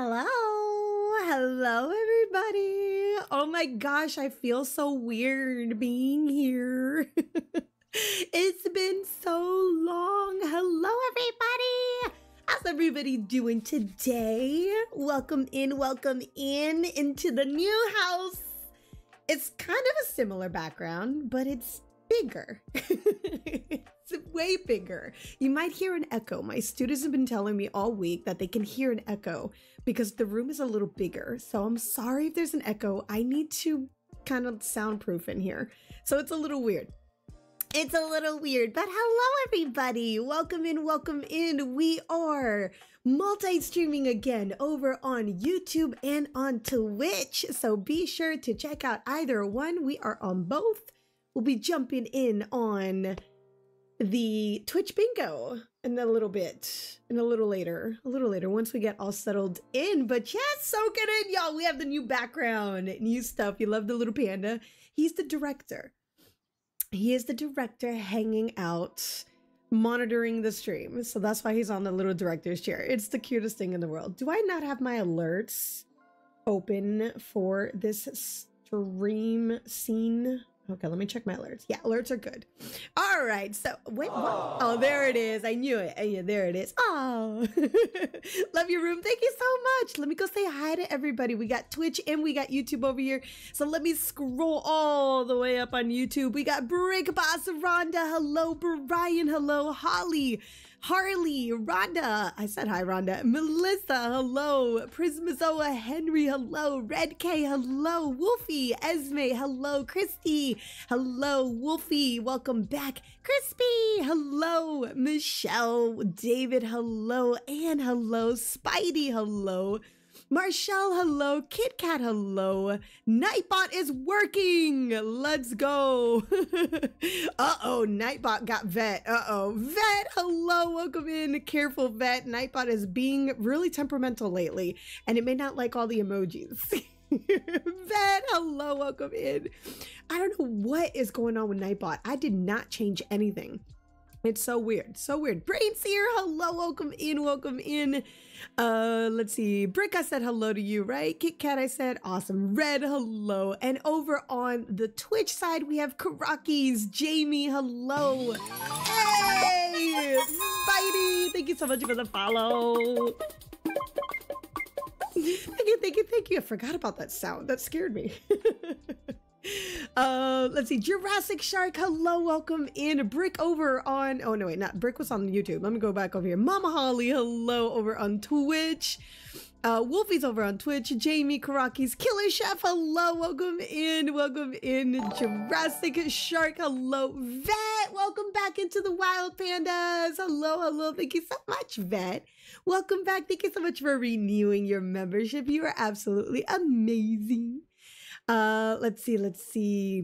Hello. Hello, everybody. Oh my gosh, I feel so weird being here. It's been so long. Hello, everybody. How's everybody doing today? Welcome in into the new house. It's kind of a similar background, but it's bigger. It's way bigger. You might hear an echo. My students have been telling me all week that they can hear an echo because the room is a little bigger. So I'm sorry if there's an echo. I need to kind of soundproof in here. So it's a little weird. It's a little weird, but hello everybody. Welcome in, welcome in. We are multi-streaming again over on YouTube and on Twitch. So be sure to check out either one. We are on both. We'll be jumping in on the Twitch bingo in a little bit, and a little later, once we get all settled in. But yeah, soak it in, y'all. We have the new background, new stuff. You love the little panda. He's the director. He is the director hanging out, monitoring the stream. So that's why he's on the little director's chair. It's the cutest thing in the world. Do I not have my alerts open for this stream scene? Okay, let me check my alerts. Yeah, alerts are good. All right, so wait, what? Oh, there it is. I knew it. Yeah, there it is. Oh, love your room. Thank you so much. Let me go say hi to everybody. We got Twitch and we got YouTube over here. So let me scroll all the way up on YouTube. We got Brick Boss Rhonda. Hello, Brian. Hello, Holly. Harley, Rhonda, I said hi, Rhonda. Melissa, hello. Prismazoa, Henry, hello. Red K, hello. Wolfie, Esme, hello. Christy, hello. Wolfie, welcome back. Crispy, hello. Michelle, David, hello. Anne, hello. Spidey, hello. Marshall, hello. Kit Kat, hello. Nightbot is working. Let's go. Uh-oh, Nightbot got Vet. Uh-oh. Vet, hello. Welcome in. Careful, Vet. Nightbot is being really temperamental lately, and it may not like all the emojis. Vet, hello. Welcome in. I don't know what is going on with Nightbot. I did not change anything. It's so weird, so weird. Brainseer, hello, welcome in, welcome in. Let's see, Brick, I said hello to you, right? Kit Kat, I said awesome. Red, hello. And over on the Twitch side, we have Karaki's Jamie, hello. Hey, Spidey, thank you so much for the follow. Thank you. I forgot about that sound. That scared me. Let's see, Jurassic Shark, hello, welcome in. Brick over on, oh no wait, not Brick was on YouTube. Let me go back over here. Mama Holly, hello, over on Twitch. Wolfie's over on Twitch. Jamie, Karaki's Killer Chef, hello, welcome in, welcome in. Jurassic Shark, hello. Vet, welcome back into the wild, pandas. Hello, hello, thank you so much, Vet. Welcome back, thank you so much for renewing your membership. You are absolutely amazing. Let's see.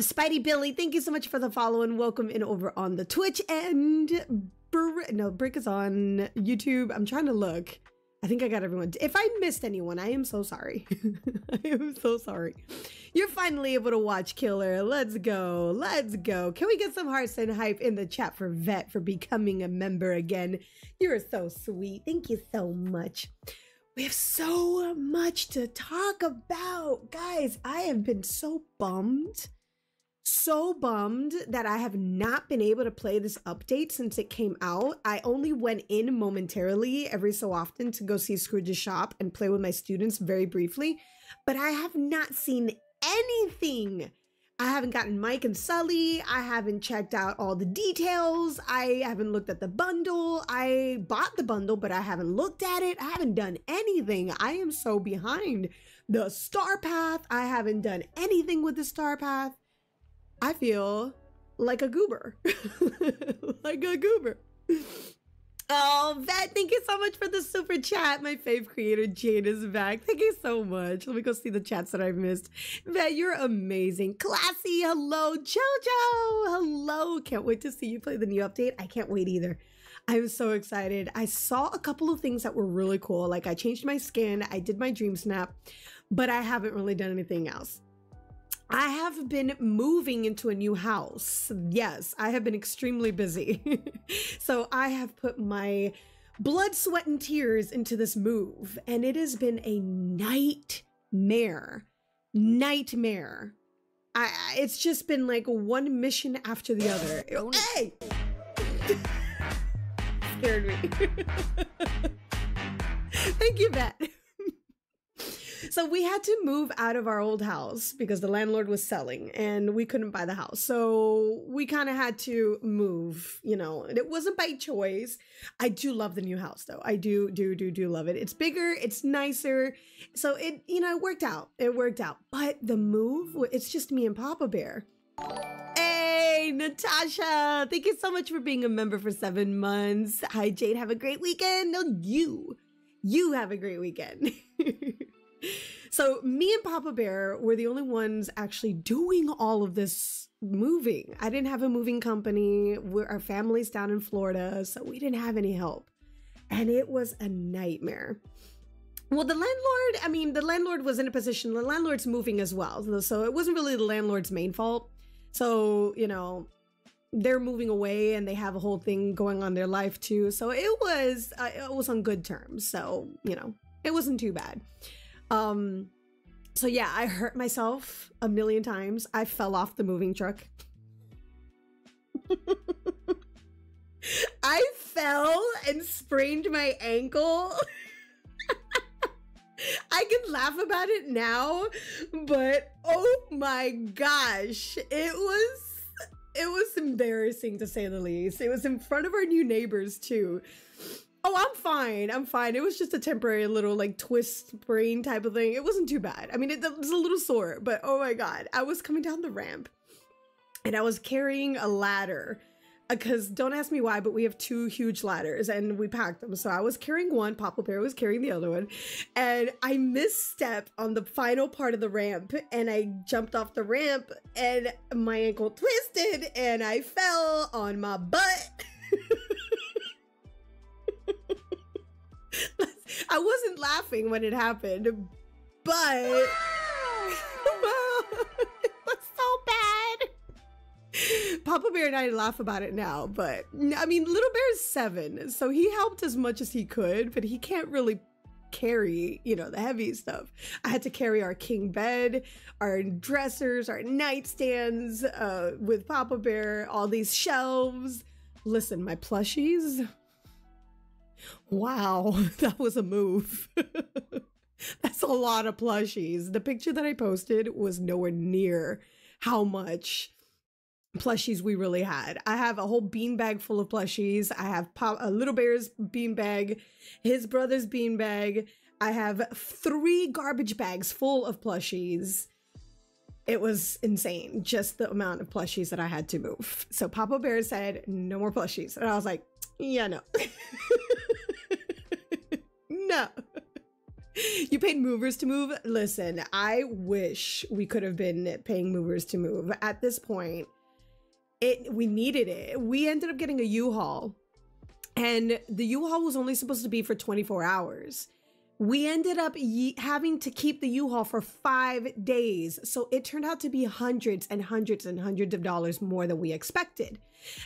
Spidey Billy, thank you so much for the follow and welcome in over on the Twitch and Brick is on YouTube. I'm trying to look. I think I got everyone. If I missed anyone, I am so sorry. I am so sorry. You're finally able to watch, Killer. Let's go. Let's go. Can we get some hearts and hype in the chat for Vet for becoming a member again? You're so sweet. Thank you so much. We have so much to talk about. Guys, I have been so bummed that I have not been able to play this update since it came out. I only went in momentarily every so often to go see Scrooge's shop and play with my students very briefly, but I have not seen anything. I haven't gotten Mike and Sully. I haven't checked out all the details. I haven't looked at the bundle. I bought the bundle, but I haven't looked at it. I haven't done anything. I am so behind the Star Path. I haven't done anything with the Star Path. I feel like a goober. Like a goober. Oh, Vet, thank you so much for the super chat. My fave creator, Jade, is back. Thank you so much. Let me go see the chats that I missed. Vet, you're amazing. Classy, hello. JoJo, hello. Can't wait to see you play the new update. I can't wait either. I'm so excited. I saw a couple of things that were really cool. Like I changed my skin. I did my DreamSnap, but I haven't really done anything else. I have been moving into a new house. Yes, I have been extremely busy. So I have put my blood, sweat, and tears into this move, and it has been a nightmare. Nightmare. It's just been like one mission after the other. Oh, hey! Scared me. Thank you, Bet. So we had to move out of our old house because the landlord was selling and we couldn't buy the house. So we kind of had to move, you know, and it wasn't by choice. I do love the new house though. I do love it. It's bigger, it's nicer. So it, you know, it worked out. It worked out. But the move, it's just me and Papa Bear. Hey, Natasha, thank you so much for being a member for 7 months. Hi, Jade, have a great weekend. No, you have a great weekend. So me and Papa Bear were the only ones actually doing all of this moving. I didn't have a moving company. Our family's down in Florida, so we didn't have any help. And it was a nightmare. Well, the landlord, I mean, the landlord was in a position, the landlord's moving as well. So it wasn't really the landlord's main fault. So, you know, they're moving away and they have a whole thing going on in their life too. So it was on good terms. So, you know, it wasn't too bad. So yeah, I hurt myself a million times. I fell off the moving truck. I fell and sprained my ankle. I can laugh about it now, but oh my gosh, it was embarrassing to say the least. It was in front of our new neighbors too. Oh, I'm fine. I'm fine. It was just a temporary little like twist brain type of thing. It wasn't too bad. I mean, it was a little sore, but oh my God, I was coming down the ramp and I was carrying a ladder because don't ask me why, but we have two huge ladders and we packed them. So I was carrying one, Papa Bear was carrying the other one, and I misstepped on the final part of the ramp and I jumped off the ramp and my ankle twisted and I fell on my butt. I wasn't laughing when it happened, but it was so bad. Papa Bear and I laugh about it now, but I mean, little Bear is 7, so he helped as much as he could, but he can't really carry, you know, the heavy stuff. I had to carry our king bed, our dressers, our nightstands with Papa Bear, all these shelves. Listen, my plushies. Wow, that was a move. That's a lot of plushies. The picture that I posted was nowhere near how much plushies we really had. I have a whole beanbag full of plushies. I have Little Bear's beanbag, his brother's beanbag. I have 3 garbage bags full of plushies. It was insane, just the amount of plushies that I had to move. So Papa Bear said, no more plushies. And I was like, yeah, no. No. You paid movers to move? Listen, I wish we could have been paying movers to move. At this point, we needed it. We ended up getting a U-Haul, and the U-Haul was only supposed to be for 24 hours. We ended up having to keep the U-Haul for 5 days. So it turned out to be hundreds and hundreds and hundreds of dollars more than we expected.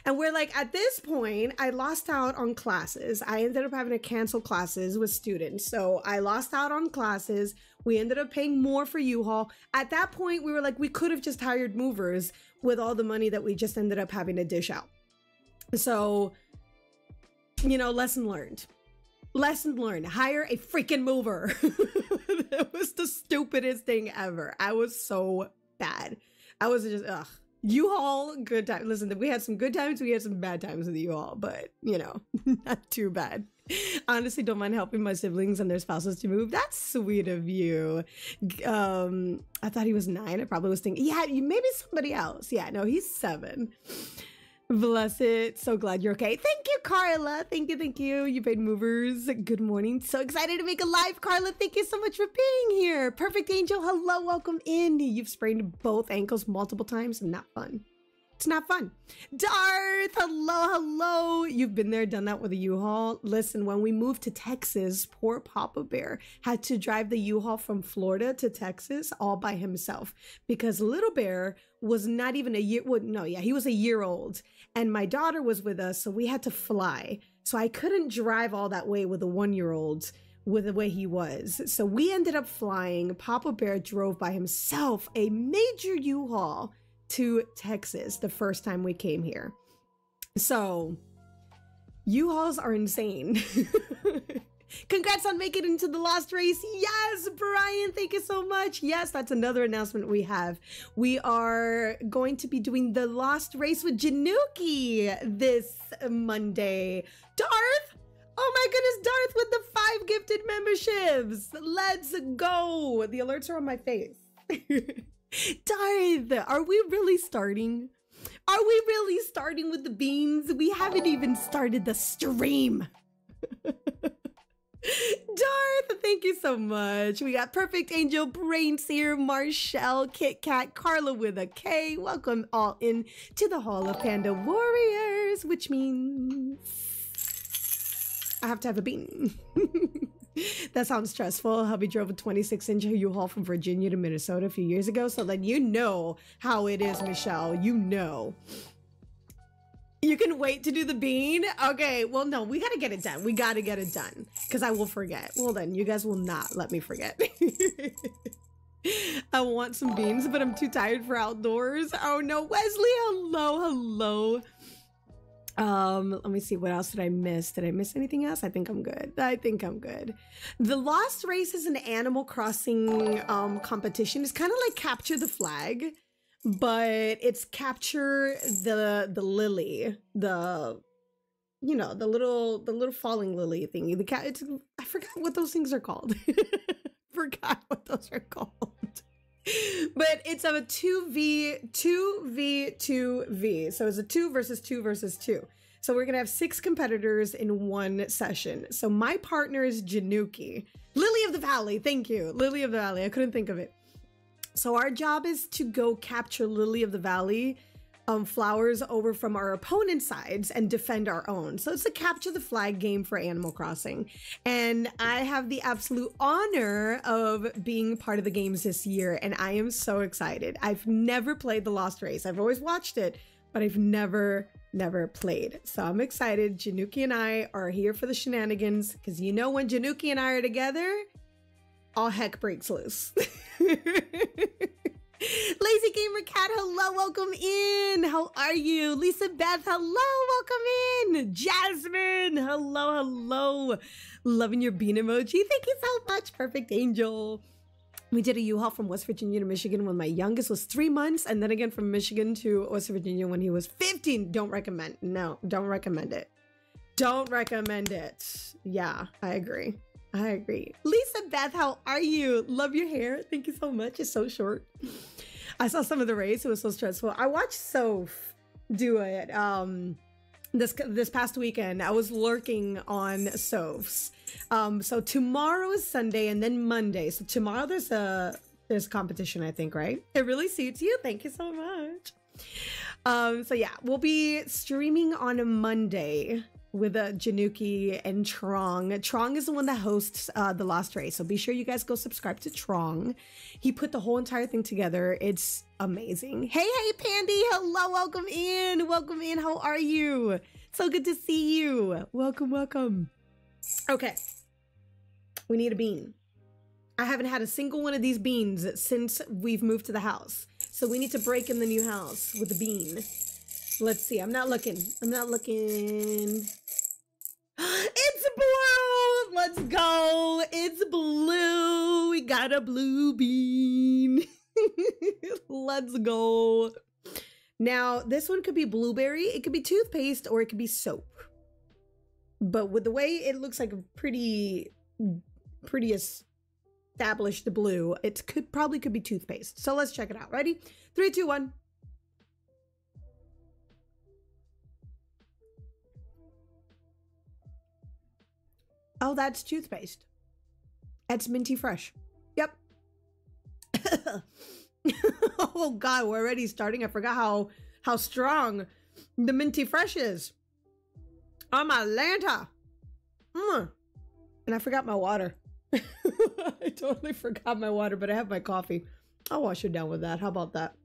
And we're like, at this point, I lost out on classes. I ended up having to cancel classes with students. So I lost out on classes. We ended up paying more for U-Haul. At that point, we were like, we could have just hired movers with all the money that we just ended up having to dish out. So, you know, lesson learned. Lesson learned, hire a freaking mover. That was the stupidest thing ever. I was so bad. I was just, ugh. U-Haul, good time. Listen, we had some good times, we had some bad times with the U-Haul, but, you know, not too bad. Honestly, don't mind helping my siblings and their spouses to move. That's sweet of you. I thought he was 9. I probably was thinking, yeah, maybe somebody else. Yeah, no, he's 7. Bless it. So glad you're okay. Thank you, Carla. Thank you. Thank you. You paid movers. Good morning. So excited to make a live, Carla. Thank you so much for being here. Perfect Angel. Hello. Welcome in. You've sprained both ankles multiple times. Not fun. It's not fun. Darth. Hello. Hello. You've been there, done that with a U-Haul. Listen, when we moved to Texas, poor Papa Bear had to drive the U-Haul from Florida to Texas all by himself because Little Bear was not even a year old. He was a year old. and my daughter was with us, so we had to fly. So I couldn't drive all that way with a one-year-old with the way he was. So we ended up flying. Papa Bear drove by himself a major U-Haul to Texas the first time we came here. So U-Hauls are insane. Congrats on making it into The Lost Race. Yes, Brian, thank you so much. Yes, that's another announcement we have. We are going to be doing The Lost Race with Januki this Monday. Darth, oh my goodness, Darth with the 5 gifted memberships. Let's go. The alerts are on my face. Darth, are we really starting? Are we really starting with the beans? We haven't even started the stream. Darth, thank you so much. We got Perfect Angel, Brainseer, Marshall, Kit Kat, Carla with a K. Welcome all in to the Hall of Panda Warriors, which means I have to have a bean. That sounds stressful. Hubby drove a 26-inch U-Haul from Virginia to Minnesota a few years ago, so then you know how it is, Michelle. You know. You can wait to do the bean? Okay, well, no, we gotta get it done. We gotta get it done, because I will forget. Well, then, you guys will not let me forget. I want some beans, but I'm too tired for outdoors. Oh, no. Wesley, hello. Let me see. What else did I miss? Did I miss anything else? I think I'm good. The Lost Race is an Animal Crossing competition. It's kind of like Capture the Flag, but it's capture the lily, you know, the little falling lily thingy. I forgot what those things are called. But it's a 2v2v2v. So it's a 2 versus 2 versus 2. So we're gonna have 6 competitors in one session. So my partner is Januki, Lily of the Valley. Thank you, Lily of the Valley. I couldn't think of it. So our job is to go capture Lily of the Valley flowers over from our opponent's sides and defend our own. So it's a capture the flag game for Animal Crossing. And I have the absolute honor of being part of the games this year. And I am so excited. I've never played The Lost Race. I've always watched it, but I've never played. So I'm excited. Januki and I are here for the shenanigans, because you know when Januki and I are together, all heck breaks loose. Lazy Gamer Cat, hello, welcome in. How are you? Lisa Beth, hello, welcome in. Jasmine, hello. Loving your bean emoji. Thank you so much, Perfect Angel. We did a U-Haul from West Virginia to Michigan when my youngest was 3 months, and then again from Michigan to West Virginia when he was 15. Don't recommend. No, don't recommend it. Don't recommend it. Yeah, I agree. Lisa Beth, how are you? Love your hair. Thank you so much. It's so short. I saw some of the race. It was so stressful. I watched Soph do it this past weekend. I was lurking on Soph's. So tomorrow is Sunday and then Monday. So tomorrow there's a competition, I think, right? It really suits you. Thank you so much. So yeah, we'll be streaming on a Monday with Januki and Trong. Trong is the one that hosts The Lost Race, so be sure you guys go subscribe to Trong. He put the whole entire thing together. It's amazing. Hey, Pandy, hello, welcome in. How are you? So good to see you. Welcome. Okay, we need a bean. I haven't had a single one of these beans since we've moved to the house, so we need to break in the new house with a bean. Let's see. I'm not looking. It's blue. Let's go. It's blue. We got a blue bean. Let's go. Now, this one could be blueberry. It could be toothpaste or it could be soap. But with the way it looks like a pretty established blue, it could probably be toothpaste. So let's check it out. Ready? 3, 2, 1. Oh, that's toothpaste. That's minty fresh. Yep. Oh God, we're already starting. I forgot how strong the minty fresh is. I'm Atlanta. And I forgot my water. I totally forgot my water, but I have my coffee. I'll wash it down with that. How about that?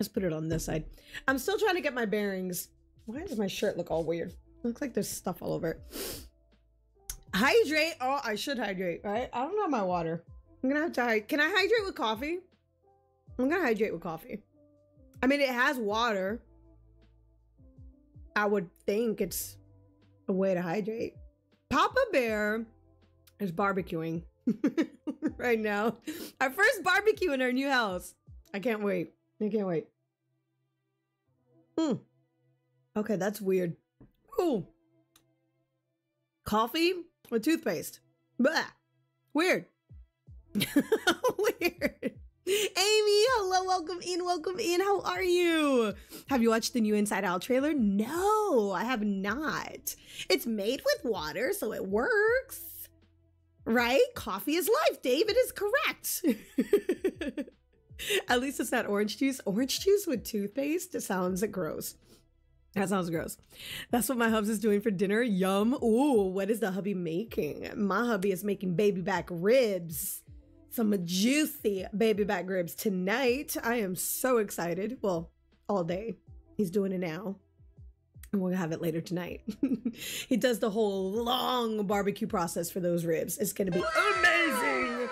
Let's put it on this side. I'm still trying to get my bearings. Why does my shirt look all weird? It looks like there's stuff all over it. Hydrate. Oh, I should hydrate, right? I don't have my water. I'm gonna have to hydrate. Can I hydrate with coffee? I'm gonna hydrate with coffee. I mean, it has water. I would think it's a way to hydrate. Papa Bear is barbecuing right now. Our first barbecue in our new house. I can't wait. I can't wait. Hmm. Okay, that's weird. Ooh. Coffee or toothpaste? Blah. Weird. Weird. Amy, hello, welcome in, welcome in. How are you? Have you watched the new Inside Out trailer? No, I have not. It's made with water, so it works. Right? Coffee is life. David is correct. At least it's not orange juice. Orange juice with toothpaste? It sounds gross. That sounds gross. That's what my hubs is doing for dinner. Yum. Ooh, what is the hubby making? My hubby is making baby back ribs. Some juicy baby back ribs tonight. I am so excited. Well, all day. He's doing it now. And we'll have it later tonight. He does the whole long barbecue process for those ribs. It's going to be amazing.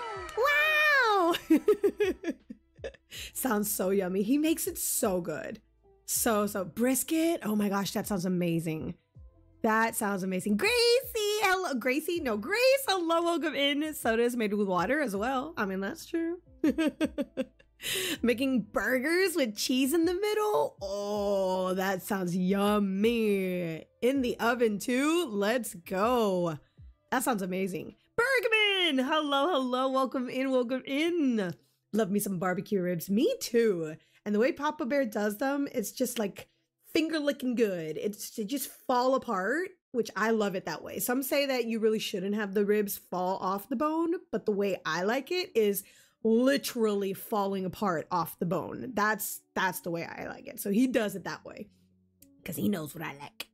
Wow. Sounds so yummy. He makes it so good. So brisket. Oh my gosh, that sounds amazing. That sounds amazing. Gracie, hello. Gracie, no, Grace, hello, welcome in. Soda is made with water as well. I mean, that's true. Making burgers with cheese in the middle. Oh, that sounds yummy. In the oven too. Let's go. That sounds amazing. Bergman, hello, hello, welcome in, welcome in. Love me some barbecue ribs. Me too. And the way Papa Bear does them, it's just like finger licking good. They just fall apart, which I love it that way. Some say that you really shouldn't have the ribs fall off the bone, but the way I like it is literally falling apart off the bone. That's the way I like it. So he does it that way because he knows what I like.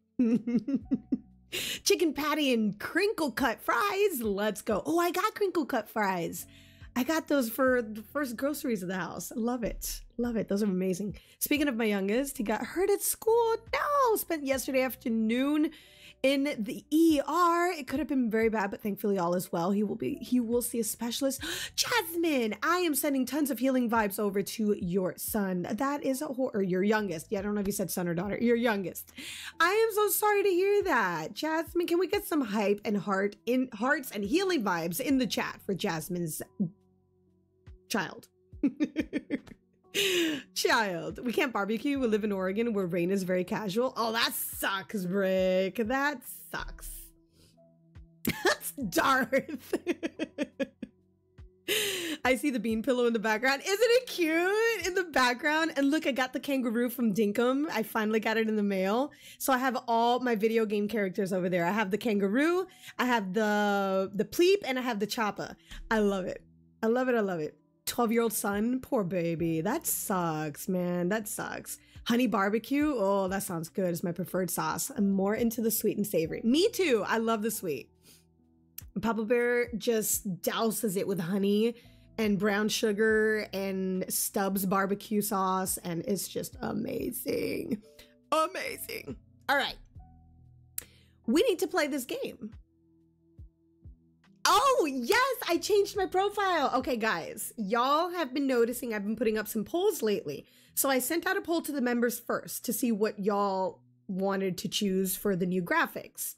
Chicken patty and crinkle cut fries. Let's go. Oh, I got crinkle cut fries. I got those for the first groceries of the house. Love it. Love it. Those are amazing. Speaking of my youngest, he got hurt at school. No, spent yesterday afternoon in the ER. It could have been very bad, but thankfully all is well. He will see a specialist. Jasmine, I am sending tons of healing vibes over to your son. That is or your youngest. Yeah, I don't know if you said son or daughter. Your youngest. I am so sorry to hear that. Jasmine, can we get some hype and hearts and healing vibes in the chat for Jasmine's child? Child, we can't barbecue. We live in Oregon where rain is very casual. Oh, that sucks, Brick. That sucks. That's Darth. I see the bean pillow in the background. Isn't it cute in the background? And look, I got the kangaroo from Dinkum. I finally got it in the mail. So I have all my video game characters over there. I have the kangaroo, I have the pleep, and I have the choppa. I love it. I love it. I love it. 12-year-old son, poor baby. That sucks, man. That sucks. Honey barbecue. Oh, that sounds good. It's my preferred sauce. I'm more into the sweet and savory. Me too. I love the sweet. Papa Bear just douses it with honey and brown sugar and Stubbs barbecue sauce, and it's just amazing. Amazing. All right. We need to play this game. Oh, yes, I changed my profile. Okay, guys, y'all have been noticing I've been putting up some polls lately. So I sent out a poll to the members first to see what y'all wanted to choose for the new graphics.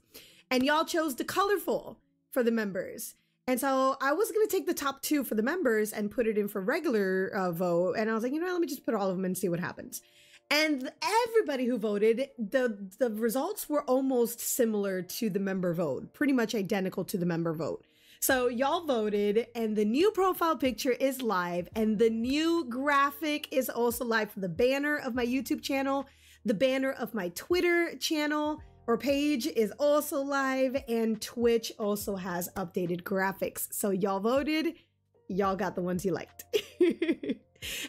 And y'all chose the colorful for the members. And so I was going to take the top two for the members and put it in for regular vote. And I was like, you know what, let me just put all of them and see what happens. And everybody who voted, the results were almost similar to the member vote, pretty much identical to the member vote. So y'all voted, and the new profile picture is live, and the new graphic is also live for the banner of my YouTube channel. The banner of my Twitter channel or page is also live, and Twitch also has updated graphics. So y'all voted, y'all got the ones you liked.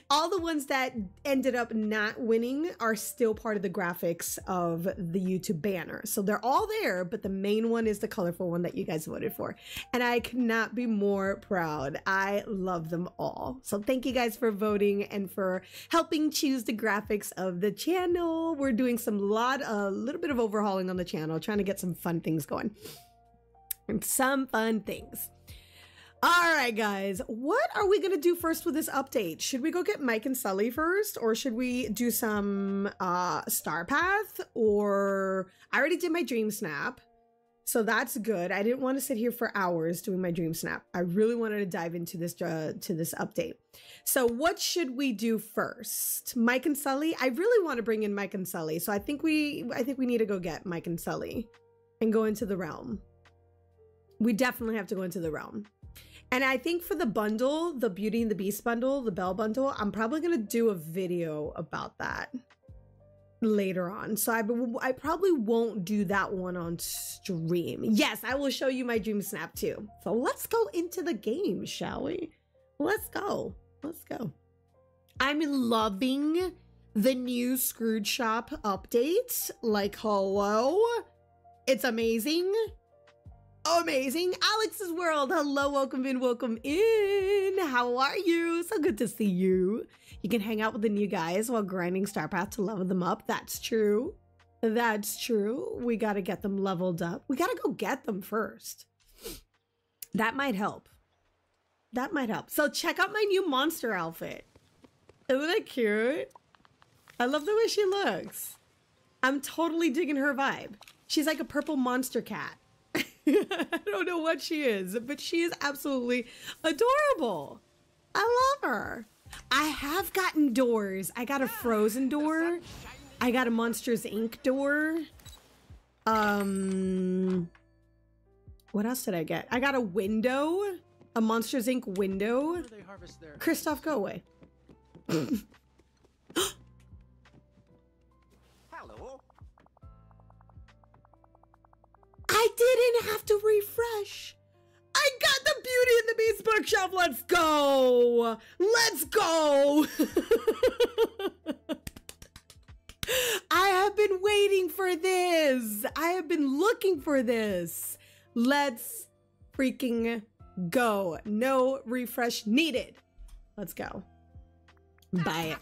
All the ones that ended up not winning are still part of the graphics of the YouTube banner. So they're all there, but the main one is the colorful one that you guys voted for. And I could not be more proud. I love them all. So thank you guys for voting and for helping choose the graphics of the channel. We're doing a little bit of overhauling on the channel, trying to get some fun things going. And some fun things. All right, guys, what are we going to do first with this update? Should we go get Mike and Sully first, or should we do some Star Path? Or I already did my Dream Snap, so that's good. I didn't want to sit here for hours doing my Dream Snap. I really wanted to dive into this update. So what should we do first? Mike and Sully? I really want to bring in Mike and Sully, so I think we need to go get Mike and Sully and go into the realm. We definitely have to go into the realm. And I think for the bundle, the Beauty and the Beast bundle, the Belle bundle, I'm probably going to do a video about that later on. So I probably won't do that one on stream. Yes, I will show you my Dream Snap too. So let's go into the game, shall we? Let's go. Let's go. I'm loving the new Scrooge Shop update. Like, hello? It's amazing. Amazing. Alex's World, hello, welcome in, welcome in. How are you? So good to see you. You can hang out with the new guys while grinding Star Path to level them up. That's true. That's true. We got to get them leveled up. We got to go get them first. That might help. That might help. So check out my new monster outfit. Isn't that cute? I love the way she looks. I'm totally digging her vibe. She's like a purple monster cat. I don't know what she is, but she is absolutely adorable. I love her. I have gotten doors. I got a Frozen door. I got a Monsters Inc. door. What else did I get? I got a window. A Monsters Inc. window. Kristoff, go away. I didn't have to refresh. I got the Beauty and the Beast bookshelf. Let's go. Let's go. I have been waiting for this. I have been looking for this. Let's freaking go. No refresh needed. Let's go. Buy it.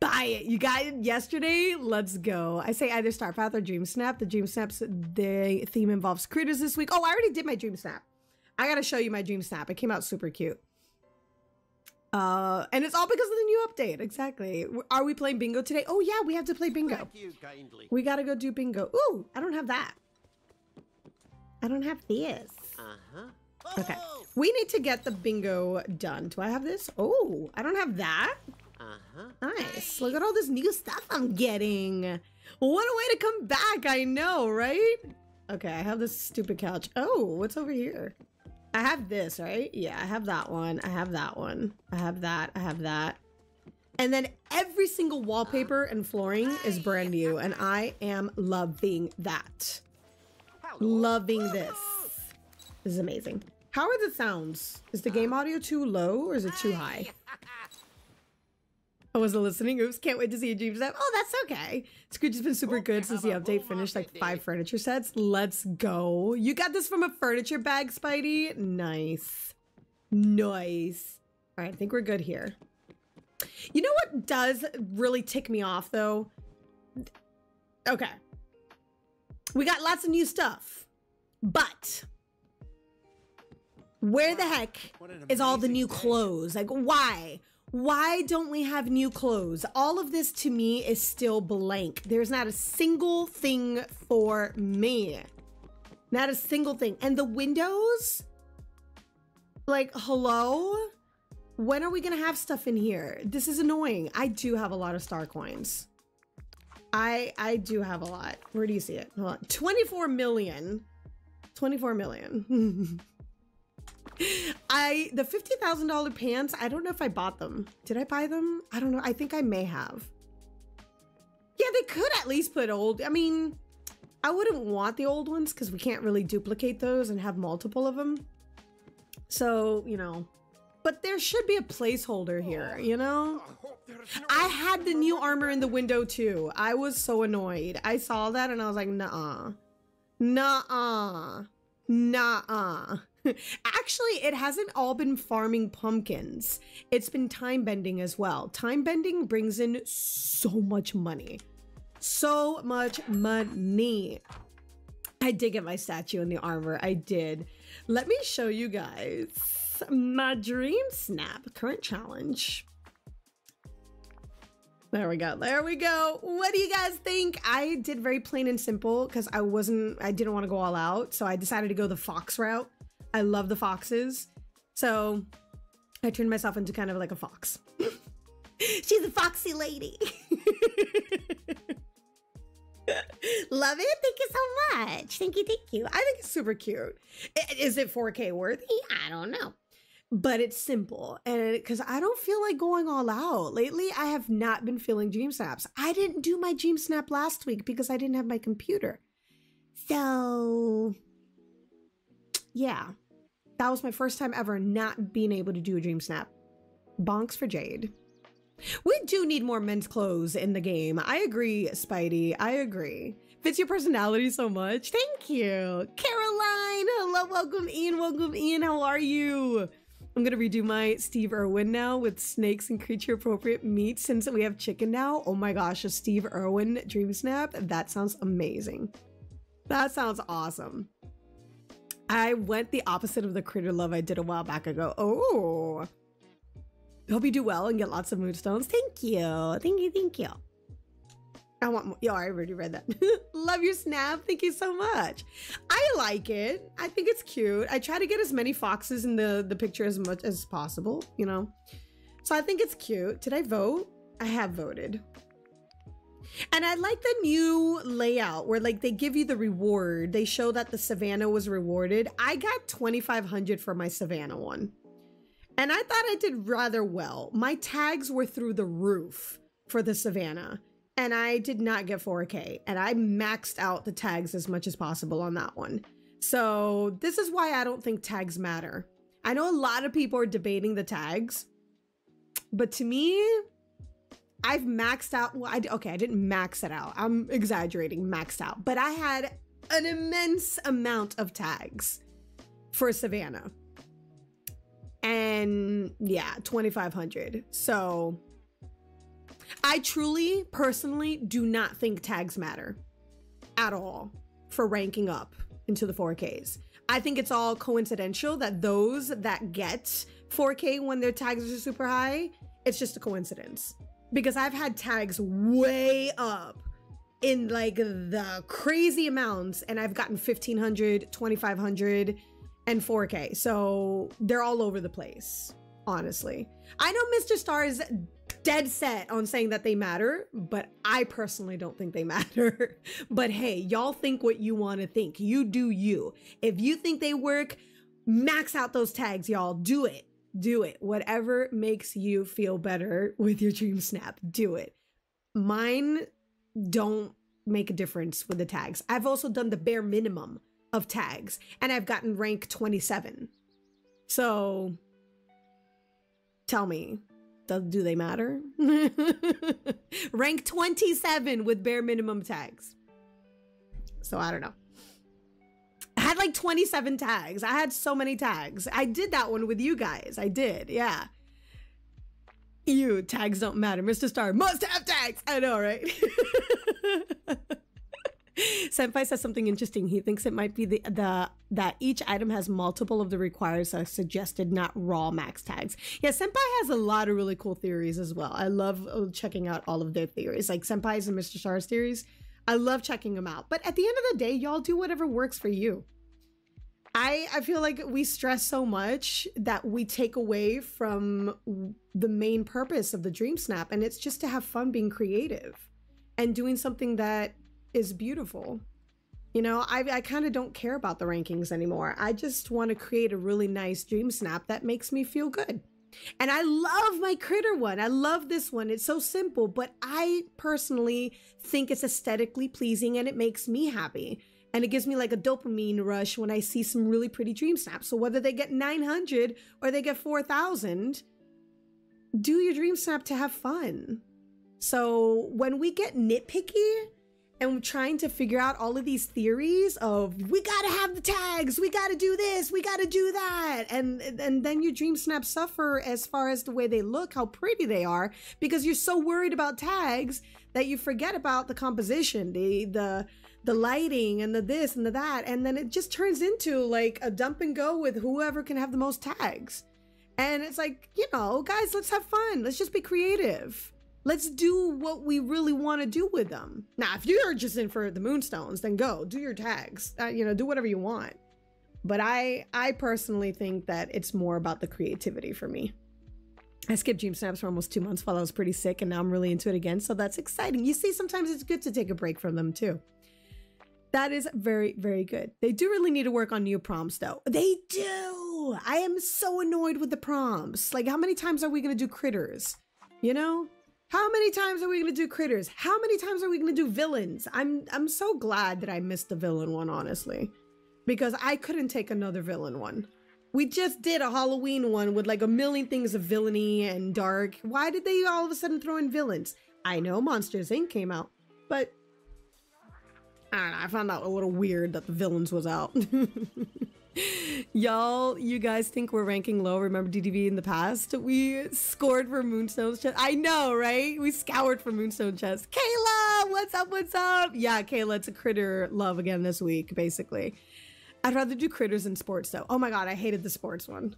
Buy it. You got it yesterday? Let's go. I say either Star Path or Dream Snap. The Dream Snap's the theme involves critters this week. Oh, I already did my Dream Snap. I gotta show you my Dream Snap. It came out super cute. And it's all because of the new update. Exactly. Are we playing bingo today? Oh yeah, we have to play bingo. Thank you kindly. We gotta go do bingo. Ooh, I don't have that. I don't have this. Uh-huh. Okay. We need to get the bingo done. Do I have this? Oh, I don't have that. Nice. Look at all this new stuff I'm getting. What a way to come back. I know, right? Okay, I have this stupid couch. Oh, what's over here? I have this, right? Yeah, I have that one. I have that one. I have that. I have that. And then every single wallpaper and flooring is brand new. And I am loving that. Loving this. This is amazing. How are the sounds? Is the game audio too low or is it too high? I wasn't listening. Oops, can't wait to see a Dream Snap. Oh, that's okay. Scrooge has been super good since the update finished like 5 furniture sets. Let's go. You got this from a furniture bag, Spidey. Nice. Nice. All right, I think we're good here. You know what does really tick me off, though? Okay. We got lots of new stuff. But where the heck is all the new clothes? Like, why? Why don't we have new clothes? All of this to me is still blank. There's not a single thing for me. Not a single thing. And the windows? Like, hello? When are we gonna have stuff in here? This is annoying. I do have a lot of star coins. I do have a lot. Where do you see it? Hold on. 24 million. 24 million. The $50,000 pants, I don't know if I bought them. Did I buy them? I don't know. I think I may have. Yeah, they could at least put old. I mean, I wouldn't want the old ones because we can't really duplicate those and have multiple of them. So, you know, But there should be a placeholder here, you know? I had the new armor in the window too. I was so annoyed. I saw that and I was like, nuh-uh. Nuh-uh. Nuh-uh. Actually, it hasn't all been farming pumpkins. It's been time bending as well. Time bending brings in so much money. So much money. I did get my statue in the armor. I did. Let me show you guys my DreamSnap current challenge. There we go. There we go. What do you guys think? I did very plain and simple because I didn't want to go all out. So I decided to go the fox route. I love the foxes. So I turned myself into kind of like a fox. She's a foxy lady. Love it. Thank you so much. Thank you. Thank you. I think it's super cute. Is it 4K worthy? I don't know. But it's simple. And because I don't feel like going all out. Lately, I have not been feeling DreamSnaps. I didn't do my DreamSnap last week because I didn't have my computer. So, yeah. That was my first time ever not being able to do a DreamSnap. Bonks for Jade. We do need more men's clothes in the game. I agree, Spidey. I agree. Fits your personality so much. Thank you. Caroline, hello. Welcome in. Welcome in. How are you? I'm going to redo my Steve Irwin now with snakes and creature appropriate meat since we have chicken now. Oh my gosh, a Steve Irwin DreamSnap. That sounds amazing. That sounds awesome. I went the opposite of the critter love I did a while back ago. Oh. Hope you do well and get lots of moonstones. Thank you. Thank you. Thank you. I want more. Yo, I already read that. Love your snap. Thank you so much. I like it. I think it's cute. I try to get as many foxes in the picture as much as possible, you know? So I think it's cute. Did I vote? I have voted. And I like the new layout where like they give you the reward. They show that the Savannah was rewarded. I got 2,500 for my Savannah one. And I thought I did rather well. My tags were through the roof for the Savannah. And I did not get 4K. And I maxed out the tags as much as possible on that one. So this is why I don't think tags matter. I know a lot of people are debating the tags. But to me, I've maxed out. Well, okay, I didn't max it out. I'm exaggerating, maxed out. But I had an immense amount of tags for Savannah. And yeah, 2,500. So I truly, personally, do not think tags matter at all for ranking up into the 4Ks. I think it's all coincidental that those that get 4K when their tags are super high, it's just a coincidence. Because I've had tags way up in like the crazy amounts and I've gotten 1,500, 2,500, and 4K, so they're all over the place, honestly. I know Mr. Star is dead set on saying that they matter, but I personally don't think they matter. But hey, y'all think what you want to think. You do you. If you think they work, max out those tags, y'all. Do it. Do it. Whatever makes you feel better with your DreamSnap, do it. Mine don't make a difference with the tags. I've also done the bare minimum of tags and I've gotten rank 27. So tell me, do they matter? Rank 27 with bare minimum tags. So I don't know. I had like 27 tags. I had so many tags. I did that one with you guys. I did. Yeah. Ew, tags don't matter. Mr. Star must have tags. I know, right? Senpai says something interesting. He thinks it might be that each item has multiple of the requires are suggested, not raw max tags. Yeah, Senpai has a lot of really cool theories as well. I love checking out all of their theories, like Senpai's and Mr. Star's theories. I love checking them out. But at the end of the day, y'all do whatever works for you. I feel like we stress so much that we take away from the main purpose of the DreamSnap, and it's just to have fun being creative and doing something that is beautiful. You know, I kind of don't care about the rankings anymore. I just want to create a really nice DreamSnap that makes me feel good. And I love my critter one. I love this one. It's so simple, but I personally think it's aesthetically pleasing and it makes me happy. And it gives me like a dopamine rush when I see some really pretty dream snaps. So whether they get 900 or they get 4,000, do your dream snap to have fun. So when we get nitpicky and trying to figure out all of these theories of we gotta have the tags, we gotta do this, we gotta do that, and then your dream snaps suffer as far as the way they look, how pretty they are, because you're so worried about tags that you forget about the composition, the lighting and the this and the that, and then it just turns into like a dump and go with whoever can have the most tags. And it's like, you know, guys, let's have fun. Let's just be creative. Let's do what we really want to do with them. Now, if you're just in for the moonstones, then go do your tags, you know, do whatever you want. But I personally think that it's more about the creativity for me. I skipped dream snaps for almost 2 months while I was pretty sick, and now I'm really into it again. So that's exciting. You see, sometimes it's good to take a break from them too. That is very, very good. They do really need to work on new prompts though. They do. I am so annoyed with the prompts. Like, how many times are we gonna do critters? You know? How many times are we gonna do critters? How many times are we gonna do villains? I'm so glad that I missed the villain one, honestly. Because I couldn't take another villain one. We just did a Halloween one with like a million things of villainy and dark. Why did they all of a sudden throw in villains? I know Monsters Inc. came out, but I don't know, I found out a little weird that the villains was out. Y'all, you guys think we're ranking low? Remember DDV in the past? We scored for Moonstone chest. I know, right? We scoured for Moonstone chest. Kayla, what's up? What's up? Yeah, Kayla, it's a critter love again this week, basically. I'd rather do critters than sports, though. Oh my God, I hated the sports one.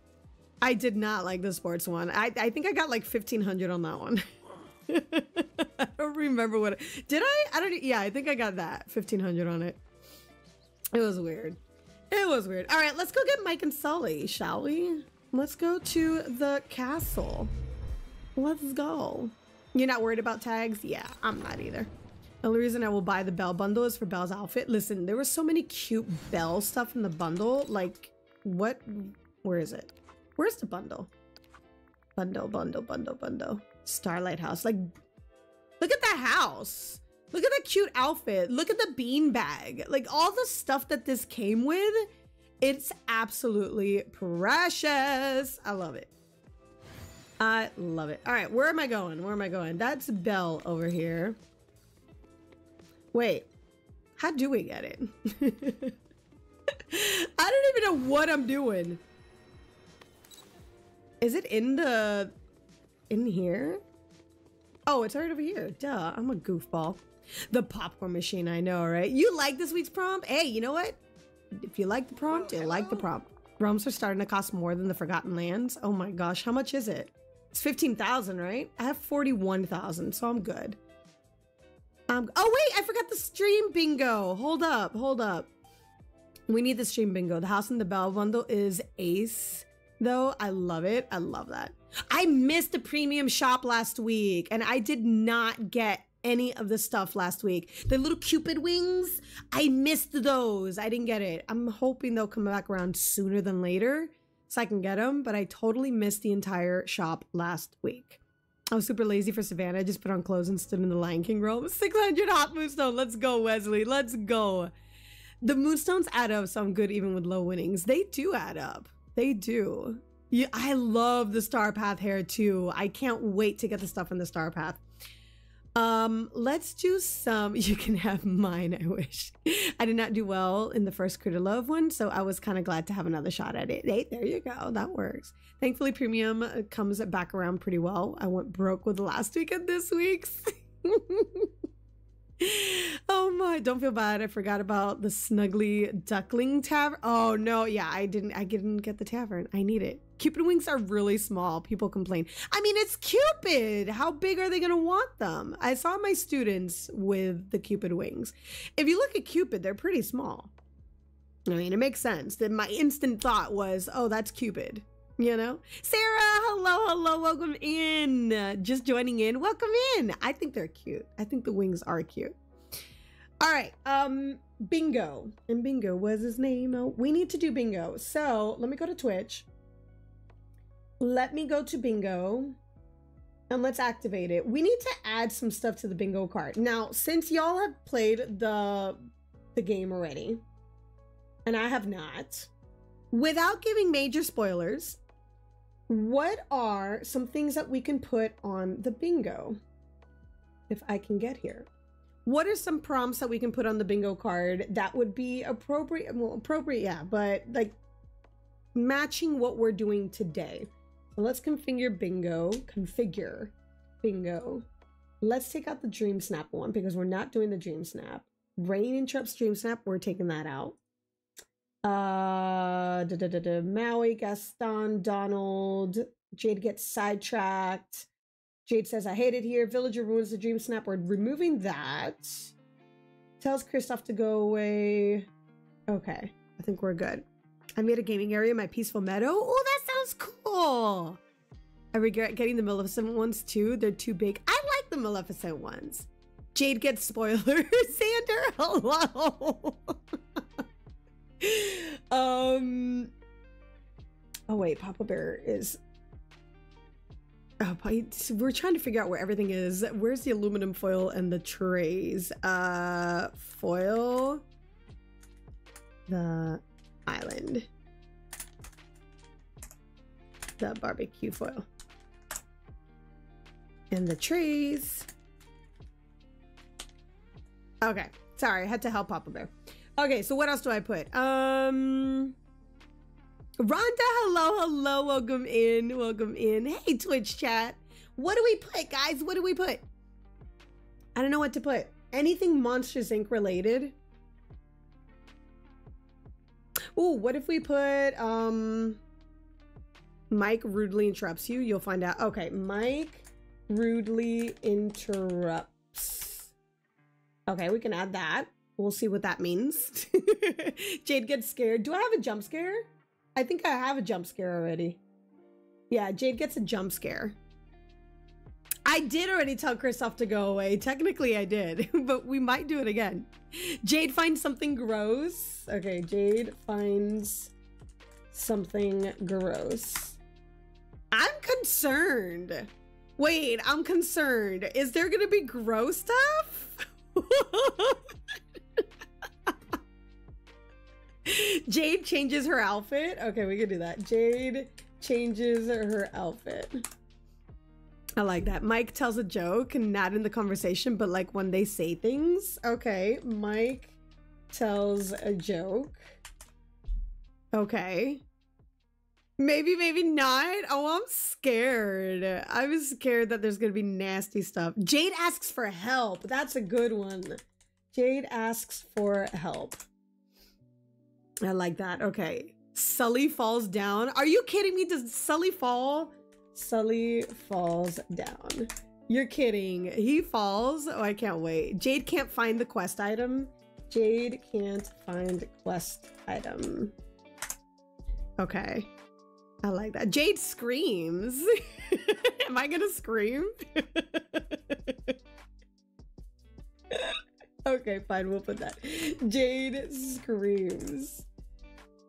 I did not like the sports one. I think I got like 1,500 on that one. I don't remember what did I don't, yeah, I think I got that 1,500 on it. It was weird. It was weird. All right, let's go get Mike and Sully, shall we? Let's go to the castle. Let's go. You're not worried about tags? Yeah, I'm not either. The only reason I will buy the Belle bundle is for Belle's outfit. Listen, there was so many cute Belle stuff in the bundle. Like, what? Where is it? Where's the bundle? Bundle. Starlight House. Like, look at that house. Look at that cute outfit. Look at the bean bag. Like, all the stuff that this came with, it's absolutely precious. I love it. I love it. All right, where am I going? Where am I going? That's Belle over here. Wait, how do we get it? I don't even know what I'm doing. Is it in here? Oh, it's right over here. Duh, I'm a goofball. The popcorn machine, I know, right? You like this week's prompt? Hey, you know what? If you like the prompt, you'll like the prompt. Realms are starting to cost more than the Forgotten Lands. Oh my gosh, how much is it? It's 15,000, right? I have 41,000, so I'm good. Oh wait, I forgot the stream bingo. Hold up. We need the stream bingo. The house in the Belle bundle is ace, though. I love it. I love that. I missed the premium shop last week, and I did not get any of the stuff last week. The little Cupid wings, I missed those. I didn't get it. I'm hoping they'll come back around sooner than later so I can get them, but I totally missed the entire shop last week. I was super lazy for Savannah. I just put on clothes and stood in the Lion King robe. 600 hot moonstone. Let's go, Wesley. Let's go. The moonstones add up, so I'm good even with low winnings. They do add up. They do. Yeah, I love the Star Path hair too. I can't wait to get the stuff in the Star Path. Let's do some. You can have mine, I wish. I did not do well in the first Critter Love one, so I was kind of glad to have another shot at it. Hey, there you go. That works. Thankfully, premium comes back around pretty well. I went broke with last week and this week's. Oh my, don't feel bad. I forgot about the Snuggly Duckling Tavern. Oh no, yeah, I didn't get the tavern. I need it. Cupid wings are really small. People complain. I mean, it's Cupid. How big are they going to want them? I saw my students with the Cupid wings. If you look at Cupid, they're pretty small. I mean, it makes sense. That my instant thought was, oh, that's Cupid. You know? Sarah, hello, welcome in. Just joining in. Welcome in. I think they're cute. I think the wings are cute. All right. Bingo. And bingo was his name. Oh, we need to do bingo. So let me go to Twitch. Let me go to bingo and let's activate it. We need to add some stuff to the bingo card. Now, since y'all have played the game already, and I have not, without giving major spoilers, what are some things that we can put on the bingo? If I can get here. What are some prompts that we can put on the bingo card that would be appropriate? Well, appropriate, yeah, but like matching what we're doing today. So let's configure bingo. Configure bingo. Let's take out the DreamSnap one because we're not doing the DreamSnap. Rain interrupts DreamSnap. We're taking that out. Maui, Gaston, Donald, Jade gets sidetracked. Jade says, I hate it here. Villager ruins the dream snap. We're removing that. Tells Kristoff to go away. Okay. I think we're good. I made a gaming area in my Peaceful Meadow. Oh, that sounds cool. I regret getting the Maleficent ones too. They're too big. I like the Maleficent ones. Jade gets spoilers. Xander, hello. Oh, wait. Papa Bear is... Oh, we're trying to figure out where everything is. Where's the aluminum foil and the trays? Foil. The island. The barbecue foil. And the trays. Okay. Sorry, I had to help Papa Bear. Okay, so what else do I put? Rhonda, hello, hello, welcome in, welcome in. Hey, Twitch chat. What do we put, guys? What do we put? I don't know what to put. Anything Monsters, Inc. related? Ooh, what if we put, Mike rudely interrupts you? You'll find out. Okay, Mike rudely interrupts. Okay, we can add that. We'll see what that means. Jade gets scared. Do I have a jump scare? I think I have a jump scare already. Yeah, Jade gets a jump scare. I did already tell Kristoff to go away. Technically, I did, but we might do it again. Jade finds something gross. Okay, Jade finds something gross. I'm concerned. Wait, I'm concerned. Is there gonna be gross stuff? Jade changes her outfit. Okay, we can do that. Jade changes her outfit. I like that. Mike tells a joke, not in the conversation, but like when they say things. Okay, Mike tells a joke. Okay. Maybe, maybe not. Oh, I'm scared. I was scared that there's going to be nasty stuff. Jade asks for help. That's a good one. Jade asks for help. I like that. Okay. Sully falls down. Are you kidding me? Does Sully fall? Sully falls down. You're kidding. He falls. Oh, I can't wait. Jade can't find the quest item. Jade can't find quest item. Okay. I like that. Jade screams. Am I gonna scream? Okay, fine. We'll put that. Jade screams.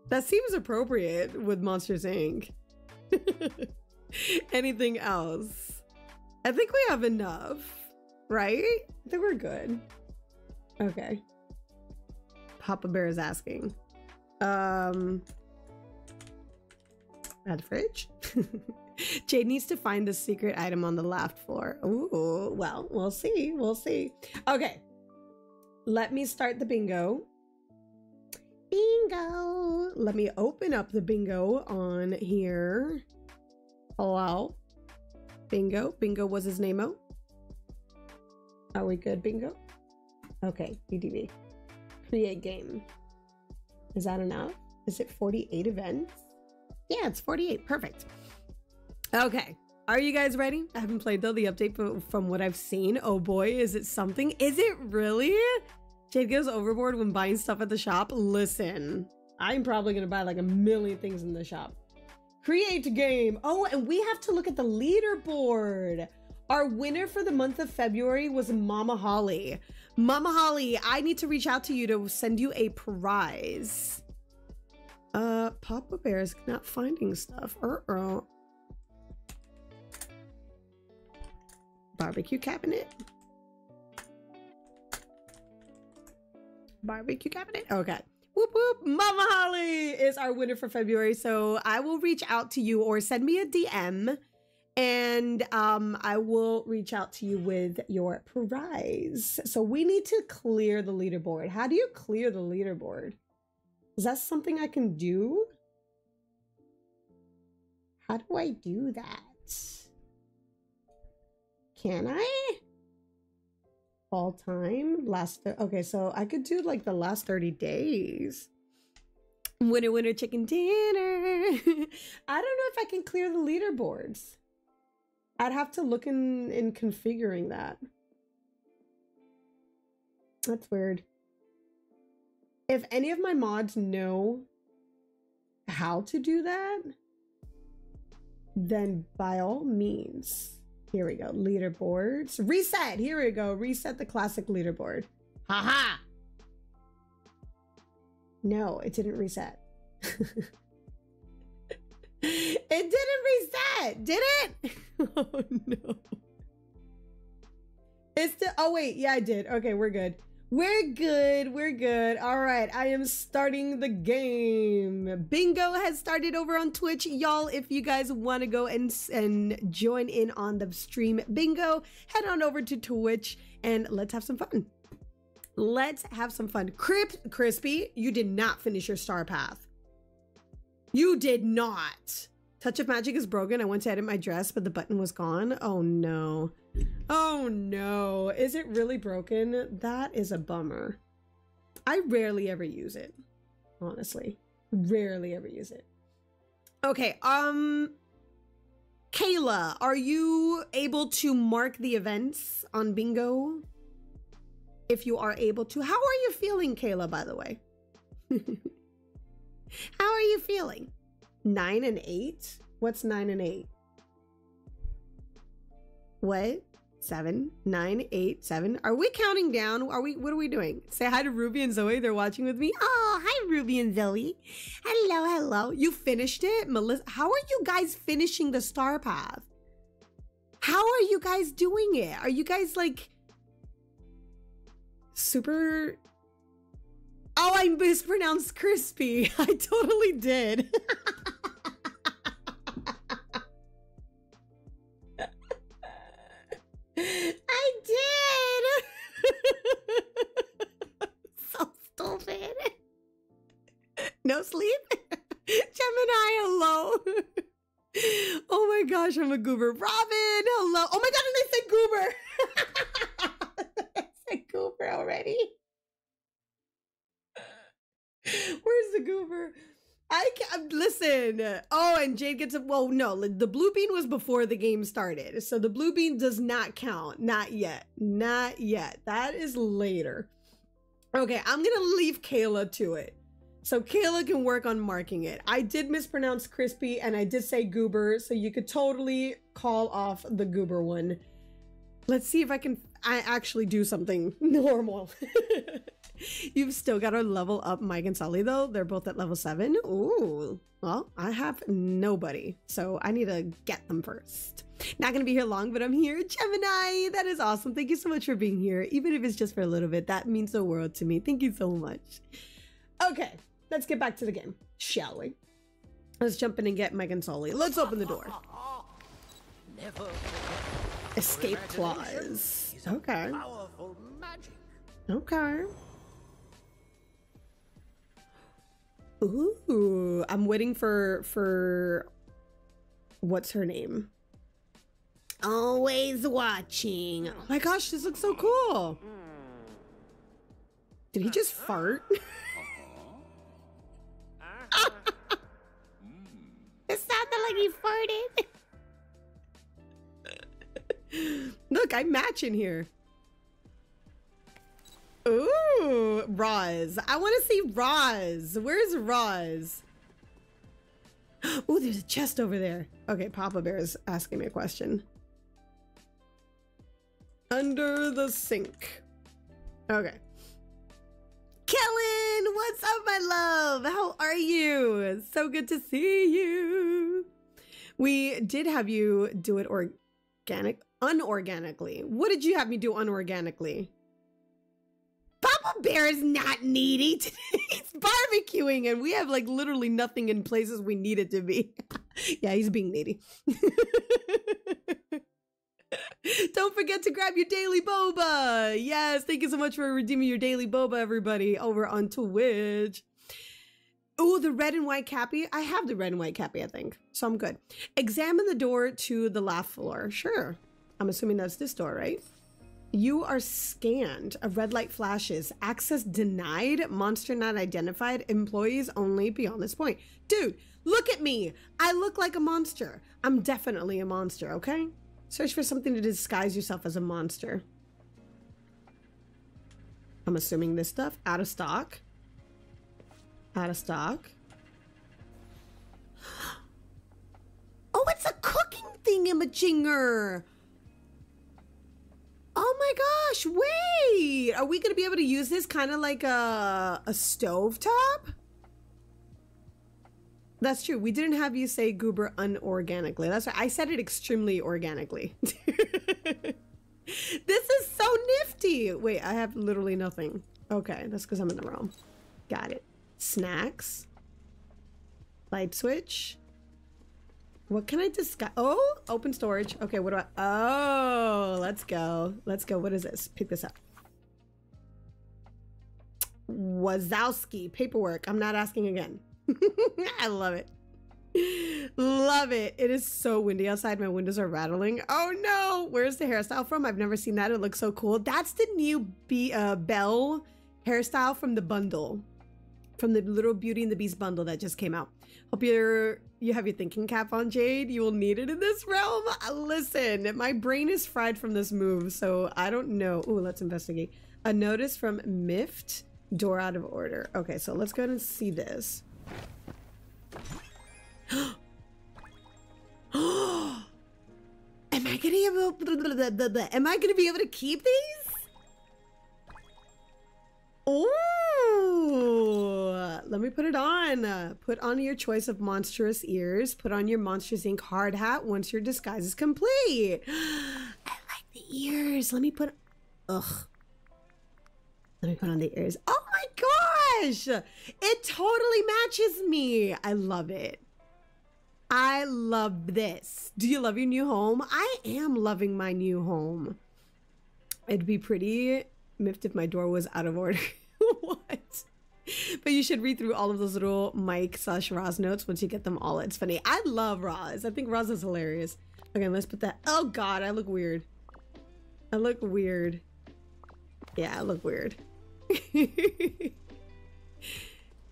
That seems appropriate with Monsters, Inc. Anything else? I think we have enough, right? I think we're good. Okay. Papa Bear is asking. Add fridge. Jade needs to find the secret item on the Laugh Floor. Ooh, well, we'll see. We'll see. Okay. Let me start the bingo. Bingo. Let me open up the bingo on here. Hello. Bingo. Bingo was his name-o. Are we good, bingo? Okay, BDB. Create game. Is that enough? Is it 48 events? Yeah, it's 48. Perfect. Okay. Are you guys ready? I haven't played though the update, but from what I've seen, oh boy, is it something? Is it really? Jade goes overboard when buying stuff at the shop. Listen, I'm probably gonna buy like a million things in the shop. Create game. Oh, and we have to look at the leaderboard. Our winner for the month of February was Mama Holly. Mama Holly, I need to reach out to you to send you a prize. Papa Bear is not finding stuff. Barbecue cabinet? Barbecue cabinet? Okay. Whoop whoop, Mama Holly is our winner for February. So I will reach out to you or send me a DM and I will reach out to you with your prize. So we need to clear the leaderboard. How do you clear the leaderboard? Is that something I can do? How do I do that? Can I? All time? Okay, so I could do like the last 30 days. Winner, winner, chicken dinner. I don't know if I can clear the leaderboards. I'd have to look in configuring that. That's weird. If any of my mods know how to do that, then by all means. Here we go. Leaderboards. Reset. Here we go. Reset the classic leaderboard. Haha. No, it didn't reset. It didn't reset. Did it? Oh, no. It's still... Oh, wait. Yeah, I did. Okay, we're good. We're good. We're good. All right. I am starting the game. Bingo has started over on Twitch. Y'all, if you guys want to go and join in on the stream bingo, head on over to Twitch and let's have some fun. Let's have some fun. Crispy, you did not finish your Star Path. You did not. Touch of Magic is broken. I went to edit my dress, but the button was gone. Oh, no. Oh no, is it really broken? That is a bummer. I rarely ever use it, honestly. Rarely ever use it. Okay, Kayla, are you able to mark the events on Bingo? If you are able to. How are you feeling, Kayla, by the way? How are you feeling? 9 and 8? What's 9 and 8? What? 7, 9, 8, 7. Are we counting down? What are we doing? Say hi to Ruby and Zoe. They're watching with me. Oh, hi, Ruby and Zoe. Hello, hello. You finished it? Melissa, how are you guys finishing the Star Path? How are you guys doing it? Are you guys like super... Oh, I mispronounced crispy. I totally did. I did. So stupid. No sleep. Gemini, hello. Oh my gosh, I'm a goober. Robin, hello. Oh my god, and I said goober. I said goober already. Where's the goober? I can't listen. Oh, and Jade gets a... Well, no, the blue bean was before the game started. So the blue bean does not count. Not yet. Not yet. That is later. Okay, I'm going to leave Kayla to it. So Kayla can work on marking it. I did mispronounce crispy and I did say goober. So you could totally call off the goober one. Let's see if I actually do something normal. You've still got our level up, Mike and Sully, though. They're both at level 7. Ooh. Well, I have nobody, so I need to get them first. Not going to be here long, but I'm here. Gemini, that is awesome. Thank you so much for being here. Even if it's just for a little bit, that means the world to me. Thank you so much. Okay, let's get back to the game, shall we? Let's jump in and get Mike and Sully. Let's open the door. Never escape clause. Okay. Powerful magic. Okay. Ooh, I'm waiting for what's her name? Always watching. Oh my gosh, this looks so cool. Did he just fart? It sounded like he farted. Look, I match in here. Ooh, Roz. I want to see Roz. Where's Roz? Ooh, there's a chest over there. Okay, Papa Bear is asking me a question. Under the sink. Okay. Kellen, what's up, my love? How are you? So good to see you. We did have you do it organic. Unorganically. What did you have me do unorganically? Papa Bear is not needy today. He's barbecuing and we have like literally nothing in places we need it to be. Yeah, he's being needy. Don't forget to grab your daily boba. Yes, thank you so much for redeeming your daily boba, everybody, over on Twitch. Oh, the red and white cappy. I have the red and white cappy, I think, so I'm good. Examine the door to the laugh floor. Sure. I'm assuming that's this door, right? You are scanned. A red light flashes. Access denied. Monster not identified. Employees only beyond this point. Dude, look at me. I look like a monster. I'm definitely a monster, okay? Search for something to disguise yourself as a monster. I'm assuming this stuff. Out of stock. Out of stock. Oh, it's a cooking thing, Imaginger. Oh my gosh, wait. Are we gonna be able to use this kind of like a stove top? That's true. We didn't have you say goober unorganically. That's right. I said it extremely organically. This is so nifty. Wait, I have literally nothing. Okay, that's because I'm in the realm. Got it. Snacks. Light switch. What can I discuss? Oh, open storage. Okay, what do I... Oh, let's go. Let's go. What is this? Pick this up. Wazowski paperwork. I'm not asking again. I love it. Love it. It is so windy outside. My windows are rattling. Oh no! Where's the hairstyle from? I've never seen that. It looks so cool. That's the new Belle hairstyle from the bundle. From the little Beauty and the Beast bundle that just came out. Hope you have your thinking cap on, Jade. You will need it in this realm. Listen, my brain is fried from this move, so I don't know. Ooh, let's investigate. A notice from Mift. Door out of order. Okay, so let's go ahead and see this. Am I gonna be able to keep these? Oh, let me put it on. Put on your choice of monstrous ears. Put on your Monsters Inc. hard hat once your disguise is complete. I like the ears. Let me put... Ugh. Let me put on the ears. Oh my gosh! It totally matches me. I love it. I love this. Do you love your new home? I am loving my new home. It'd be pretty... miffed if my door was out of order. What? But you should read through all of those little Mike/Roz notes once you get them all. It's funny. I love Roz. I think Roz is hilarious. Okay, let's put that. Oh God, I look weird. I look weird. Yeah, I look weird.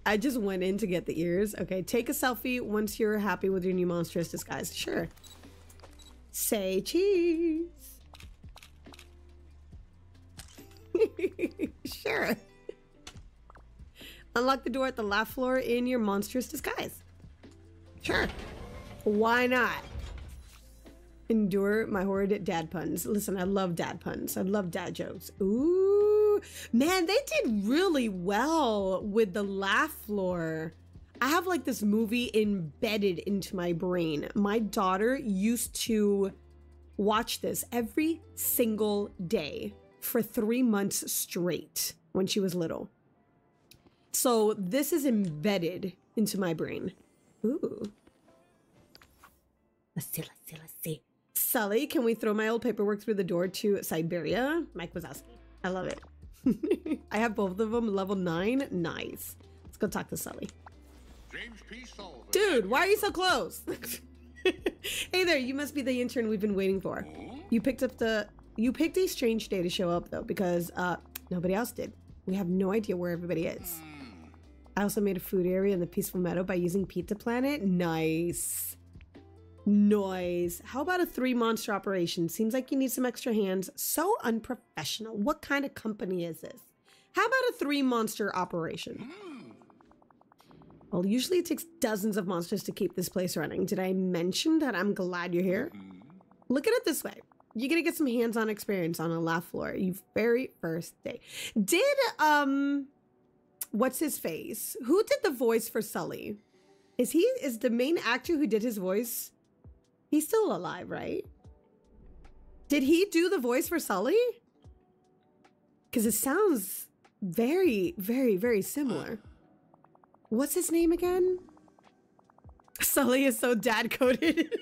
I just went in to get the ears. Okay, take a selfie once you're happy with your new monstrous disguise. Sure. Say cheese. Sure. Unlock the door at the laugh floor in your monstrous disguise. Sure. Why not? Endure my horrid dad puns. Listen, I love dad puns. I love dad jokes. Ooh. Man, they did really well with the laugh floor. I have like this movie embedded into my brain. My daughter used to watch this every single day for 3 months straight when she was little. So this is embedded into my brain. Ooh. Let's see. Sully, can we throw my old paperwork through the door to Siberia? Mike Wazowski. I love it. I have both of them level 9. Nice. Let's go talk to Sully. James P. Sullivan. Dude, why are you so close? Hey there, you must be the intern we've been waiting for. You picked a strange day to show up, though, because nobody else did. We have no idea where everybody is. I also made a food area in the Peaceful Meadow by using Pizza Planet. Nice. Noise. How about a 3-monster operation? Seems like you need some extra hands. So unprofessional. What kind of company is this? How about a 3-monster operation? Well, usually it takes dozens of monsters to keep this place running. Did I mention that I'm glad you're here? Look at it this way. You're gonna get some hands-on experience on a laugh floor your very first day. Did, what's his face? Who did the voice for Sully? Is the main actor who did his voice, he's still alive, right? Did he do the voice for Sully? Because it sounds very, very, very similar. What's his name again? Sully is so dad-coded.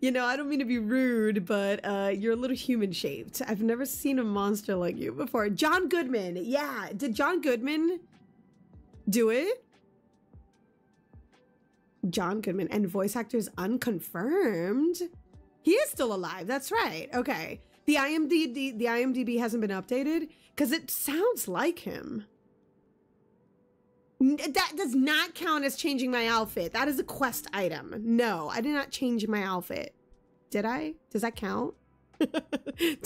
You know, I don't mean to be rude, but you're a little human-shaped. I've never seen a monster like you before. John Goodman. Yeah. Did John Goodman do it? John Goodman. And voice actor is unconfirmed. He is still alive. That's right. Okay. The IMDb hasn't been updated because it sounds like him. That does not count as changing my outfit. That is a quest item. No, I did not change my outfit. Did I? Does that count?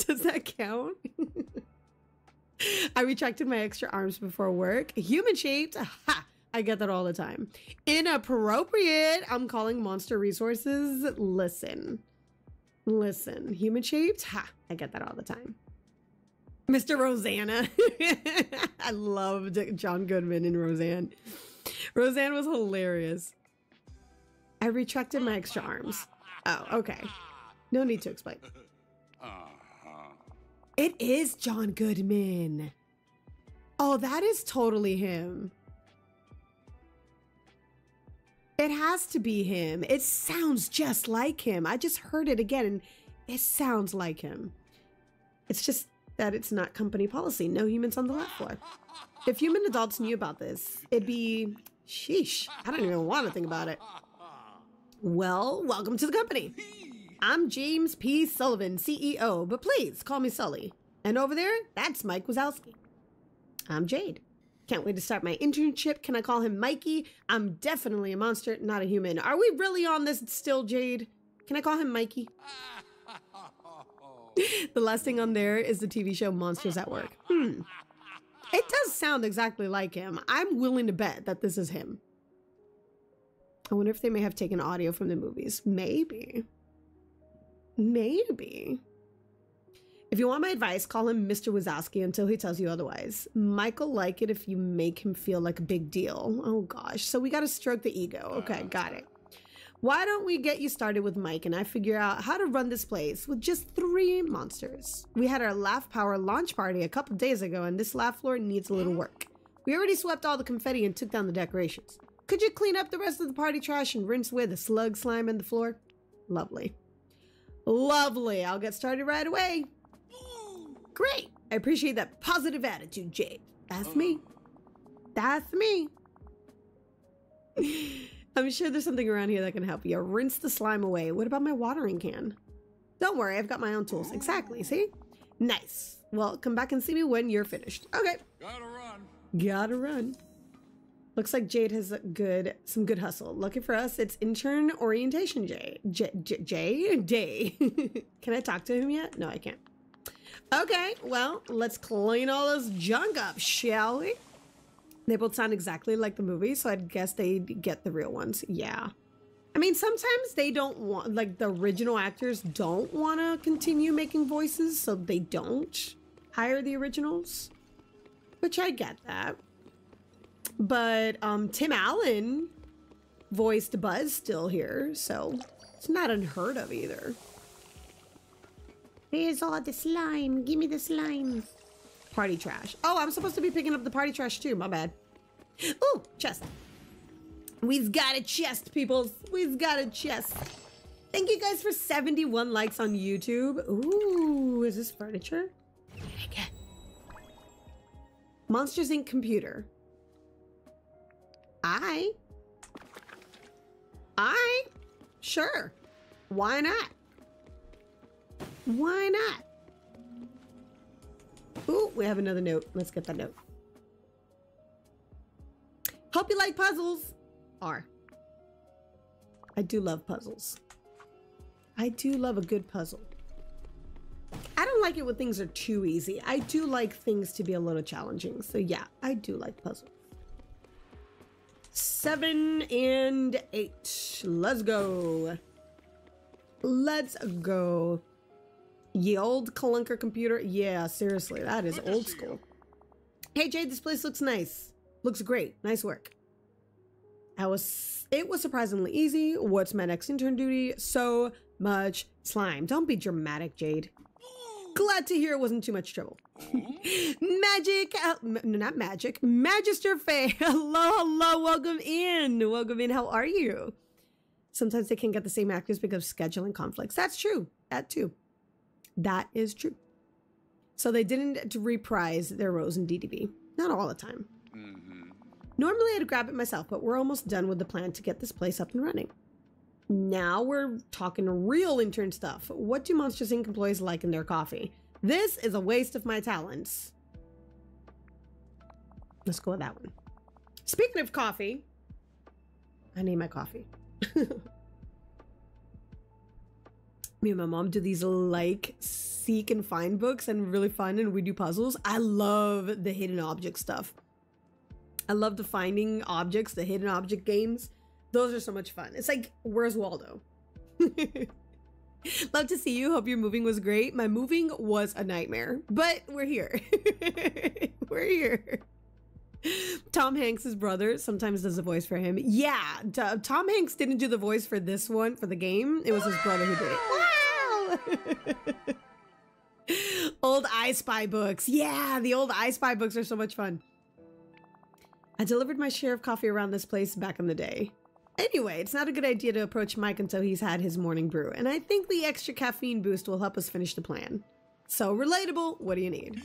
Does that count? I retracted my extra arms before work. Human-shaped. Ha! I get that all the time. Inappropriate. I'm calling Monster Resources. Listen. Listen. Human-shaped. Ha! I get that all the time. Mr. Rosanna. I loved John Goodman in Roseanne. Roseanne was hilarious. I retracted my extra arms. Oh, okay. No need to explain. It is John Goodman. Oh, that is totally him. It has to be him. It sounds just like him. I just heard it again and it sounds like him. It's just... that it's not company policy. No humans on the Laugh Floor. If human adults knew about this, it'd be... sheesh. I don't even want to think about it. Well, welcome to the company. I'm James P. Sullivan, CEO, but please call me Sully. And over there, that's Mike Wazowski. I'm Jade. Can't wait to start my internship. Can I call him Mikey? I'm definitely a monster, not a human. Are we really on this still, Jade? Can I call him Mikey? The last thing on there is the TV show Monsters at Work. It does sound exactly like him. I'm willing to bet that this is him. I wonder if they may have taken audio from the movies. Maybe. Maybe. If you want my advice, call him Mr. Wazowski until he tells you otherwise. Michael like it if you make him feel like a big deal. Oh gosh. So we got to stroke the ego. Okay, got it. Why don't we get you started with Mike and I figure out how to run this place with just 3 monsters? We had our Laugh Power launch party a couple days ago and this Laugh Floor needs a little work. We already swept all the confetti and took down the decorations. Could you clean up the rest of the party trash and rinse away the slug slime in the floor? Lovely. Lovely. I'll get started right away. Great. I appreciate that positive attitude, Jade. That's me. That's me. I'm sure there's something around here that can help you. Rinse the slime away. What about my watering can? Don't worry, I've got my own tools. Exactly, see? Nice. Well, come back and see me when you're finished. Okay. Gotta run. Gotta run. Looks like Jade has some good hustle. Lucky for us, it's intern orientation day. Jade? Can I talk to him yet? No, I can't. Okay, well, let's clean all this junk up, shall we? They both sound exactly like the movie, so I'd guess they'd get the real ones. Yeah. I mean, sometimes they don't want, like, the original actors don't want to continue making voices, so they don't hire the originals. Which I get that. But, Tim Allen voiced Buzz still here, so it's not unheard of either. Here's all the slime. Give me the slime. Party trash. Oh, I'm supposed to be picking up the party trash too. My bad. Ooh, chest. We've got a chest, people. We've got a chest. Thank you guys for 71 likes on YouTube. Ooh, is this furniture? What did I get? Monsters Inc. computer. I? Sure. Why not? Why not? Ooh, we have another note. Let's get that note. Hope you like puzzles. R. I do love puzzles. I do love a good puzzle. I don't like it when things are too easy. I do like things to be a little challenging. So yeah, I do like puzzles. 7 and 8. Let's go. Let's go. Ye old clunker computer. Yeah, seriously, that is old school. Hey Jade, this place looks nice. Looks great. Nice work. It was surprisingly easy. What's my next intern duty? So much slime. Don't be dramatic, Jade. Glad to hear it wasn't too much trouble. Magister Faye. Hello, welcome in. How are you? Sometimes they can't get the same actors because of scheduling conflicts. That's true. That is true. So they didn't reprise their roles in DDB. Not all the time. Mm-hmm. Normally I'd grab it myself, but we're almost done with the plan to get this place up and running. Now we're talking real intern stuff. What do Monsters Inc. employees like in their coffee? This is a waste of my talents. Let's go with that one. Speaking of coffee, I need my coffee. Me and my mom do these like, seek and find books, and really fun, and we do puzzles. I love the hidden object stuff. I love the finding objects, the hidden object games. Those are so much fun. It's like, where's Waldo? Love to see you. Hope your moving was great. My moving was a nightmare, but we're here. We're here. Tom Hanks's brother sometimes does a voice for him. Yeah, Tom Hanks didn't do the voice for this one, for the game. It was his brother who did it. Wow! Old I Spy books. Yeah, the old I Spy books are so much fun. I delivered my share of coffee around this place back in the day. Anyway, it's not a good idea to approach Mike until he's had his morning brew, and I think the extra caffeine boost will help us finish the plan. So relatable, what do you need?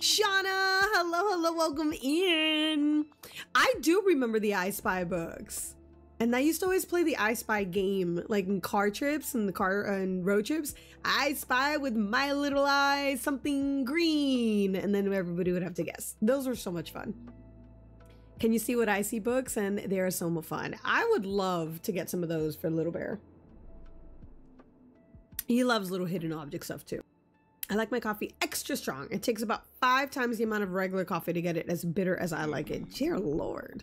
Shauna, hello, welcome in. I do remember the I Spy books, and I used to always play the I Spy game, like in car trips and road trips. I spy with my little eye something green, and then everybody would have to guess. Those were so much fun. Can you see what I see books? And they are so much fun. I would love to get some of those for Little Bear. He loves little hidden object stuff too. I like my coffee extra strong. It takes about 5 times the amount of regular coffee to get it as bitter as I like it. Dear Lord.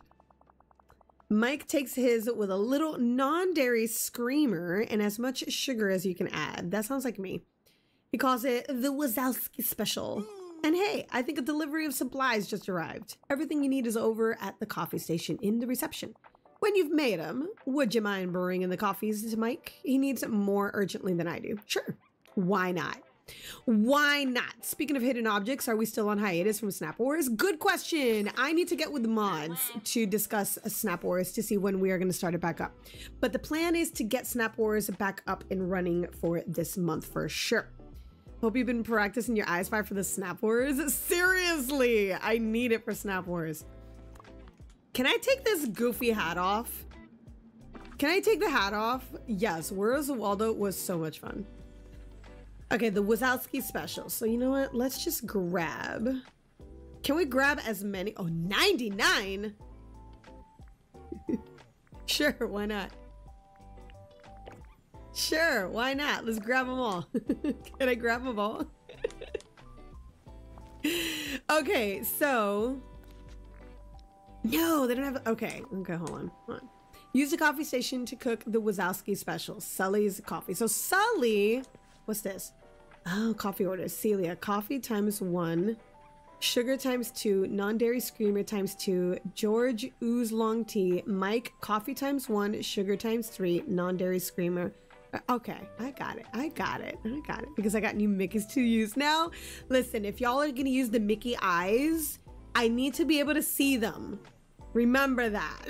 Mike takes his with a little non-dairy screamer and as much sugar as you can add. That sounds like me. He calls it the Wazowski special. And hey, I think a delivery of supplies just arrived. Everything you need is over at the coffee station in the reception. When you've made them, would you mind bringing the coffees to Mike? He needs it more urgently than I do. Sure. Why not? Why not? Speaking of hidden objects, are we still on hiatus from Snap Wars? Good question. I need to get with the mods to discuss Snap Wars to see when we are going to start it back up. But the plan is to get Snap Wars back up and running for this month for sure. Hope you've been practicing your I Spy for the Snap Wars. Seriously, I need it for Snap Wars. Can I take this goofy hat off? Can I take the hat off? Yes, Where's Waldo was so much fun. Okay, the Wazowski special. So you know what? Let's just grab. Can we grab as many? Oh, 99? Sure, why not? Sure, why not? Let's grab them all. Can I grab them all? Okay, so... No, they don't have... Okay, hold on. Use the coffee station to cook the Wazowski special. Sully's coffee. So Sully... What's this? Oh, coffee order. Celia, coffee ×1. Sugar ×2. Non-dairy screamer ×2. George, ooze long tea. Mike, coffee ×1. Sugar ×3. Non-dairy screamer... Okay, I got it. Because I got new Mickeys to use now. Listen, if y'all are going to use the Mickey eyes, I need to be able to see them. Remember that.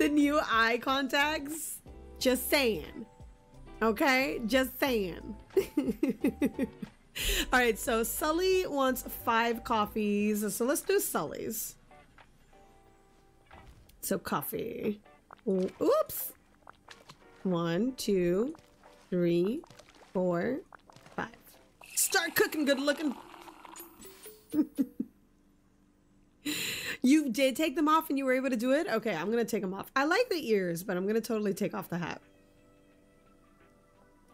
The new eye contacts. Just saying. Okay? Just saying. All right, so Sully wants 5 coffees. So let's do Sully's. So coffee. Oops. 1, 2, 3, 4, 5. Start cooking, good looking. You did take them off and you were able to do it? Okay, I'm going to take them off. I like the ears, but I'm going to totally take off the hat.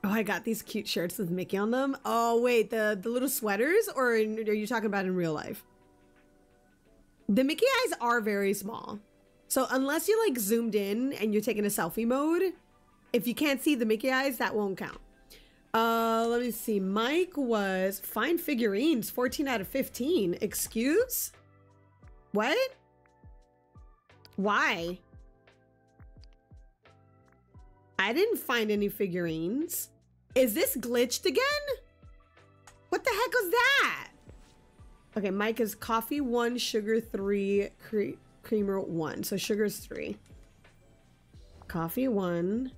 Oh, I got these cute shirts with Mickey on them. Oh, wait, the little sweaters? Or are you talking about in real life? The Mickey eyes are very small. So unless you like zoomed in and you're taking a selfie mode... If you can't see the Mickey eyes, that won't count. Let me see. Mike was fine figurines, 14 out of 15. Excuse? What? Why? I didn't find any figurines. Is this glitched again? What the heck was that? Okay, Mike is coffee 1, sugar 3, creamer 1. So sugar's 3. Coffee 1.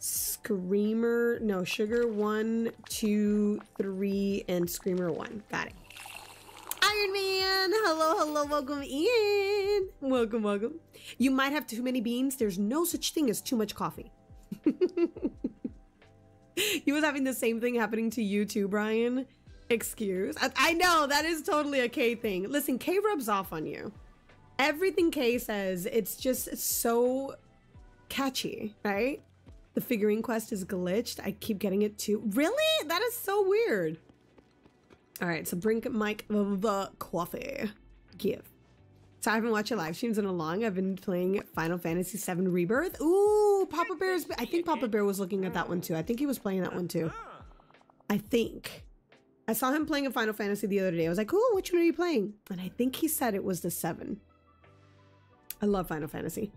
Screamer, no, sugar 1, 2, 3, and screamer 1. Got it. Iron Man, hello, hello, welcome in. Welcome, welcome. You might have too many beans. There's no such thing as too much coffee. He was having the same thing happening to you too, Brian. Excuse. I know, that is totally a K thing. Listen, K rubs off on you. Everything K says, it's just so catchy, right? The figurine quest is glitched. I keep getting it too. Really? That is so weird. All right, so bring Mike the coffee. Give. So I haven't watched your live streams in a long. I've been playing Final Fantasy VII Rebirth. Ooh, Papa Bear's. I think Papa Bear was looking at that one too. I think he was playing that one too. I think. I saw him playing a Final Fantasy the other day. I was like, "Ooh, which one are you playing?" And I think he said it was the 7. I love Final Fantasy.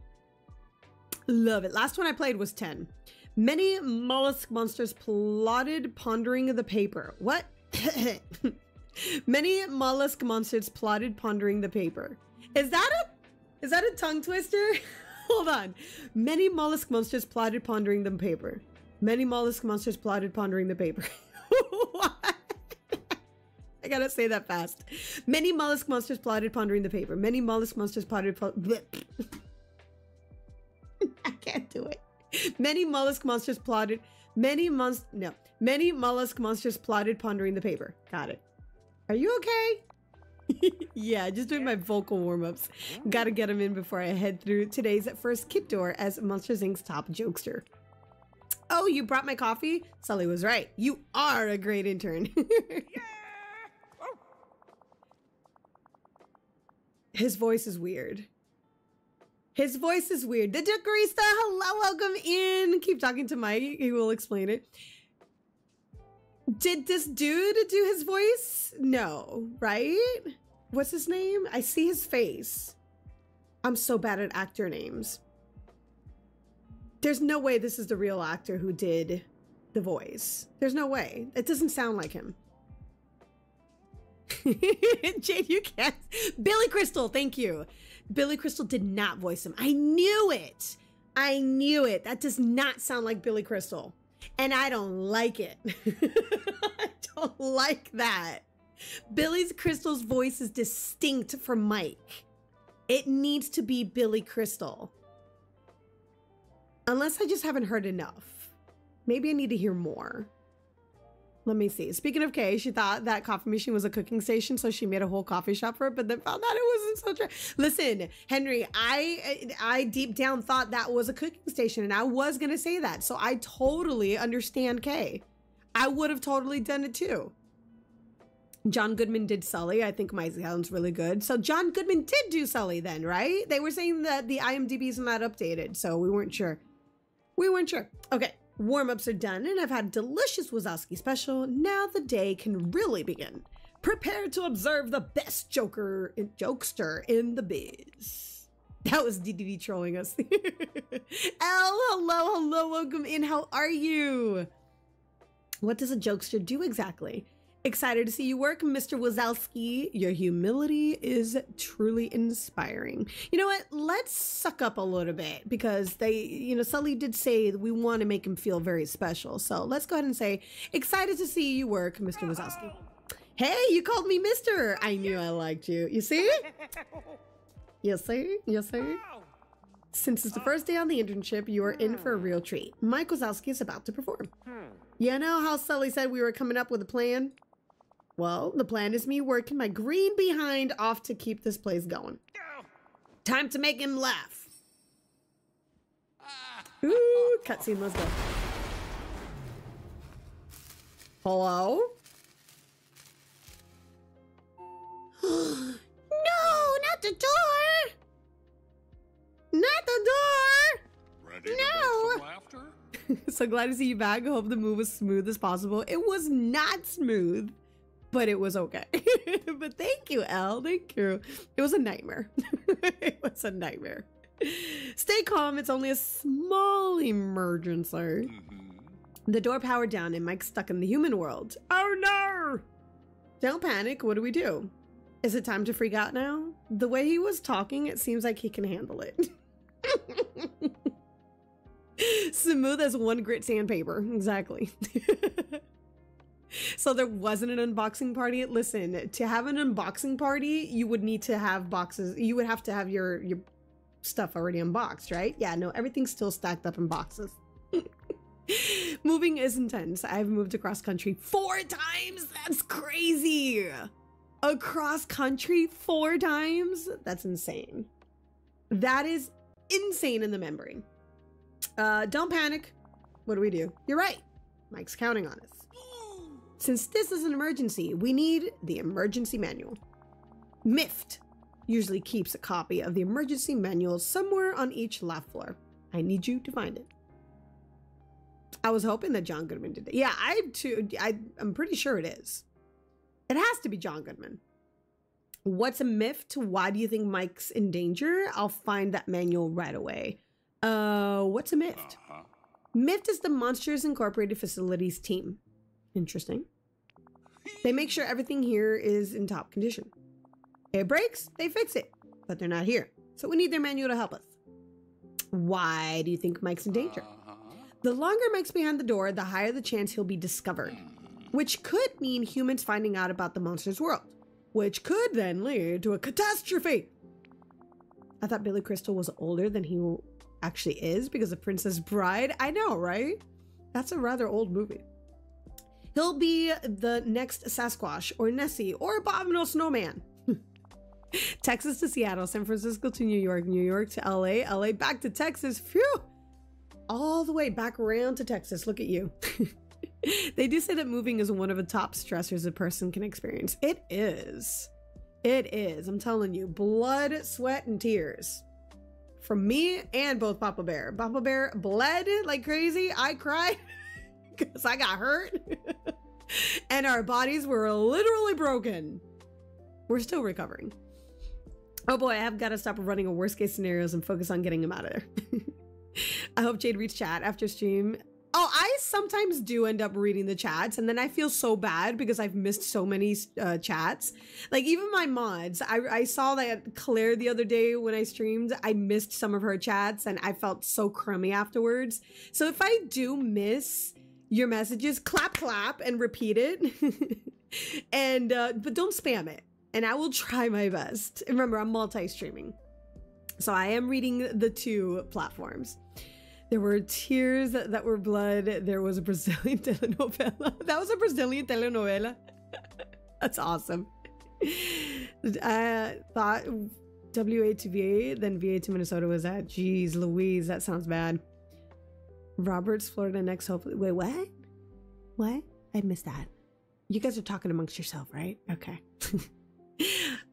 Love it. Last one I played was 10. Many mollusk monsters plotted, pondering the paper. What? Many mollusk monsters plotted, pondering the paper. Is that a tongue twister? Hold on. Many mollusk monsters plotted, pondering the paper. Many mollusk monsters plotted, pondering the paper. What? I gotta say that fast. Many mollusk monsters plotted, pondering the paper. Many mollusk monsters plotted. I can't do it. Many mollusk monsters plotted. Many mollusk monsters plotted, pondering the paper. Got it. Are you okay? Yeah, just doing my vocal warm-ups. Gotta get them in before I head through today's first kid door as Monsters Inc.'s top jokester. Oh, you brought my coffee? Sully was right. You are a great intern. His voice is weird. His voice is weird. The Dukerista, hello, welcome in. Keep talking to Mike. He will explain it. Did this dude do his voice? No, right? What's his name? I see his face. I'm so bad at actor names. There's no way this is the real actor who did the voice. There's no way. It doesn't sound like him. Jade, you can't. Billy Crystal, thank you. Billy Crystal did not voice him. I knew it. I knew it. That does not sound like Billy Crystal. And I don't like it. I don't like that. Billy Crystal's voice is distinct from Mike. It needs to be Billy Crystal. Unless I just haven't heard enough. Maybe I need to hear more. Let me see. Speaking of Kay, she thought that coffee machine was a cooking station, so she made a whole coffee shop for it, but then found out it wasn't so true. Listen, Henry, I deep down thought that was a cooking station, and I was going to say that, so I totally understand Kay. I would have totally done it too. John Goodman did Sully. I think Maisie Helen's really good. So John Goodman did do Sully then, right? They were saying that the IMDb is not updated, so we weren't sure. We weren't sure. Okay. Warm-ups are done, and I've had a delicious Wazowski special. Now the day can really begin. Prepare to observe the best jokester in the biz. That was DDD trolling us. L, hello, hello, welcome in. How are you? What does a jokester do exactly? Excited to see you work, Mr. Wazowski. Your humility is truly inspiring. You know what? Let's suck up a little bit because they, you know, Sully did say that we want to make him feel very special. So let's go ahead and say, excited to see you work, Mr. Wazowski. Hey, you called me Mr. I knew I liked you. You see? You see? You see? Since it's the first day on the internship, you are in for a real treat. Mike Wazowski is about to perform. You know how Sully said we were coming up with a plan? Well, the plan is me working my green behind off to keep this place going. Time to make him laugh. Ooh, cutscene, let's go. Hello? No, not the door! Not the door! Ready to make some laughter? So glad to see you back. Hope the move was smooth as possible. It was not smooth. But it was okay. But thank you, Elle. Thank you. It was a nightmare. It was a nightmare. Stay calm, it's only a small emergency. The door powered down and Mike's stuck in the human world. Oh no! Don't panic, what do we do? Is it time to freak out now? The way he was talking, it seems like he can handle it. Smooth as one grit sandpaper, exactly. So there wasn't an unboxing party? Listen, to have an unboxing party, you would need to have boxes. You would have to have your stuff already unboxed, right? Yeah, no, everything's still stacked up in boxes. Moving is intense. I've moved across country 4 times. That's crazy. Across country 4 times? That's insane. That is insane in the membrane. Don't panic. What do we do? You're right. Mike's counting on us. Since this is an emergency, we need the emergency manual. MIFT usually keeps a copy of the emergency manual somewhere on each laugh floor. I need you to find it. I was hoping that John Goodman did it. Yeah, I'm pretty sure it is. It has to be John Goodman. What's a MIFT? Why do you think Mike's in danger? I'll find that manual right away. What's a MIFT? MIFT is the Monsters Incorporated Facilities team. Interesting. They make sure everything here is in top condition. It breaks, they fix it, but they're not here. So we need their manual to help us. Why do you think Mike's in danger? The longer Mike's behind the door, the higher the chance he'll be discovered, which could mean humans finding out about the monster's world, which could then lead to a catastrophe. I thought Billy Crystal was older than he actually is because of Princess Bride. I know, right? That's a rather old movie. He'll be the next Sasquatch or Nessie or Abominable Snowman. Texas to Seattle, San Francisco to New York, New York to LA, LA back to Texas. Phew! All the way back around to Texas. Look at you. They do say that moving is one of the top stressors a person can experience. It is. It is. I'm telling you. Blood, sweat, and tears. From me and both Papa Bear. Papa Bear bled like crazy. I cried. Because I got hurt and our bodies were literally broken. We're still recovering. Oh boy, I have got to stop running a worst case scenarios and focus on getting them out of there. I hope Jade reads chat after stream. Oh, I sometimes do end up reading the chats and then I feel so bad because I've missed so many chats. Like even my mods, I saw that Claire the other day when I streamed, I missed some of her chats and I felt so crummy afterwards. So if I do miss your messages, clap, clap, and repeat it. And, but don't spam it. And I will try my best. And remember, I'm multi-streaming. So I am reading the 2 platforms. There were tears that were blood. There was a Brazilian telenovela. That was a Brazilian telenovela. That's awesome. I thought WA to VA, then VA to Minnesota was that. Jeez Louise, that sounds bad. Roberts, Florida next, hopefully. Wait, what? What? I missed that. You guys are talking amongst yourself, right? Okay.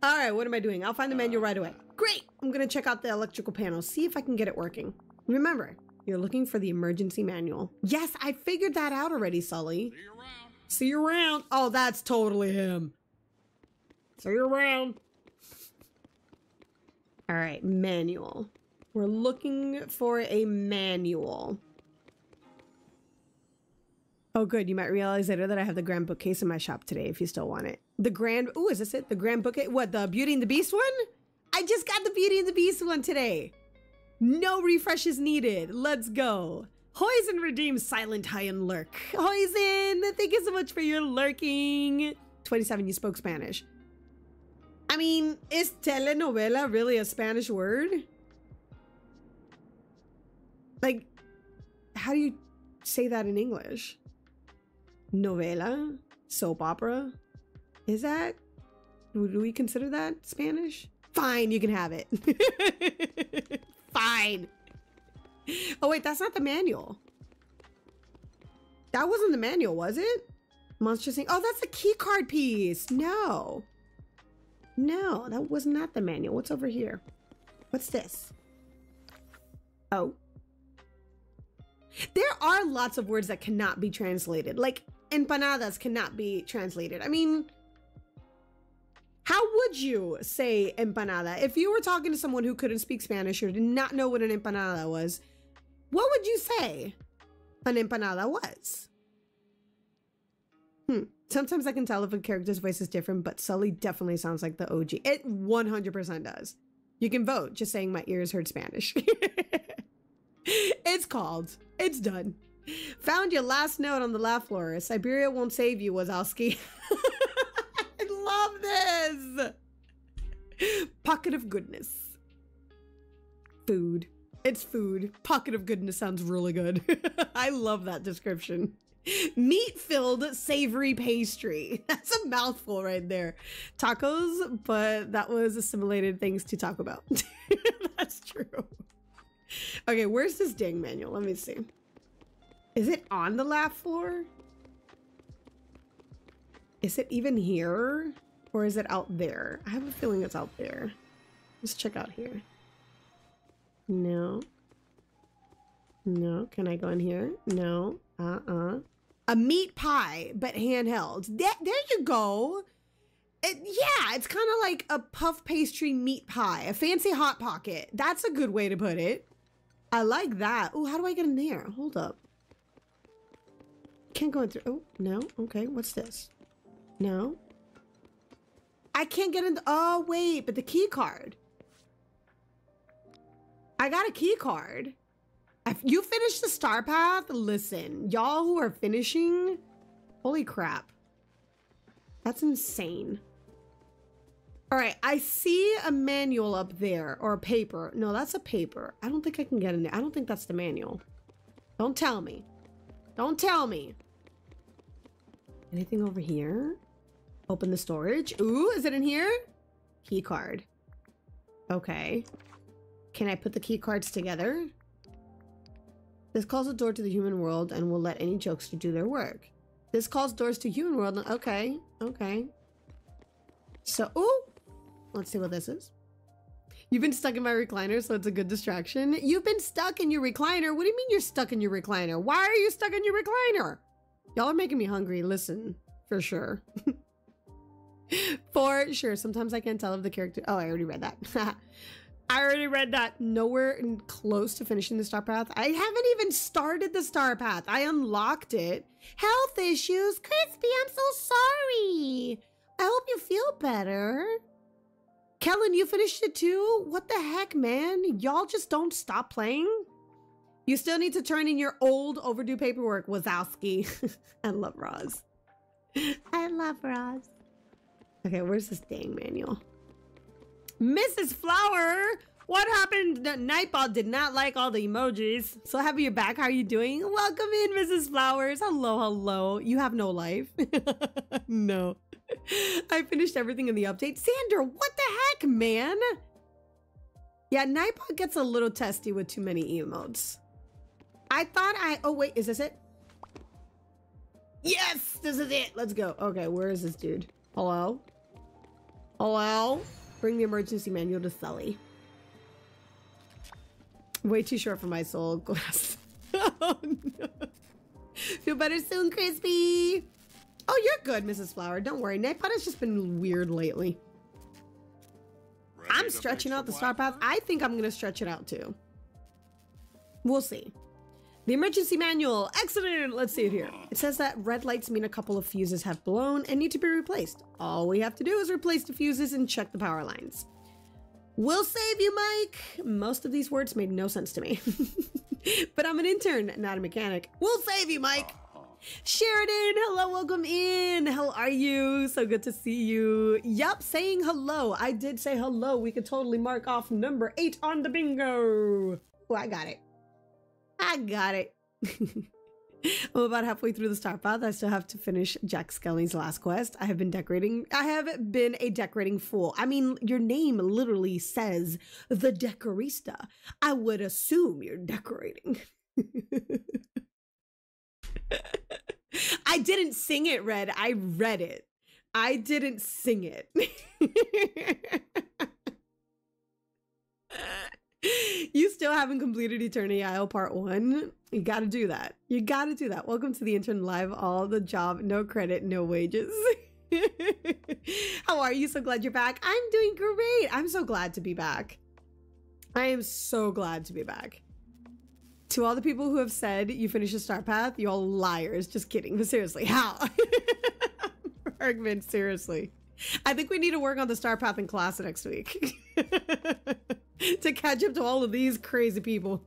All right, what am I doing? I'll find the manual right away. Great! I'm going to check out the electrical panel, see if I can get it working. Remember, you're looking for the emergency manual. Yes, I figured that out already, Sully. See you around. See you around. Oh, that's totally him. See you around. All right, manual. We're looking for a manual. Oh, good. You might realize later that I have the grand bookcase in my shop today if you still want it. The grand... Ooh, is this it? The grand bookcase? What, the Beauty and the Beast one? I just got the Beauty and the Beast one today. No refreshes needed. Let's go. Hoisin redeems Silent High and Lurk. Hoisin, thank you so much for your lurking. 27, you spoke Spanish. I mean, is telenovela really a Spanish word? Like, how do you say that in English? Novela, soap opera, is that, do we consider that Spanish? Fine, you can have it. Fine. Oh wait, that's not the manual. That wasn't the manual, was it? Monsters Inc. Oh, that's the key card piece. No, no, that was not the manual. What's over here? What's this? Oh, there are lots of words that cannot be translated. Like empanadas cannot be translated. I mean, How would you say empanada? If you were talking to someone who couldn't speak Spanish or did not know what an empanada was, what would you say an empanada was? Sometimes I can tell if a character's voice is different, but Sully definitely sounds like the OG. It 100% does. You can vote just saying my ears heard Spanish. It's called. It's done. Found your last note on the laugh floor. Siberia won't save you, Wazowski. I love this. Pocket of goodness. Food. It's food. Pocket of goodness sounds really good. I love that description. Meat-filled savory pastry. That's a mouthful right there. Tacos, but that was assimilated things to talk about. That's true. Okay, where's this dang manual? Let me see. Is it on the laugh floor? Is it even here? Or is it out there? I have a feeling it's out there. Let's check out here. No. No. Can I go in here? No. A meat pie, but handheld. There you go. Yeah, it's kind of like a puff pastry meat pie. A fancy hot pocket. That's a good way to put it. I like that. Oh, how do I get in there? Hold up. Can't go in through. Oh, no. Okay, what's this? No. I can't get in. Oh, wait, but the key card. I got a key card. If you finished the Star Path? Listen, y'all who are finishing, holy crap. That's insane. All right, I see a manual up there, or a paper. No, that's a paper. I don't think I can get in there. I don't think that's the manual. Don't tell me. Don't tell me. Anything over here? Open the storage. Ooh, is it in here? Key card. Okay. Can I put the key cards together? This calls a door to the human world and will let any jokes to do their work. This calls doors to human world. Okay, okay. So, ooh, let's see what this is. You've been stuck in my recliner, so it's a good distraction. You've been stuck in your recliner? What do you mean you're stuck in your recliner? Why are you stuck in your recliner? Y'all are making me hungry. Listen, for sure. For sure. Sometimes I can't tell if the character... Oh, I already read that. I already read that. Nowhere close to finishing the Star Path. I haven't even started the Star Path. I unlocked it. Health issues. Crispy, I'm so sorry. I hope you feel better. Kellen, you finished it too? What the heck, man? Y'all just don't stop playing? You still need to turn in your old overdue paperwork, Wazowski. I love Roz. I love Roz. Okay, where's this dang manual? Mrs. Flower, what happened? Nightball did not like all the emojis. So happy you're back. How are you doing? Welcome in, Mrs. Flowers. Hello, hello. You have no life. No. I finished everything in the update. Sander, what the heck, man? Yeah, Nightball gets a little testy with too many emotes. I thought I... Oh, wait. Is this it? Yes, this is it. Let's go. Okay, where is this dude? Hello? Hello? Bring the emergency manual to Sully. Way too short for my soul. Glass. Oh, no. Feel better soon, Crispy. Oh, you're good, Mrs. Flower. Don't worry. Nightbot has just been weird lately. Ready I'm stretching out the Star Path. I think I'm going to stretch it out, too. We'll see. The emergency manual. Excellent. Let's see it here. It says that red lights mean a couple of fuses have blown and need to be replaced. All we have to do is replace the fuses and check the power lines. We'll save you, Mike. Most of these words made no sense to me. But I'm an intern, not a mechanic. We'll save you, Mike. Sheridan, hello, welcome in. How are you? So good to see you. Yup, saying hello. I did say hello. We could totally mark off number 8 on the bingo. Oh, I got it. I got it. I'm about halfway through the Star Path. I still have to finish Jack Skelly's last quest. I have been decorating. I have been a decorating fool. I mean, your name literally says the Decorista. I would assume you're decorating. I didn't sing it, Red. I read it. I didn't sing it. You still haven't completed Eternity Isle Part 1. You gotta do that. You gotta do that. Welcome to the intern live. All the job, no credit, no wages. How are you? So glad you're back. I'm doing great. I'm so glad to be back. I am so glad to be back. To all the people who have said you finished a Star Path, you all liars. Just kidding. But seriously, how? Bergman, seriously. I think we need to work on the Star Path in class next week. To catch up to all of these crazy people.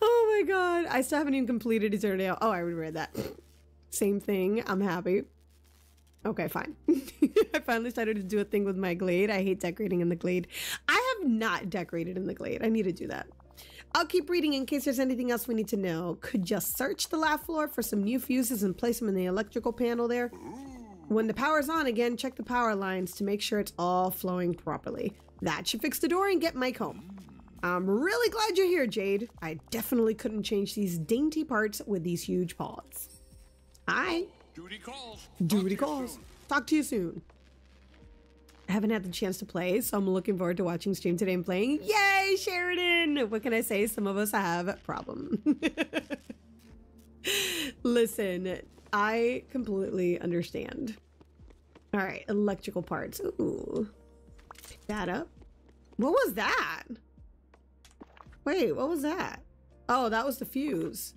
Oh my god. I still haven't even completed Eternity Isle. Oh, I already read that. Same thing. I'm happy. Okay, fine. I finally started to do a thing with my glade. I hate decorating in the glade. I have not decorated in the glade. I need to do that. I'll keep reading in case there's anything else we need to know. Could just search the Laugh Floor for some new fuses and place them in the electrical panel there. When the power's on again, check the power lines to make sure it's all flowing properly. That should fix the door and get Mike home. I'm really glad you're here, Jade. I definitely couldn't change these dainty parts with these huge paws. Hi. Duty calls. Duty calls. Talk to you soon. I haven't had the chance to play, so I'm looking forward to watching stream today and playing. Yay, Sheridan! What can I say? Some of us have a problem. Listen, I completely understand. All right, electrical parts. Ooh. Pick that up. What was that? Wait, what was that? Oh, that was the fuse.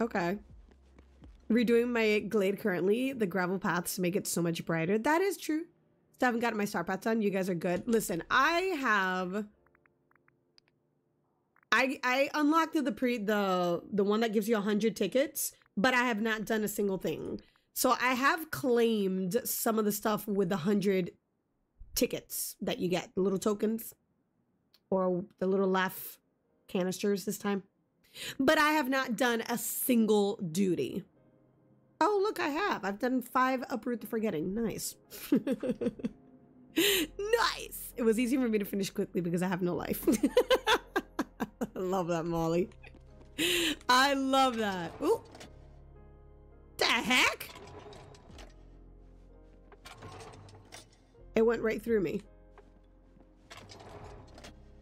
Okay. Redoing my glade currently, the gravel paths make it so much brighter. That is true. Still haven't gotten my Star Path done. You guys are good. Listen, I unlocked the one that gives you 100 tickets, but I have not done a single thing. So I have claimed some of the stuff with the 100 tickets that you get, the little tokens or the little laugh canisters this time. But I have not done a single duty. Oh, look, I have. I've done 5 Uproot the Forgetting. Nice. Nice. It was easy for me to finish quickly because I have no life. I love that, Molly. I love that. Ooh. The heck? It went right through me.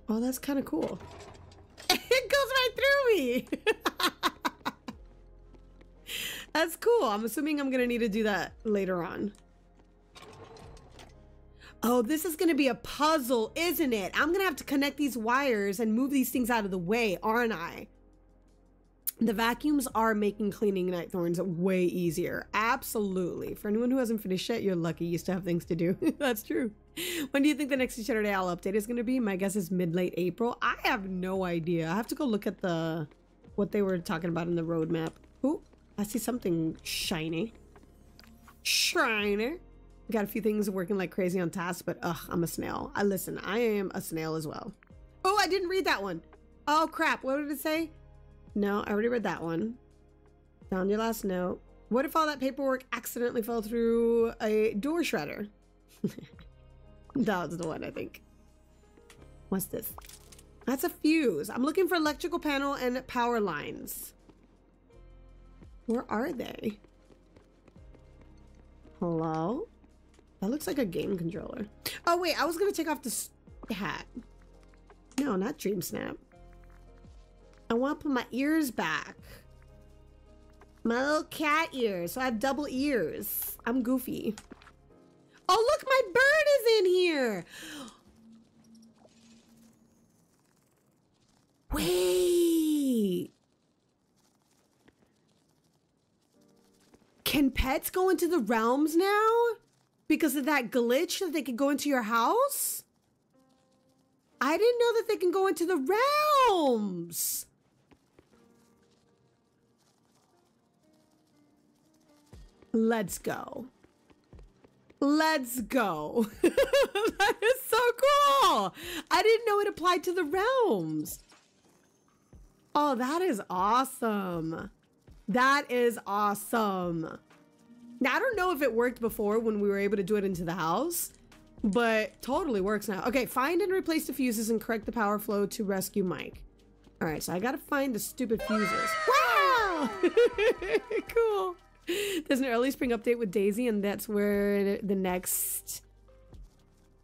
Oh, that's kind of cool. It goes right through me. That's cool. I'm assuming I'm going to need to do that later on. Oh, this is going to be a puzzle, isn't it? I'm going to have to connect these wires and move these things out of the way, aren't I? The vacuums are making cleaning night thorns way easier. Absolutely. For anyone who hasn't finished yet, you're lucky. You still have things to do. That's true. When do you think the next Saturday I'll update is going to be? My guess is mid-late April. I have no idea. I have to go look at what they were talking about in the roadmap. Ooh. I see something shiny. Shiny. Got a few things working like crazy on task, but ugh, I'm a snail. Listen, I am a snail as well. Oh, I didn't read that one. Oh, crap. What did it say? No, I already read that one. Found your last note. What if all that paperwork accidentally fell through a door shredder? That was the one, I think. What's this? That's a fuse. I'm looking for electrical panel and power lines. Where are they? Hello? That looks like a game controller. Oh, wait. I was going to take off this hat. No, not DreamSnap. I want to put my ears back. My little cat ears. So I have double ears. I'm goofy. Oh, look. My bird is in here. Wait. Can pets go into the realms now? Because of that glitch that they can go into your house? I didn't know that they can go into the realms. Let's go. Let's go. That is so cool. I didn't know it applied to the realms. Oh, that is awesome. That is awesome. Now, I don't know if it worked before when we were able to do it into the house, but totally works now. Okay, find and replace the fuses and correct the power flow to rescue Mike. All right, so I got to find the stupid fuses. Wow! Cool. There's an early spring update with Daisy, and that's where the next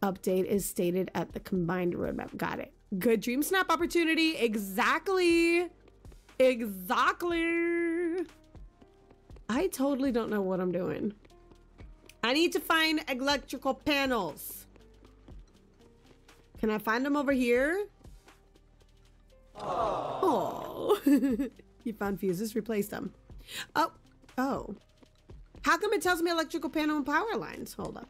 update is stated at the combined roadmap. Got it. Good dream snap opportunity. Exactly. Exactly. I totally don't know what I'm doing. I need to find electrical panels. Can I find them over here? Oh. You found fuses, replace them. Oh. Oh. How come it tells me electrical panel and power lines? Hold up.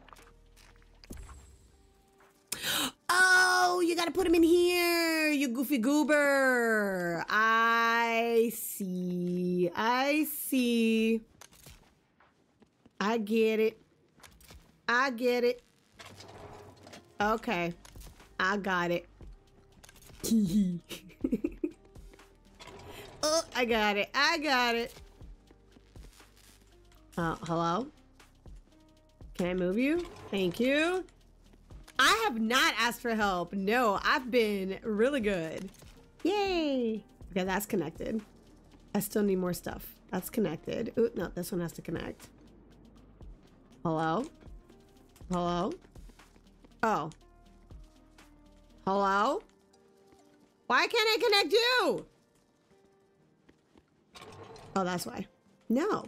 Oh, you gotta put them in here, you goofy goober. I see. I see. I get it. I get it. Okay. I got it. Oh, I got it. I got it. Hello? Can I move you? Thank you. I have not asked for help. No, I've been really good. Yay. Okay, that's connected. I still need more stuff. That's connected. Ooh, no, this one has to connect. Hello? Hello? Oh. Hello? Why can't I connect you? Oh, that's why. No.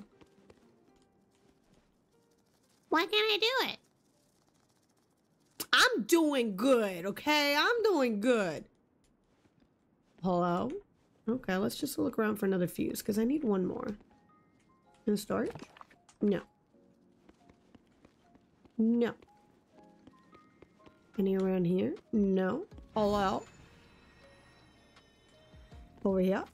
Why can't I do it? I'm doing good, okay? I'm doing good. Hello? Okay, let's just look around for another fuse, because I need one more. Can I start? No. No. Any around here? No. Hello? Over here?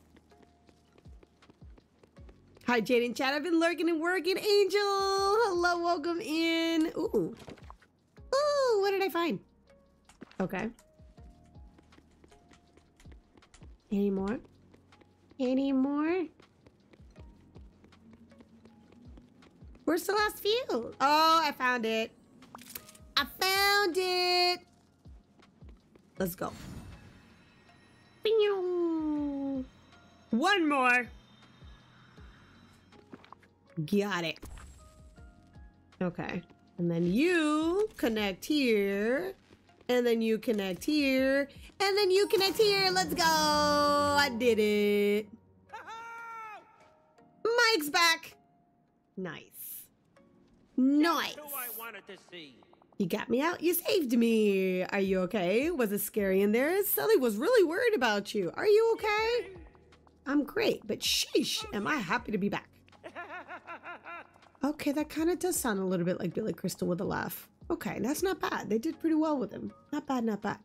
Hi, Jade and chat. I've been lurking and working. Angel! Hello, welcome in. Ooh. Ooh, what did I find? Okay. Any more? Any more? Where's the last fuse? Oh, I found it. I found it. Let's go. One more. Got it. Okay. And then you connect here. And then you connect here. And then you connect here. Let's go. I did it. Mike's back. Nice. Nice. That's what I wanted to see. You got me out. You saved me. Are you okay? Was it scary in there? Sully was really worried about you. Are you okay? I'm great, but sheesh, am I happy to be back. Okay, that kind of does sound a little bit like Billy Crystal with a laugh. Okay, that's not bad. They did pretty well with him. Not bad, not bad.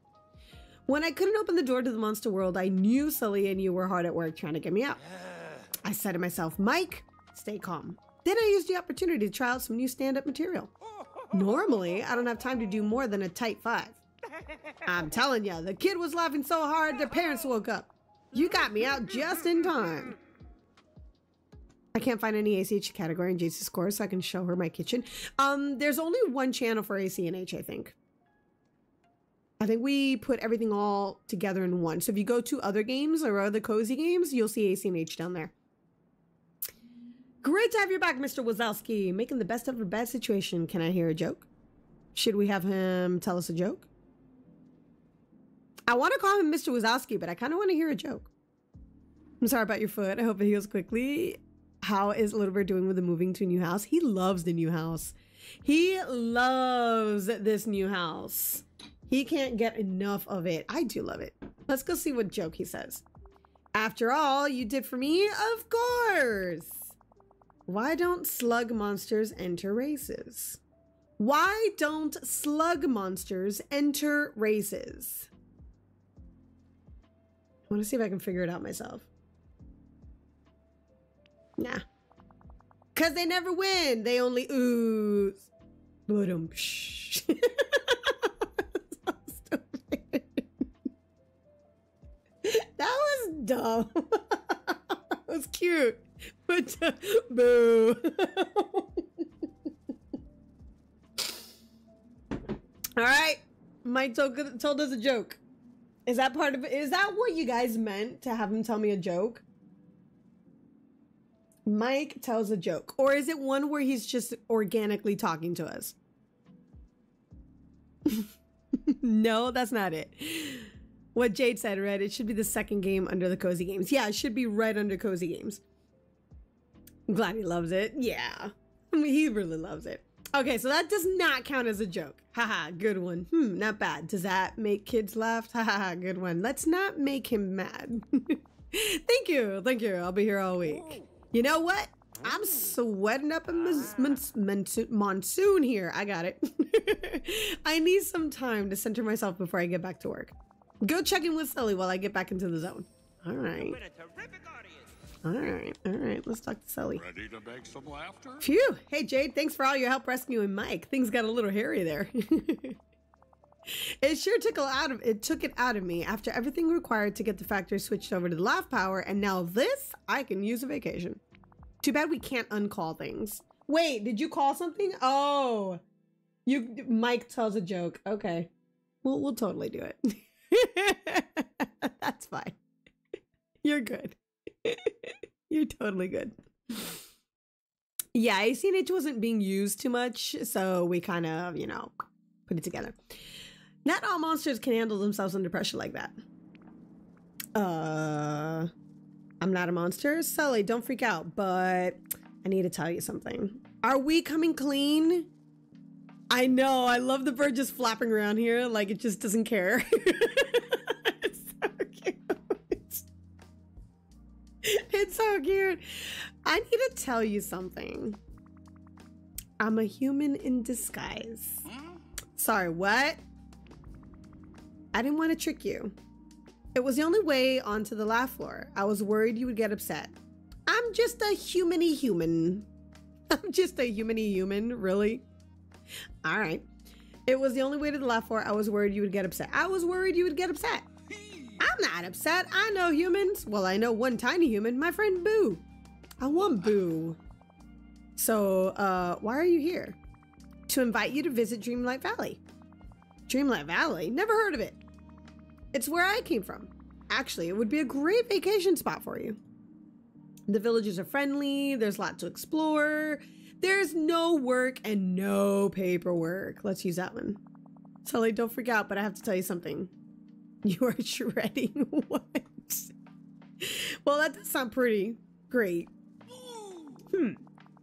When I couldn't open the door to the monster world, I knew Sully and you were hard at work trying to get me out. I said to myself, Mike, stay calm. Then I used the opportunity to try out some new stand-up material. Normally, I don't have time to do more than a tight five. I'm telling ya, the kid was laughing so hard their parents woke up. You got me out just in time. I can't find any ACH category in Jace's score, so I can show her my kitchen. There's only one channel for ACH, I think. I think we put everything all together in one. So if you go to other games or other cozy games, you'll see ACH down there. Great to have you back, Mr. Wazowski. Making the best of a bad situation. Can I hear a joke? Should we have him tell us a joke? I want to call him Mr. Wazowski, but I kind of want to hear a joke. I'm sorry about your foot. I hope it heals quickly. How is Little Bird doing with the moving to a new house? He loves the new house. He loves this new house. He can't get enough of it. I do love it. Let's go see what joke he says. After all you did for me, of course. Why don't slug monsters enter races? Why don't slug monsters enter races? I want to see if I can figure it out myself. Nah. Because they never win. They only ooze. Ba-dum, psh. That was stupid. That was dumb. That was cute. But boo. All right. Mike told us a joke. Is that part of it? Is that what you guys meant to have him tell me a joke? Mike tells a joke. Or is it one where he's just organically talking to us? No, that's not it. What Jade said, right? It should be the second game under the cozy games. Yeah, it should be right under cozy games. I'm glad he loves it. Yeah. I mean, he really loves it. Okay, so that does not count as a joke. Haha, good one. Not bad. Does that make kids laugh? Haha, good one. Let's not make him mad. Thank you. Thank you. I'll be here all week. You know what? I'm sweating up a monsoon here. I got it. I need some time to center myself before I get back to work. Go check in with Sully while I get back into the zone. All right. All right. Let's talk to Sully. Ready to beg some laughter? Phew. Hey, Jade. Thanks for all your help rescuing Mike. Things got a little hairy there. It sure took it out of me after everything required to get the factory switched over to the laugh power, and now this, I can use a vacation. Too bad we can't uncall things. Wait, did you call something? Oh, Mike tells a joke. Okay, we'll totally do it. That's fine. You're good. You're totally good. Yeah, ACNH wasn't being used too much, so we kind of, you know, put it together. Not all monsters can handle themselves under pressure like that. I'm not a monster. Sully, don't freak out, but I need to tell you something. Are we coming clean? I know, I love the bird just flapping around here like it just doesn't care. It's so cute. It's so cute. I need to tell you something. I'm a human in disguise. Sorry, what? I didn't want to trick you. It was the only way onto the laugh floor. I was worried you would get upset. I'm just a humany human. I'm just a humany human, really? All right. It was the only way to the laugh floor. I was worried you would get upset. I was worried you would get upset. I'm not upset. I know humans. Well, I know one tiny human, my friend Boo. I want Boo. So, why are you here? To invite you to visit Dreamlight Valley. Dreamlight Valley? Never heard of it. It's where I came from. Actually, it would be a great vacation spot for you. The villagers are friendly. There's a lot to explore. There's no work and no paperwork. Let's use that one. Sully, don't freak out, but I have to tell you something. You are shredding. What? Well, that does sound pretty great.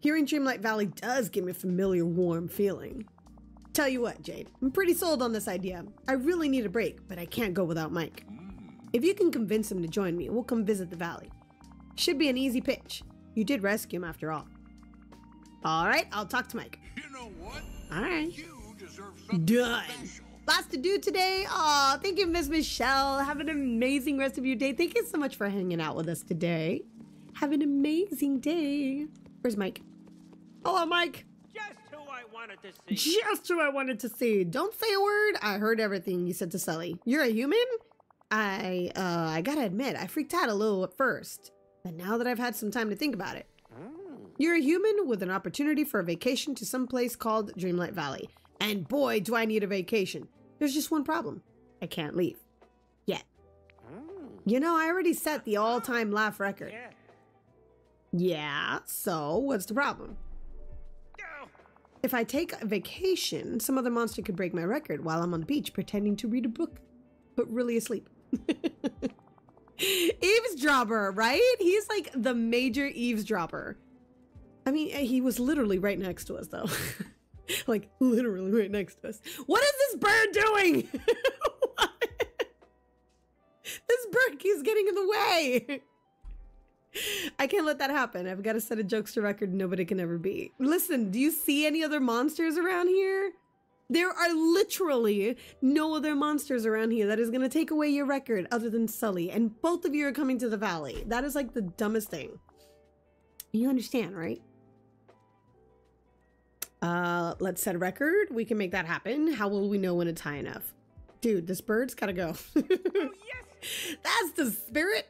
Here in Dreamlight Valley does give me a familiar, warm feeling. Tell you what, Jade, I'm pretty sold on this idea. I really need a break, but I can't go without Mike. If you can convince him to join me, we'll come visit the valley. Should be an easy pitch. You did rescue him after all. All right, I'll talk to Mike. You know what? All right. You deserve something done. Special. Lots to do today. Aw, thank you, Miss Michelle. Have an amazing rest of your day. Thank you so much for hanging out with us today. Have an amazing day. Where's Mike? Hello, Mike. Just who I wanted to see. Just who I wanted to see. Don't say a word. I heard everything you said to Sully. You're a human? I gotta admit, I freaked out a little at first. But now that I've had some time to think about it. You're a human with an opportunity for a vacation to some place called Dreamlight Valley. And boy, do I need a vacation. There's just one problem. I can't leave. Yet. You know, I already set the all-time laugh record. Yeah, so what's the problem? If I take a vacation, some other monster could break my record while I'm on the beach pretending to read a book, but really asleep. Eavesdropper, right? He's like the major eavesdropper. I mean, he was literally right next to us, though. Like, literally right next to us. What is this bird doing? This bird keeps getting in the way. I can't let that happen. I've got to set a jokester record nobody can ever beat. Listen, do you see any other monsters around here? There are literally no other monsters around here that is going to take away your record other than Sully. And both of you are coming to the valley. That is like the dumbest thing. You understand, right? Let's set a record. We can make that happen. How will we know when it's high enough? Dude, this bird's gotta go. Oh, yes. That's the spirit.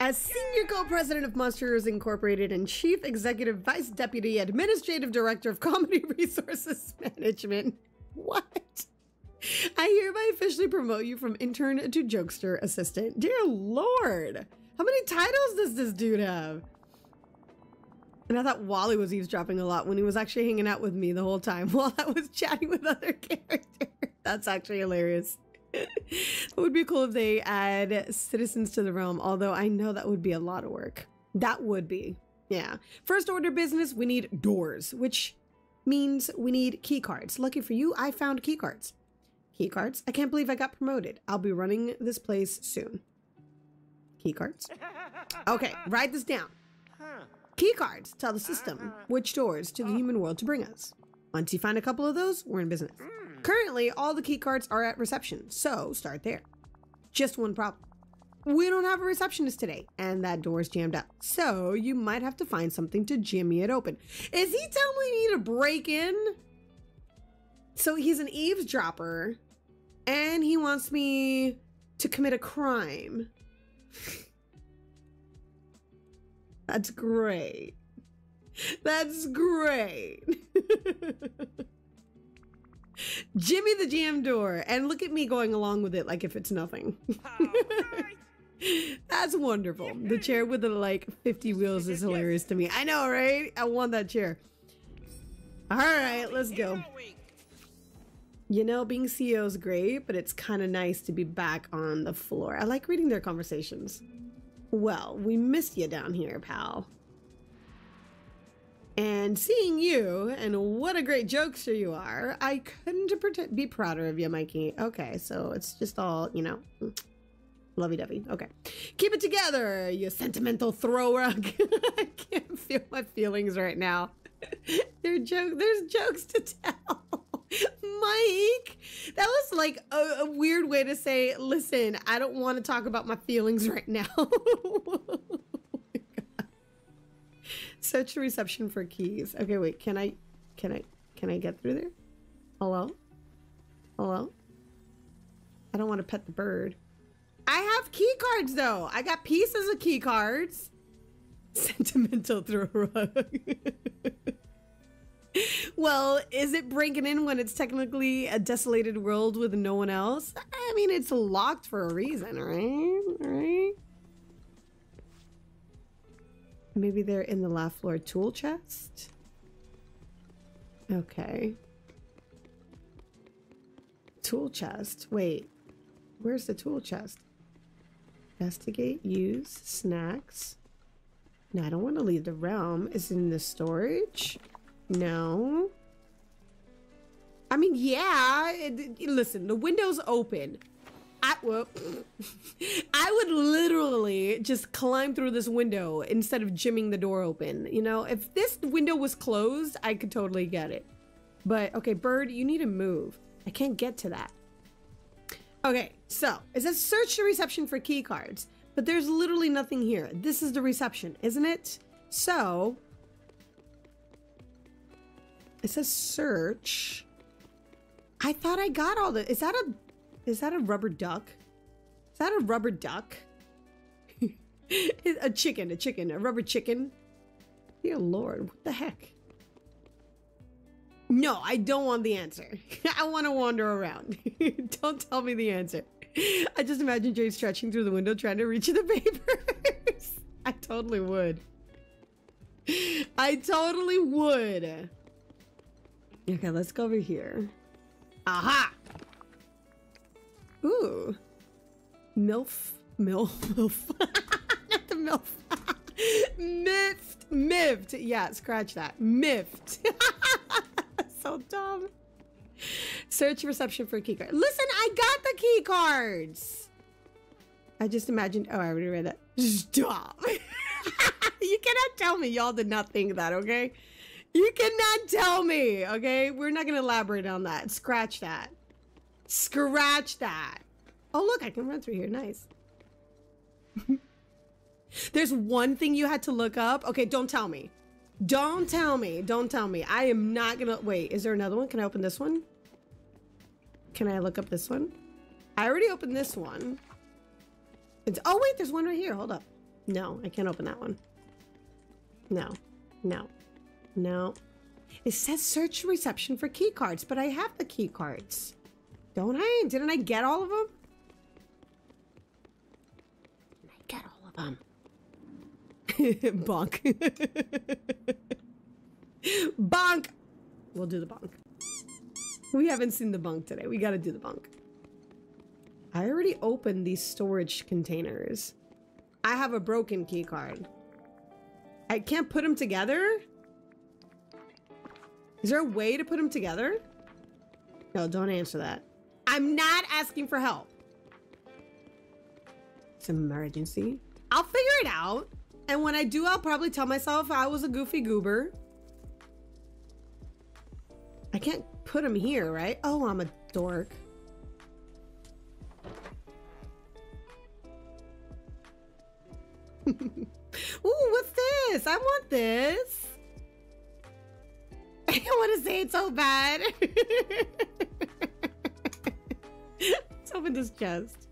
As senior co-president of Monsters Incorporated and chief executive vice deputy administrative director of comedy resources management. What? I hereby officially promote you from intern to jokester assistant. Dear Lord, how many titles does this dude have? And I thought Wally was eavesdropping a lot when he was actually hanging out with me the whole time while I was chatting with other characters. That's actually hilarious. It would be cool if they add citizens to the realm, although I know that would be a lot of work. That would be. Yeah. First order business, we need doors, which means we need key cards. Lucky for you, I found key cards. Key cards? I can't believe I got promoted. I'll be running this place soon. Key cards? Okay, write this down. Key cards tell the system which doors to the human world to bring us. Once you find a couple of those, we're in business. Currently, all the key cards are at reception, so start there. Just one problem. We don't have a receptionist today, and that door's jammed up. So you might have to find something to jimmy it open. Is he telling me to break in? So he's an eavesdropper, and he wants me to commit a crime. That's great. That's great. Jimmy the jam door, and look at me going along with it like if it's nothing. That's wonderful. The chair with the like 50 wheels is hilarious to me. I know, right? I want that chair. All right, let's go. You know, being CEO is great, but it's kind of nice to be back on the floor. I like reading their conversations. Well, we missed you down here, pal. And seeing you, and what a great jokester you are, I couldn't be prouder of you, Mikey. Okay, so it's just all, you know, lovey-dovey. Okay. Keep it together, you sentimental thrower. I can't feel my feelings right now. There's jokes to tell. Mike, that was like a weird way to say, listen, I don't want to talk about my feelings right now. Search a reception for keys. Okay, wait, can I get through there? Hello? Hello? I don't want to pet the bird. I have key cards though. I got pieces of key cards. Sentimental through a rug. Well, is it breaking in when it's technically a desolated world with no one else? I mean, it's locked for a reason, right? Right? Maybe they're in the Laugh Floor tool chest? Okay. Tool chest. Wait. Where's the tool chest? Investigate, use, snacks. No, I don't want to leave the realm. Is it in the storage? No. I mean, yeah. Listen, the window's open. I would literally just climb through this window instead of jimmying the door open. You know, if this window was closed, I could totally get it. But, okay, bird, you need to move. I can't get to that. Okay, so it says search the reception for key cards, but there's literally nothing here. This is the reception, isn't it? So, it says search. I thought I got all the... Is that a rubber duck? Is that a rubber duck? A rubber chicken. Dear Lord, what the heck? No, I don't want the answer. I want to wander around. Don't tell me the answer. I just imagine Jade stretching through the window trying to reach the papers. I totally would. I totally would. Okay, let's go over here. Aha! Ooh. Milf. Not the milf. Miffed. Yeah, scratch that. Miffed. So dumb. Search reception for key card. Listen, I got the key cards. I just imagined. Oh, I already read that. Stop. You cannot tell me y'all did not think that, okay? You cannot tell me, okay? We're not going to elaborate on that. Scratch that. Scratch that. Oh, look, I can run through here. Nice. There's one thing you had to look up. Okay, don't tell me. Don't tell me. Don't tell me. I am not going to... Wait, is there another one? Can I open this one? Can I look up this one? I already opened this one. It's... Oh, wait, there's one right here. Hold up. No, I can't open that one. No. No. No. It says search reception for key cards, but I have the key cards. Don't I? Didn't I get all of them? Didn't I get all of them? Bonk. Bonk! We'll do the bonk. We haven't seen the bonk today. We gotta do the bonk. I already opened these storage containers. I have a broken key card. I can't put them together? Is there a way to put them together? No, don't answer that. I'm not asking for help. It's an emergency. I'll figure it out. And when I do, I'll probably tell myself I was a goofy goober. I can't put him here, right? Oh, I'm a dork. Ooh, what's this? I want this. I want to say it so bad. Let's open this chest.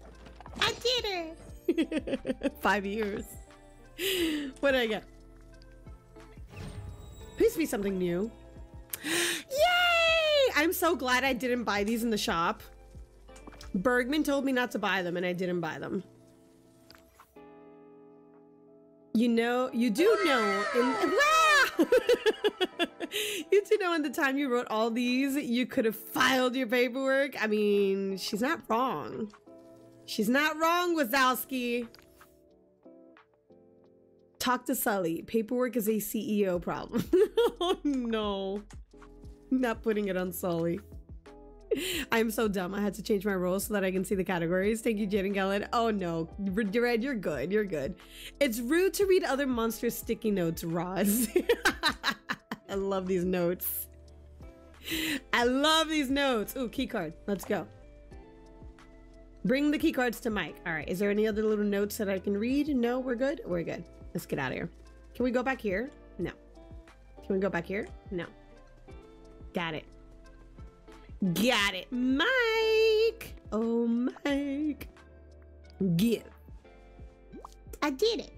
I did it. 5 years. What did I get? Please be something new. Yay! I'm so glad I didn't buy these in the shop. Bergman told me not to buy them, and I didn't buy them. You know, you do know in... You do know in the time you wrote all these, you could have filed your paperwork. I mean, she's not wrong. She's not wrong, Wazowski. Talk to Sully. Paperwork is a CEO problem. Oh, no. Not putting it on Sully. I'm so dumb. I had to change my role so that I can see the categories. Thank you, Jade and Gellin. Oh, no. Red, you're good. You're good. It's rude to read other monsters' sticky notes, Roz. I love these notes. I love these notes. Ooh, key card. Let's go. Bring the key cards to Mike. All right. Is there any other little notes that I can read? No, we're good. We're good. Let's get out of here. Can we go back here? No. Can we go back here? No. Got it. Got it. Mike! Oh, Mike. Give. I did it.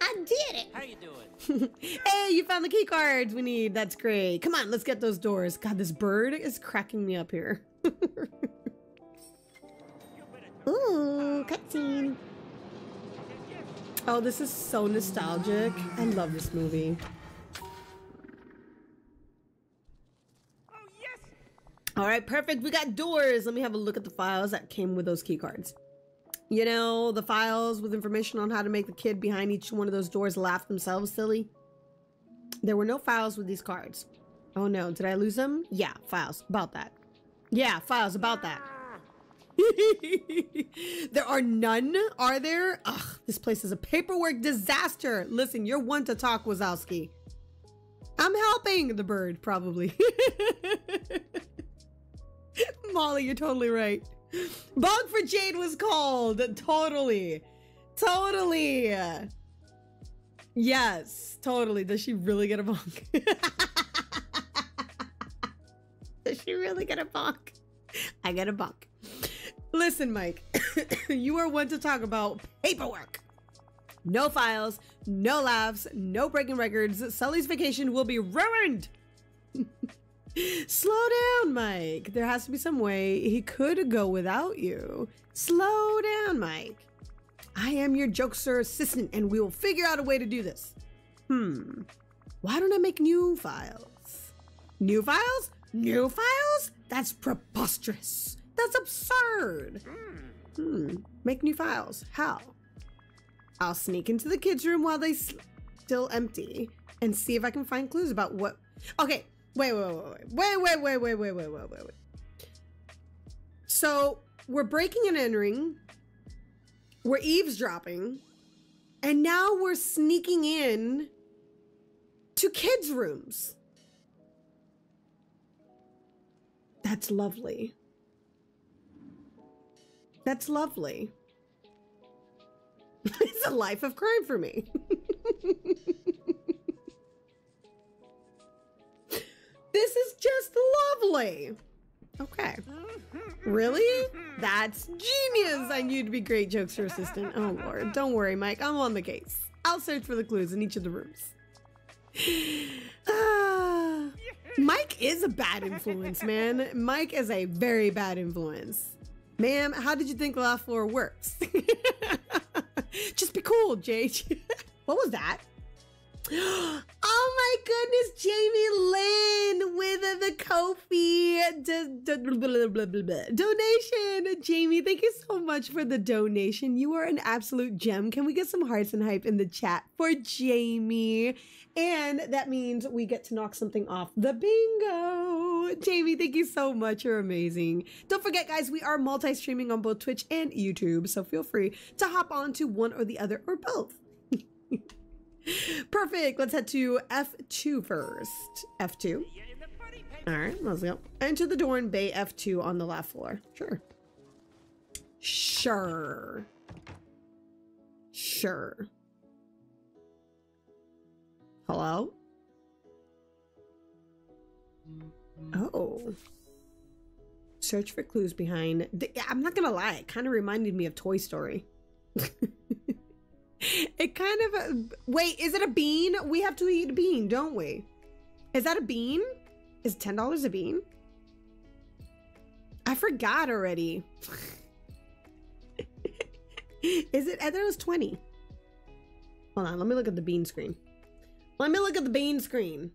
I did it. How you doing? Hey, you found the key cards we need. That's great. Come on, let's get those doors. God, this bird is cracking me up here. Ooh, cutscene. Oh, this is so nostalgic. I love this movie. All right, perfect. We got doors. Let me have a look at the files that came with those key cards. You know, the files with information on how to make the kid behind each one of those doors laugh themselves silly. There were no files with these cards. Oh no, did I lose them? Yeah, files about that. Yeah, files about that. There are none, are there? Ugh, this place is a paperwork disaster. Listen, you're one to talk, Wazowski. I'm helping the bird, probably. Molly, you're totally right. Bug for Jade was called. Totally. Totally. Yes, totally. Does she really get a bonk? Does she really get a bonk? I get a bonk. Listen, Mike, you are one to talk about paperwork. No files, no laughs, no breaking records. Sully's vacation will be ruined. Slow down, Mike. There has to be some way he could go without you. Slow down, Mike. I am your jokester assistant, and we will figure out a way to do this. Why don't I make new files? New files? New files? That's preposterous. That's absurd. Make new files. How? I'll sneak into the kids' room while they still empty and see if I can find clues about what... Okay. Wait. So we're breaking and entering, we're eavesdropping, and now we're sneaking in to kids' rooms. That's lovely. That's lovely. It's a life of crime for me. This is just lovely. Okay. Really? That's genius. I knew you'd be great jokester assistant. Oh, Lord. Don't worry, Mike. I'm on the case. I'll search for the clues in each of the rooms. Mike is a bad influence, man. Mike is a very bad influence. Ma'am, how did you think Laugh Floor works? Just be cool, Jade. What was that? Oh my goodness, Jamie Lynn with the Kofi donation. Jamie, thank you so much for the donation. You are an absolute gem. Can we get some hearts and hype in the chat for Jamie? And that means we get to knock something off the bingo. Jamie, thank you so much. You're amazing. Don't forget, guys, we are multi-streaming on both Twitch and YouTube, so feel free to hop on to one or the other or both. Perfect. Let's head to F2 first. F2. All right, let's go. Enter the Dorn Bay F2 on the left floor. Sure. Sure. Sure. Hello? Oh. Search for clues behind... I'm not gonna lie, it kind of reminded me of Toy Story. It kind of... Wait, is it a bean? We have to eat a bean, don't we? Is that a bean? Is $10 a bean? I forgot already. Is it... I thought it was 20. Hold on, let me look at the bean screen. Let me look at the bean screen.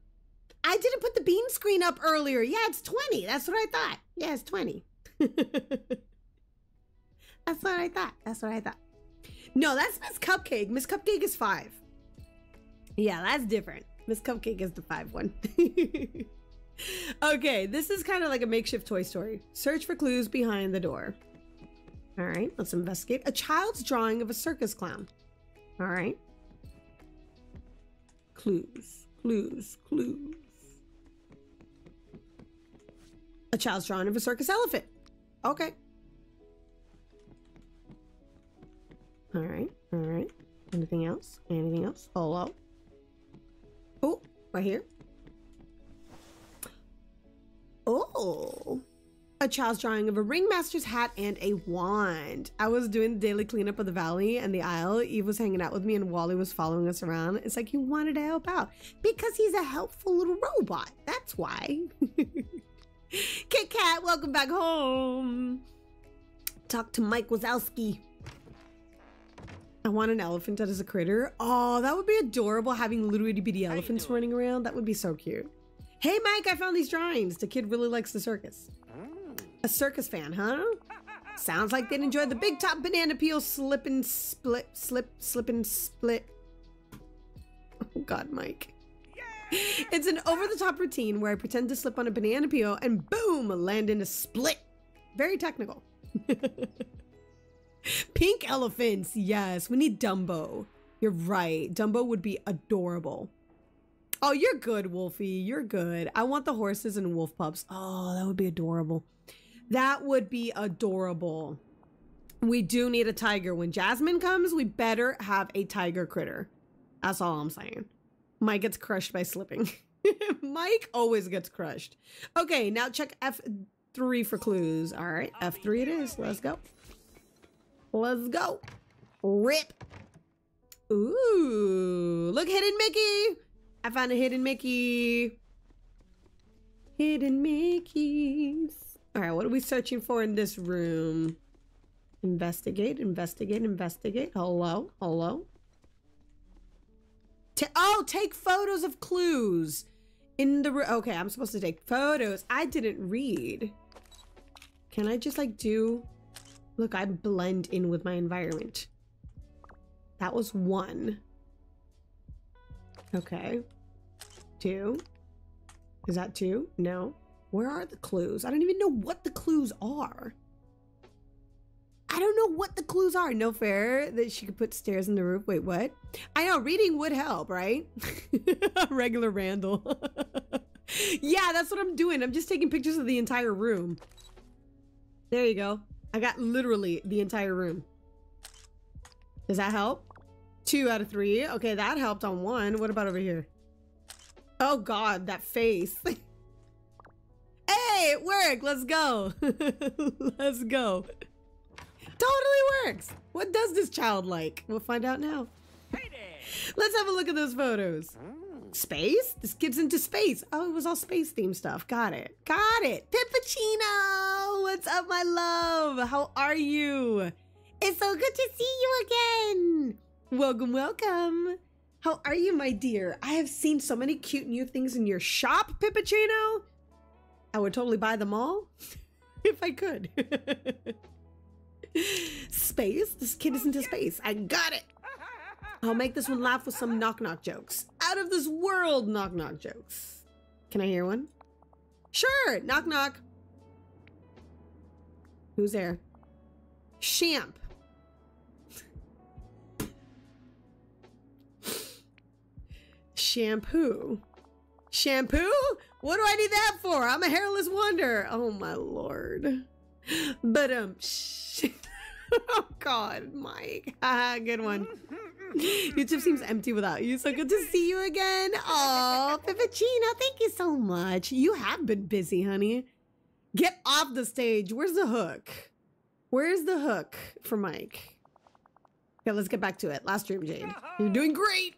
I didn't put the bean screen up earlier. Yeah, it's 20. That's what I thought. Yeah, it's 20. That's what I thought. That's what I thought. No, that's Miss Cupcake. Miss Cupcake is 5. Yeah, that's different. Miss Cupcake is the 5 one. Okay, this is kind of like a makeshift Toy Story. Search for clues behind the door. All right, let's investigate. A child's drawing of a circus clown. All right. Clues, clues, clues. A child's drawing of a circus elephant. Okay. All right, all right. Anything else? Anything else? Hello? Oh, right here. Oh. A child's drawing of a ringmaster's hat and a wand. I was doing the daily cleanup of the valley and the aisle. Eve was hanging out with me and Wally was following us around. It's like he wanted to help out because he's a helpful little robot. That's why. Kit Kat, welcome back home. Talk to Mike Wazowski. I want an elephant as a critter. Oh, that would be adorable, having little itty bitty elephants running around. That would be so cute. Hey, Mike, I found these drawings. The kid really likes the circus. A circus fan, huh? Sounds like they'd enjoy the big top banana peel slip and split, slip and split. Oh God, Mike. It's an over-the-top routine where I pretend to slip on a banana peel and boom, land in a split. Very technical. Pink elephants. Yes, we need Dumbo. You're right. Dumbo would be adorable. Oh, you're good, Wolfie. You're good. I want the horses and wolf pups. Oh, that would be adorable. That would be adorable. We do need a tiger. When Jasmine comes, we better have a tiger critter. That's all I'm saying. Mike gets crushed by slipping. Mike always gets crushed. Okay, now check F3 for clues. All right, F3 it is. Let's go. Let's go. Rip. Ooh, look, hidden Mickey. I found a hidden Mickey. Hidden Mickeys. All right, what are we searching for in this room? Investigate, investigate, investigate. Hello, hello. Take photos of clues in the room. Okay, I'm supposed to take photos. I didn't read. Can I just like do... Look, I blend in with my environment. That was 1. Okay. 2. Is that 2? No. Where are the clues? I don't even know what the clues are. I don't know what the clues are. No fair that she could put stairs in the roof. Wait, what? I know, reading would help, right? Regular Randall. Yeah, that's what I'm doing. I'm just taking pictures of the entire room. There you go. I got literally the entire room. Does that help? 2 out of 3. Okay, that helped on 1. What about over here? Oh God, that face. Hey, it worked. Let's go. Let's go. Totally works. What does this child like? We'll find out now. Let's have a look at those photos. Space? This gives into space. Oh, it was all space themed stuff. Got it. Got it. Pippuccino. What's up, my love? How are you? It's so good to see you again. Welcome, welcome. How are you, my dear? I have seen so many cute new things in your shop, Pippuccino. I would totally buy them all if I could. Space? This kid isn't to space. I got it. I'll make this one laugh with some knock-knock jokes. Out of this world knock-knock jokes. Can I hear one? Sure. Knock-knock. Who's there? Champ. Shampoo. Shampoo? What do I need that for? I'm a hairless wonder. Oh, my Lord. But, oh, God, Mike. Good one. YouTube seems empty without you. So good to see you again. Oh, Pippuccino, thank you so much. You have been busy, honey. Get off the stage. Where's the hook? Where's the hook for Mike? Okay, let's get back to it. Last stream, Jade. You're doing great.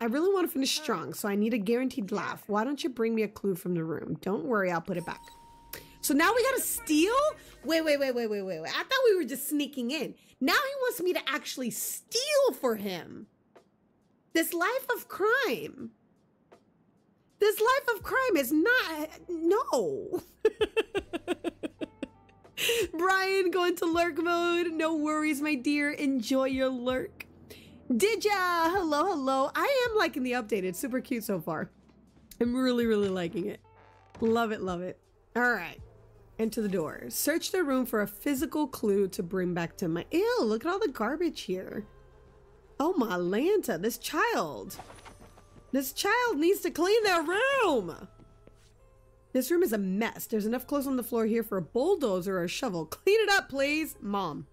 I really want to finish strong, so I need a guaranteed laugh. Why don't you bring me a clue from the room? Don't worry, I'll put it back. So now we gotta steal? Wait. I thought we were just sneaking in. Now he wants me to actually steal for him. This life of crime. This life of crime is not, no. Brian going to lurk mode. No worries, my dear. Enjoy your lurk. Did ya? Hello, hello. I am liking the update. It's super cute so far. I'm really, really liking it. Love it, love it. All right. Enter the door. Search the room for a physical clue to bring back to my... Ew, look at all the garbage here. Oh, my Lanta. This child. This child needs to clean their room. This room is a mess. There's enough clothes on the floor here for a bulldozer or a shovel. Clean it up, please, Mom.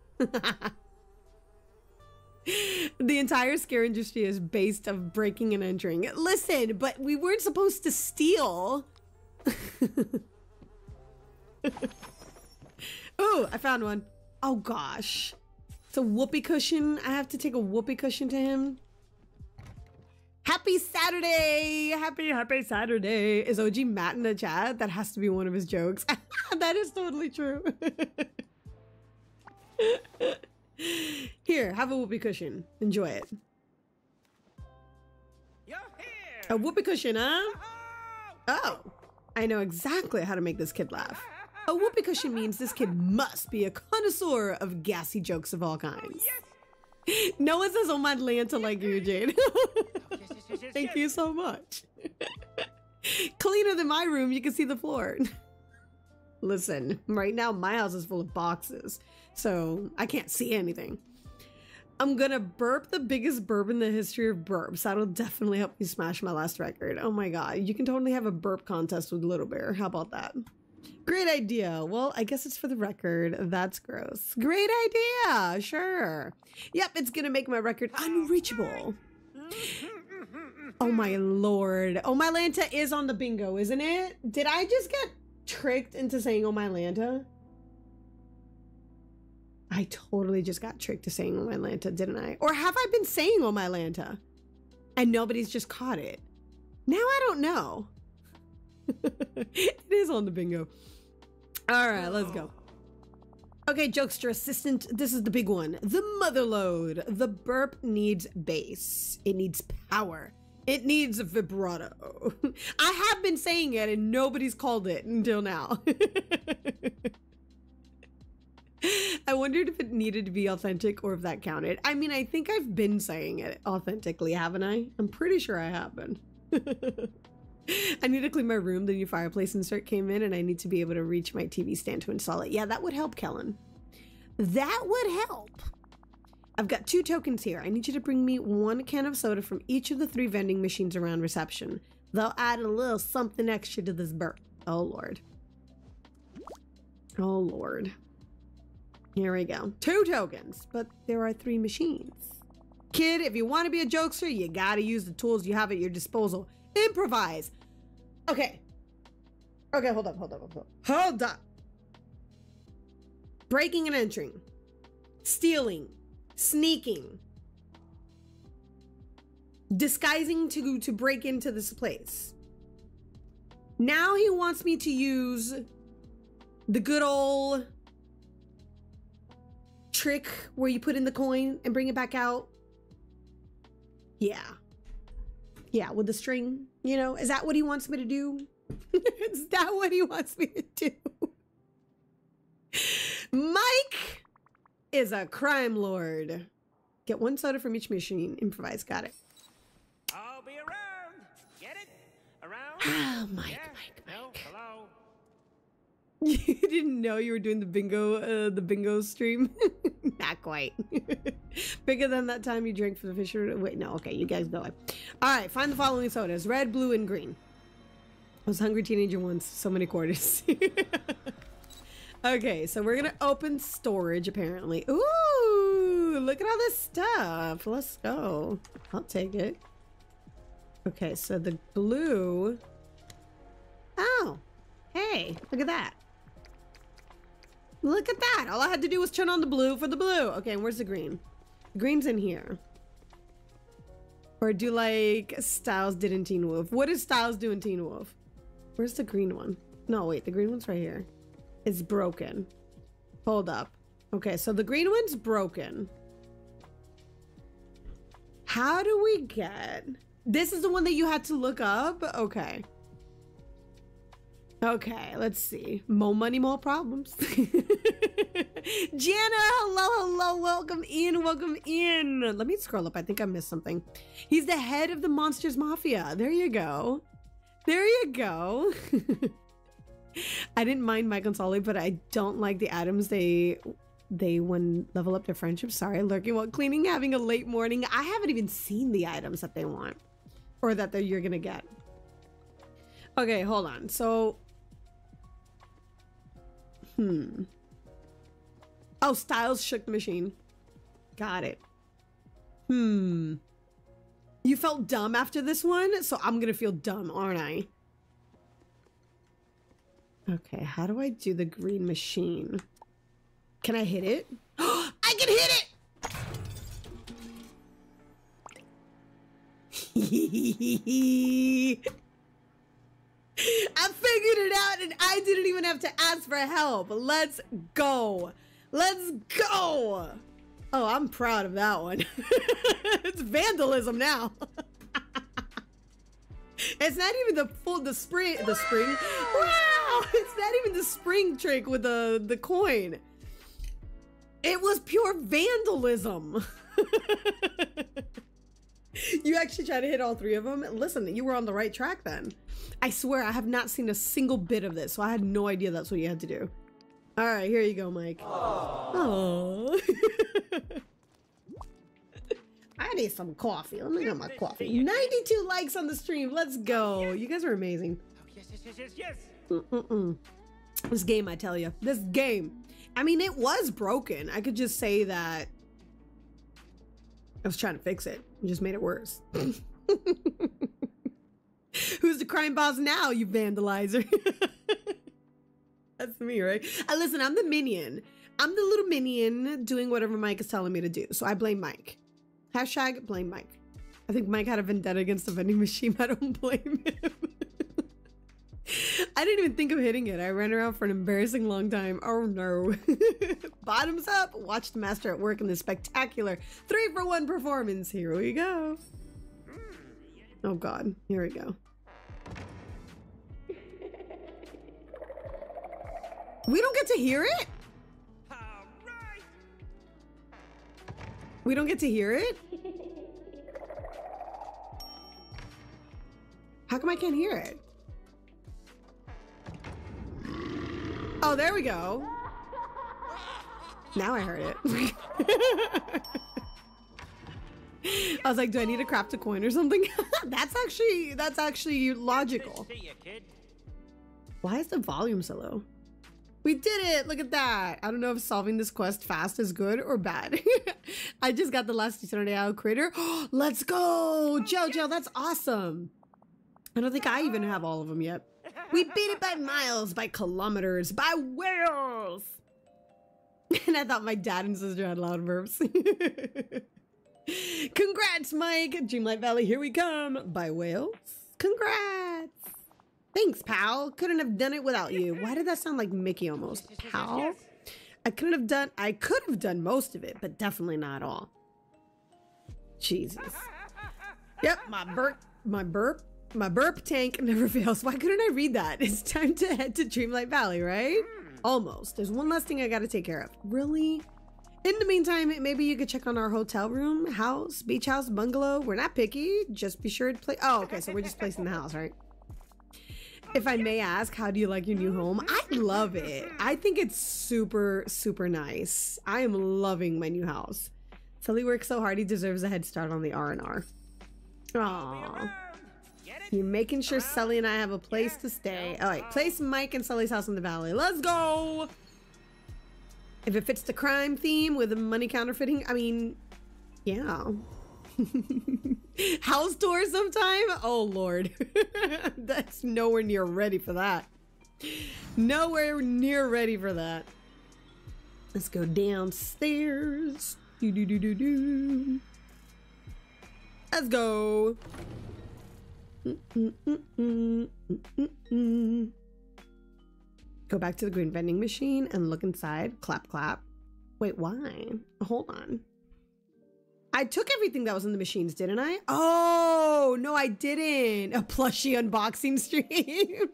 The entire scare industry is based on breaking and entering. Listen, but we weren't supposed to steal. Oh, I found one. Oh, gosh. It's a whoopee cushion. I have to take a whoopee cushion to him. Happy Saturday. Happy Saturday. Is OG Matt in the chat? That has to be one of his jokes. That is totally true. Here, have a whoopee cushion. Enjoy it. You're here. A whoopee cushion, huh? Oh, I know exactly how to make this kid laugh. A whoopee cushion means this kid must be a connoisseur of gassy jokes of all kinds. Yes. Noah says, oh, my Lanta, like you, Jade. Yes. Thank you so much. Cleaner than my room. You can see the floor. Listen, right now, my house is full of boxes, so I can't see anything. I'm gonna burp the biggest burp in the history of burps. That'll definitely help me smash my last record. Oh, my God. You can totally have a burp contest with Little Bear. How about that? Great idea. Well, I guess it's for the record. That's gross. Great idea. Sure. Yep, it's gonna make my record unreachable. Oh, my Lord. Oh, my Lanta is on the bingo, isn't it? Did I just get tricked into saying oh, my Lanta? I totally just got tricked to saying oh, my Lanta, didn't I? Or have I been saying oh, my Lanta? And nobody's just caught it. Now I don't know. It is on the bingo. All right, let's go. Okay, Jokester Assistant, this is the big one. The mother load. The burp needs bass. It needs power. It needs a vibrato. I have been saying it and nobody's called it until now. I wondered if it needed to be authentic or if that counted. I mean, I think I've been saying it authentically, haven't I? I'm pretty sure I haven't. I need to clean my room. The new fireplace insert came in and I need to be able to reach my TV stand to install it. Yeah, that would help, Kellen. That would help. I've got 2 tokens here. I need you to bring me 1 can of soda from each of the 3 vending machines around reception. They'll add a little something extra to this burp. Oh, Lord. Oh, Lord. Here we go. 2 tokens, but there are 3 machines. Kid, if you want to be a jokester, you gotta use the tools you have at your disposal. Improvise. Okay. Okay, hold up. Breaking and entering. Stealing. Sneaking. Disguising to break into this place. Now he wants me to use the good old trick where you put in the coin and bring it back out. Yeah. Yeah, with the string, you know, is that what he wants me to do? Is that what he wants me to do? Mike is a crime lord. Get one soda from each machine. Improvise. Got it. I'll be around. Get it? Around? Oh, Mike, yeah. Mike, Mike. No, hello. You didn't know you were doing the bingo stream? Not quite. Bigger than that time you drank for the fisher. Wait, no. Okay, you guys go. All right, find the following sodas. Red, blue, and green. I was a hungry teenager once. So many quarters. Okay, so we're gonna open storage, apparently. Ooh, look at all this stuff. Let's go. I'll take it. Okay, so the blue. Oh, hey, look at that. Look at that. All I had to do was turn on the blue for the blue. Okay, and where's the green? The green's in here. Or do like Styles did in Teen Wolf. What does Styles do in Teen Wolf? Where's the green one? No, wait, the green one's right here. It's broken. Hold up. Okay, so the green one's broken. How do we get... This is the one that you had to look up? Okay. Okay, let's see. More money, more problems. Jana, hello, hello. Welcome in, welcome in. Let me scroll up. I think I missed something. He's the head of the Monsters Mafia. There you go. There you go. I didn't mind Mike and Sully, but I don't like the Adams. They wouldn't level up their friendship. Sorry, lurking while cleaning, having a late morning. I haven't even seen the items that they want or that you're going to get. Okay, hold on. So, Oh, Styles shook the machine. Got it. You felt dumb after this one, so I'm going to feel dumb, aren't I? Okay, how do I do the green machine? Can I hit it? I can hit it! I figured it out and I didn't even have to ask for help. Let's go. Let's go. Oh, I'm proud of that one. It's vandalism now. It's not even the spring. Wow! It's not even the spring trick with the coin. It was pure vandalism. You actually tried to hit all three of them. Listen, you were on the right track then. I swear I have not seen a single bit of this, so I had no idea that's what you had to do. All right, here you go, Mike. Oh. I need some coffee. Let me get my coffee. 92 likes on the stream. Let's go. You guys are amazing. This game, I tell you. This game. I mean, it was broken. I could just say that I was trying to fix it. You just made it worse. Who's the crime boss now, you vandalizer? That's me, right? Listen, I'm the minion. I'm the little minion doing whatever Mike is telling me to do. So I blame Mike. Hashtag blame Mike. I think Mike had a vendetta against the vending machine. I don't blame him. I didn't even think of hitting it. I ran around for an embarrassing long time. Oh no. Bottoms up. Watch the master at work in this spectacular 3-for-1 performance. Here we go. Oh God. Here we go. We don't get to hear it? We don't get to hear it? How come I can't hear it? Oh, there we go. Now I heard it. I was like, do I need to craft a coin or something? that's actually logical. Why is the volume so low? We did it! Look at that! I don't know if solving this quest fast is good or bad. I just got the last Eternity Isle critter. Let's go! Jojo, that's awesome! I don't think I even have all of them yet. We beat it by miles, by kilometers, by whales! And I thought my dad and sister had loud burps. Congrats, Mike! Dreamlight Valley, here we come! By whales. Congrats! Thanks, pal. Couldn't have done it without you. Why did that sound like Mickey almost? Pal? I could have done most of it, but definitely not all. Jesus. Yep, my My burp tank never fails. Why couldn't I read that? It's time to head to Dreamlight Valley, right? Almost. There's one last thing I gotta take care of. Really? In the meantime, maybe you could check on our hotel room, house, beach house, bungalow. We're not picky. Just be sure to place. Oh, okay. So we're just placing the house, right? If I may ask, how do you like your new home? I love it. I think it's super, super nice. I am loving my new house. Sully works so hard, he deserves a head start on the R&R. Aww. You're making sure Sully and I have a place to stay. All right, place Mike and Sully's house in the valley. Let's go! If it fits the crime theme with the money counterfeiting, I mean, yeah. House tour sometime? Oh, Lord. That's nowhere near ready for that. Nowhere near ready for that. Let's go downstairs. Do-do-do-do-do. Let's go. Go back to the green vending machine and look inside. Clap, clap. Wait, why? Hold on. I took everything that was in the machines, didn't I? Oh, no, I didn't. A plushie unboxing stream.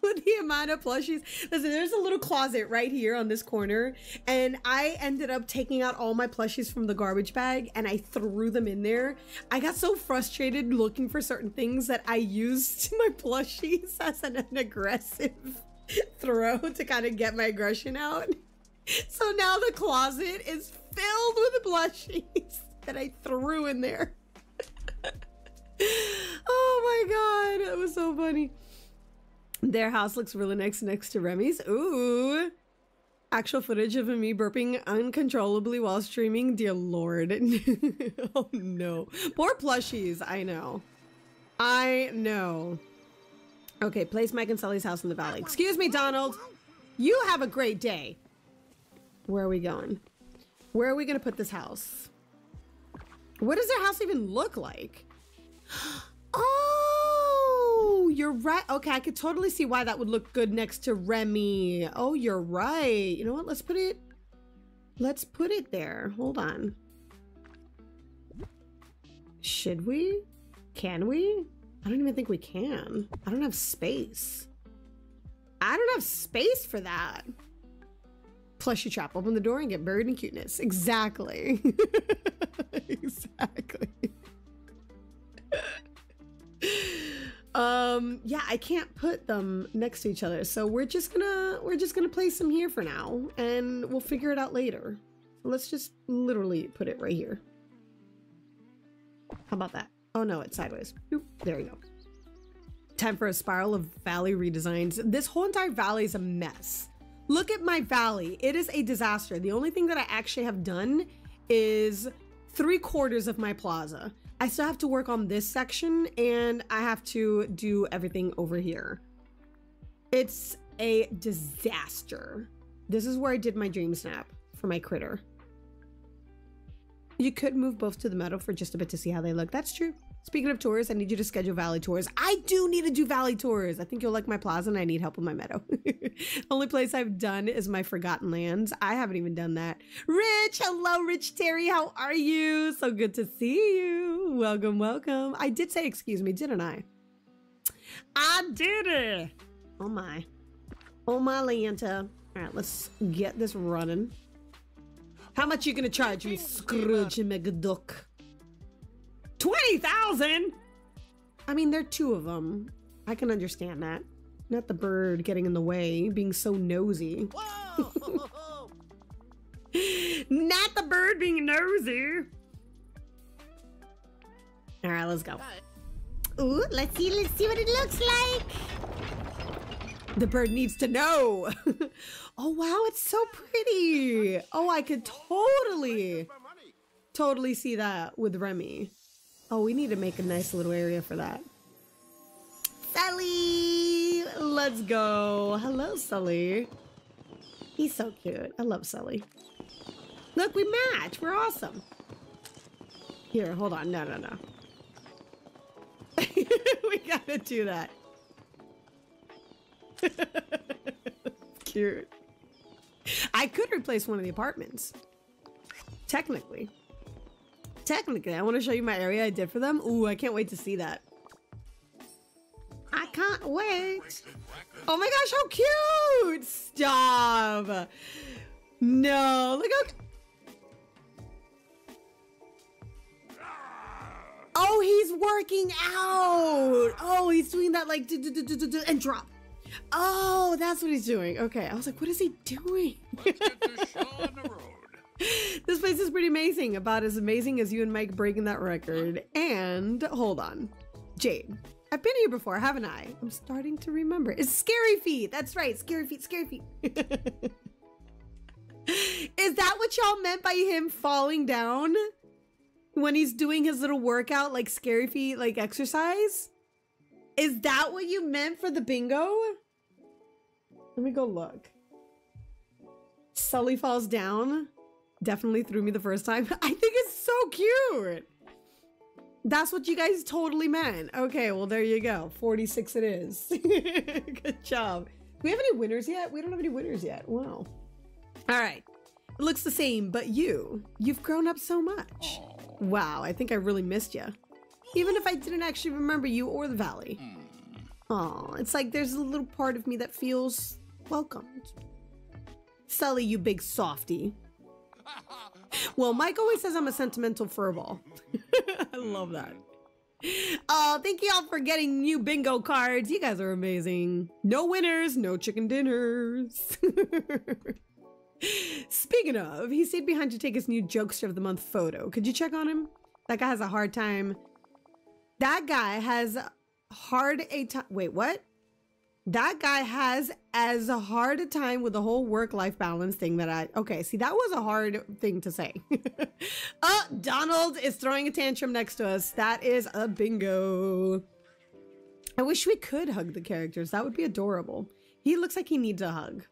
With the amount of plushies. Listen, there's a little closet right here on this corner. And I ended up taking out all my plushies from the garbage bag and I threw them in there. I got so frustrated looking for certain things that I used my plushies as an aggressive throw to kind of get my aggression out. So now the closet is filled with plushies that I threw in there. Oh my God, that was so funny. Their house looks really nice next to Remy's. Ooh. Actual footage of me burping uncontrollably while streaming. Dear Lord. Oh no. Poor plushies. I know. I know. Okay, place Mike and Sully's house in the valley. Excuse me, Donald. You have a great day. Where are we going? Where are we going to put this house? What does their house even look like? Oh, you're right. Okay, I could totally see why that would look good next to Remy. Oh, you're right. You know what? Let's put it there. Hold on. Should we? Can we? I don't even think we can. I don't have space. I don't have space for that. Plushie trap. Open the door and get buried in cuteness. Exactly. Exactly. Yeah, I can't put them next to each other, so we're just gonna place them here for now, and we'll figure it out later. Let's just literally put it right here. How about that? Oh no, it's sideways. Oop, there we go. Time for a spiral of valley redesigns. This whole entire valley is a mess. Look at my valley. It is a disaster. The only thing that I actually have done is 3/4 of my plaza. I still have to work on this section and I have to do everything over here. It's a disaster. This is where I did my dream snap for my critter. You could move both to the meadow for just a bit to see how they look. That's true. Speaking of tours, I need you to schedule valley tours. I do need to do valley tours. I think you'll like my plaza and I need help with my meadow. Only place I've done is my Forgotten Lands. I haven't even done that. Rich, hello, Rich Terry. How are you? So good to see you. Welcome, welcome. I did say excuse me, didn't I? I did it. Oh my. Oh my, Leanta. All right, let's get this running. How much you gonna charge me, Scrooge McDuck? 20,000. I mean, there are two of them. I can understand that. Not the bird getting in the way, being so nosy. Whoa. Not the bird being nosy. All right, let's go. Ooh, let's see what it looks like. The bird needs to know. Oh wow, it's so pretty. Oh, I could totally see that with Remy. Oh, we need to make a nice little area for that. Sully! Let's go. Hello, Sully. He's so cute. I love Sully. Look, we match. We're awesome. Here, hold on. No, no, no. We gotta do that. Cute. I could replace one of the apartments. Technically. Technically, I want to show you my area I did for them. Ooh, I can't wait to see that. I can't wait. Oh my gosh, how cute! Stop! No, look how... Oh, he's working out. Oh, he's doing that like and drop. Oh, that's what he's doing. Okay, I was like, what is he doing? Let's get this show on the road. This place is pretty amazing. About as amazing as you and Mike breaking that record. And hold on, Jade. I've been here before, haven't I? I'm starting to remember. It's Scary Feet. That's right, Scary Feet, Scary Feet. Is that what y'all meant by him falling down? When he's doing his little workout, like Scary Feet, like exercise? Is that what you meant for the bingo? Let me go look. Sully falls down. Definitely threw me the first time. I think it's so cute. That's what you guys totally meant. Okay, well, there you go. 46 it is. Good job. Do we have any winners yet? We don't have any winners yet. Wow. All right. It looks the same, but you've grown up so much. Wow, I think I really missed you. Even if I didn't actually remember you or the valley. Oh, it's like there's a little part of me that feels welcomed. Sully, you big softy. Well, Mike always says I'm a sentimental furball. I love that. Oh, thank you all for getting new bingo cards. You guys are amazing. No winners, no chicken dinners. Speaking of, he stayed behind to take his new Jokester of the Month photo. Could you check on him? That guy has a hard time. That guy has hard a time. Wait, what? That guy has as hard a time with the whole work-life balance thing that I... Okay, see, that was a hard thing to say. Oh, Donald is throwing a tantrum next to us. That is a bingo. I wish we could hug the characters. That would be adorable. He looks like he needs a hug.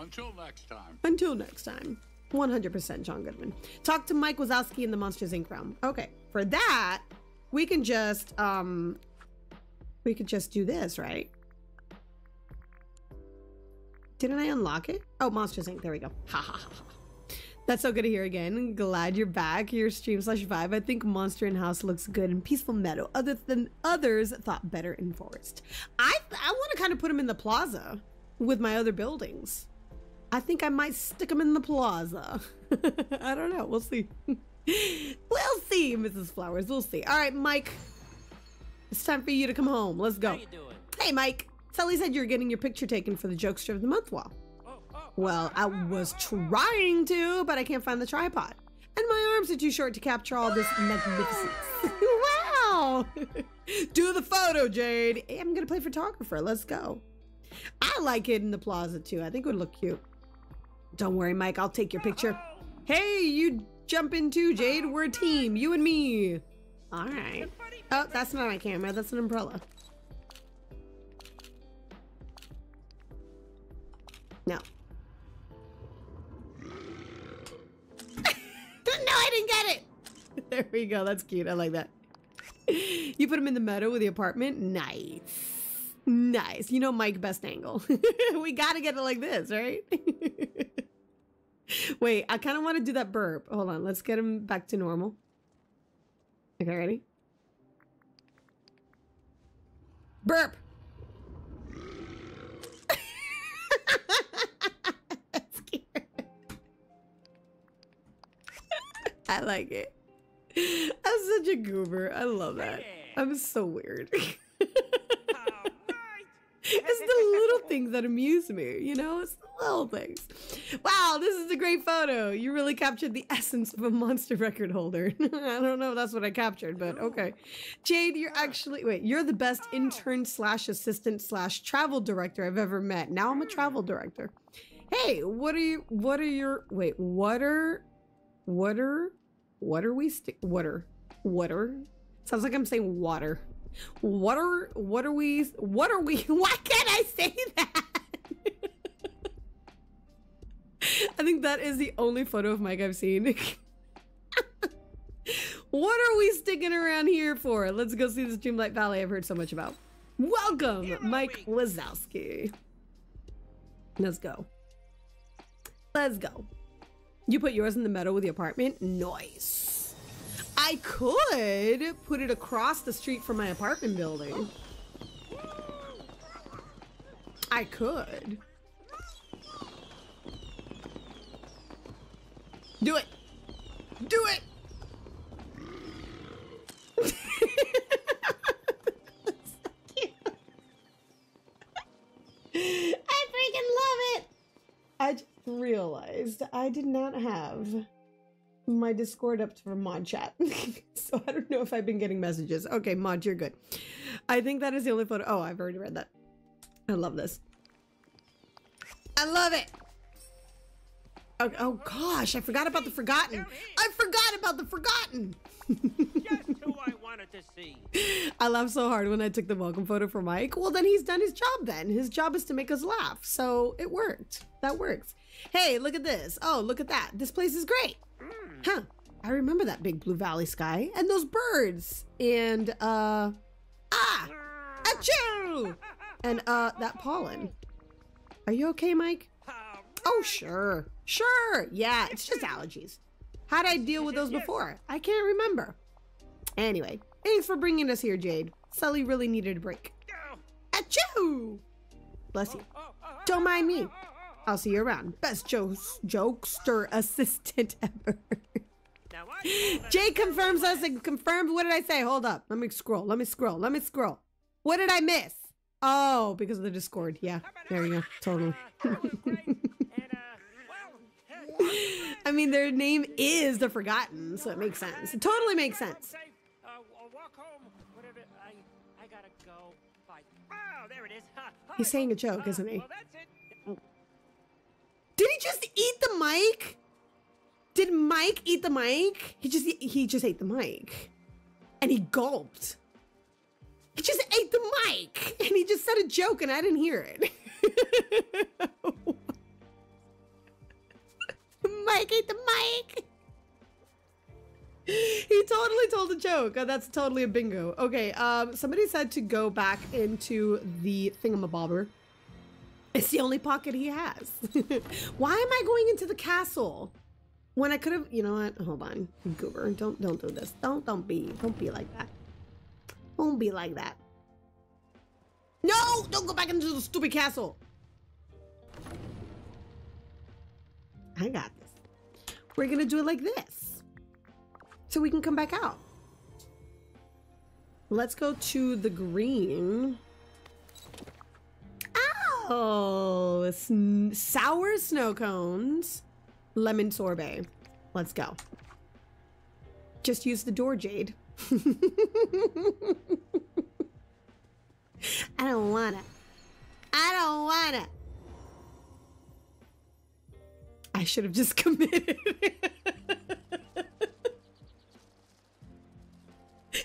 Until next time. Until next time. 100% John Goodman. Talk to Mike Wazowski in the Monsters Inc. realm. Okay, for that, we can just... We could just do this, right? Didn't I unlock it? Oh, Monsters Inc. There we go. Ha ha ha. That's so good to hear again. Glad you're back. Your stream slash vibe. I think Monster in House looks good in Peaceful Meadow. Others thought better in Forest. I want to kind of put them in the plaza with my other buildings. I think I might stick them in the plaza. I don't know. We'll see. We'll see, Mrs. Flowers. We'll see. All right, Mike. It's time for you to come home. Let's go. How you doing? Hey, Mike. Sully said you were getting your picture taken for the Jokester of the Month wall. Well, I was trying to, but I can't find the tripod. And my arms are too short to capture all this magnificence. Wow! Do the photo, Jade. Hey, I'm going to play photographer. Let's go. I like it in the plaza, too. I think it would look cute. Don't worry, Mike. I'll take your picture. Hey, you jump in, too, Jade. We're a team. You and me. All right. Oh, that's not my camera. That's an umbrella. No. No, I didn't get it. There we go. That's cute. I like that. You put him in the meadow with the apartment. Nice. Nice. You know, Mike, best angle. We got to get it like this, right? Wait, I kind of want to do that burp. Hold on. Let's get him back to normal. Okay, ready? Burp! That's cute. I like it. I'm such a goober. I love that. I'm so weird. It's the little things that amuse me, you know? It's the little things. Wow, this is a great photo. You really captured the essence of a monster record holder. I don't know if that's what I captured, but okay. Jade, you're actually... Wait, you're the best intern slash assistant slash travel director I've ever met. Now I'm a travel director. Hey, What are we? Sounds like I'm saying water. What are we? Why can't I say that? I think that is the only photo of Mike I've seen. What are we sticking around here for? Let's go see this Dreamlight Valley I've heard so much about. Welcome, Mike Wazowski. Let's go. Let's go. You put yours in the meadow with the apartment? Nice. I could put it across the street from my apartment building. I could. Do it! Do it! That's so cute. I freaking love it! I just realized I did not have my Discord up for mod chat. So I don't know if I've been getting messages. Okay, mod, you're good. I think that is the only photo. Oh, I've already read that. I love this. I love it! Oh, oh gosh, I forgot about the Forgotten. I forgot about the Forgotten! Just who I wanted to see. I laughed so hard when I took the welcome photo for Mike. Well, then he's done his job then. His job is to make us laugh. So it worked. That works. Hey, look at this. Oh, look at that. This place is great. Huh. I remember that big blue valley sky. And those birds. And, ah! Achoo! And, that pollen. Are you okay, Mike? Oh, sure. Sure. Yeah, it's just allergies. How did I deal with those before? I can't remember. Anyway, thanks for bringing us here, Jade. Sully really needed a break. Achoo! Bless you. Don't mind me. I'll see you around. Best jokester assistant ever. Jade confirms us and confirms. What did I say? Hold up. Let me scroll. Let me scroll. Let me scroll. What did I miss? Oh, because of the Discord. Yeah, there we go. Totally. I mean, their name is the Forgotten, so it makes sense. It totally makes sense. He's saying a joke, isn't he? Did he just eat the mic? Did Mike eat the mic? He just ate the mic, and he gulped. He just ate the mic, and he just said a joke, and I didn't hear it. Mike ate the mic. He totally told a joke. Oh, that's totally a bingo. Okay, somebody said to go back into the thingamabobber. It's the only pocket he has. Why am I going into the castle when I could have? You know what? Hold on, goober. Don't do this. Don't be like that. Won't be like that. No! Don't go back into the stupid castle! I got this. We're gonna do it like this. So we can come back out. Let's go to the green. Oh! Sour snow cones. Lemon sorbet. Let's go. Just use the door, Jade. I don't wanna. I don't wanna. I should have just committed.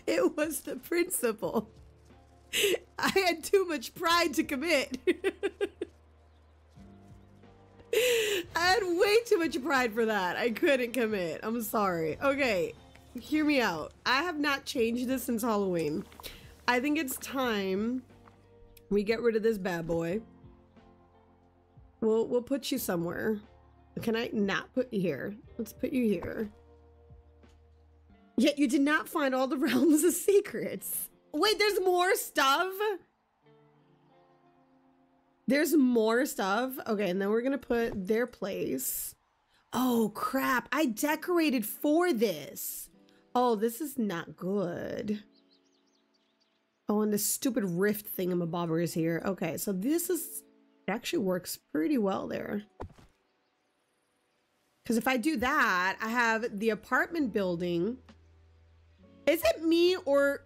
It was the principle. I had too much pride to commit. I had way too much pride for that. I couldn't commit. I'm sorry. Okay. Hear me out. I have not changed this since Halloween. I think it's time we get rid of this bad boy. We'll put you somewhere. Can I not put you here? Let's put you here. Yet you did not find all the realms of secrets. Wait, there's more stuff? There's more stuff? Okay, and then we're gonna put their place. Oh, crap. I decorated for this. Oh, this is not good. Oh, and this stupid rift thingamabobber is here. Okay, so this is... It actually works pretty well there. Because if I do that, I have the apartment building. Is it me or...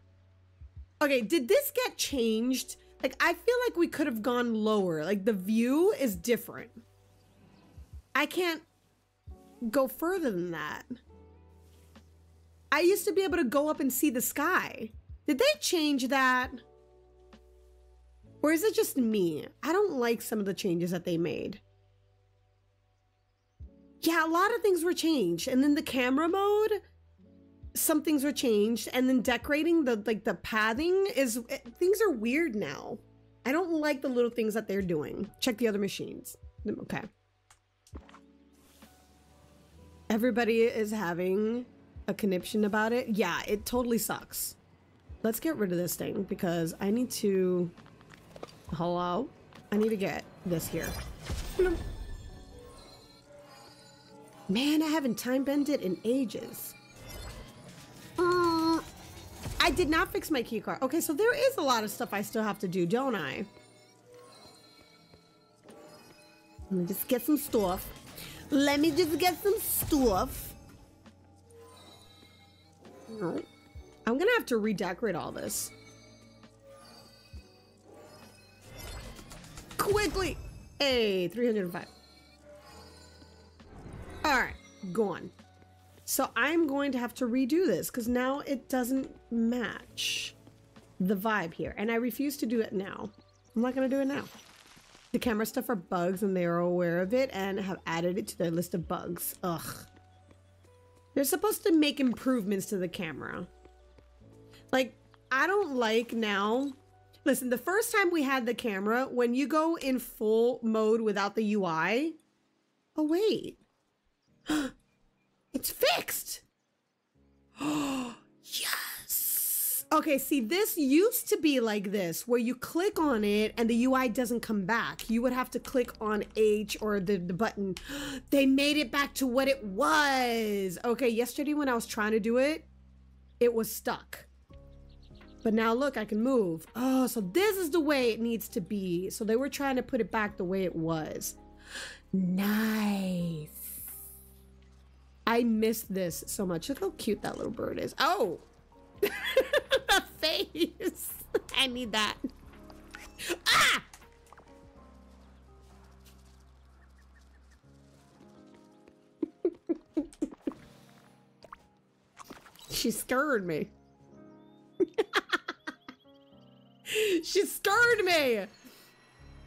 Okay, did this get changed? Like, I feel like we could have gone lower. Like, the view is different. I can't go further than that. I used to be able to go up and see the sky. Did they change that? Or is it just me? I don't like some of the changes that they made. Yeah, a lot of things were changed. And then the camera mode, some things were changed. And then decorating, the pathing is... Things are weird now. I don't like the little things that they're doing. Check the other machines. Okay. Everybody is having a conniption about it. Yeah, it totally sucks. Let's get rid of this thing because I need to... Hello? I need to get this here. Man, I haven't time bended in ages. I did not fix my key card. Okay, so there is a lot of stuff I still have to do, don't I? Let me just get some stuff. Let me just get some stuff. I'm gonna have to redecorate all this. Quickly! Hey, 305. Alright, gone. So I'm going to have to redo this because now it doesn't match the vibe here. And I refuse to do it now. I'm not gonna do it now. The camera stuff are bugs and they are aware of it and have added it to their list of bugs. Ugh. They're supposed to make improvements to the camera. Like, I don't like now. Listen, the first time we had the camera, when you go in full mode without the UI. Oh, wait. It's fixed. Oh, yes. Okay, see, this used to be like this, where you click on it and the UI doesn't come back. You would have to click on H or the button. They made it back to what it was. Okay, yesterday when I was trying to do it, it was stuck. But now look, I can move. Oh, so this is the way it needs to be. So they were trying to put it back the way it was. Nice. I miss this so much. Look how cute that little bird is. Oh! The face! I need that. Ah! She scared me. She scared me! Alright,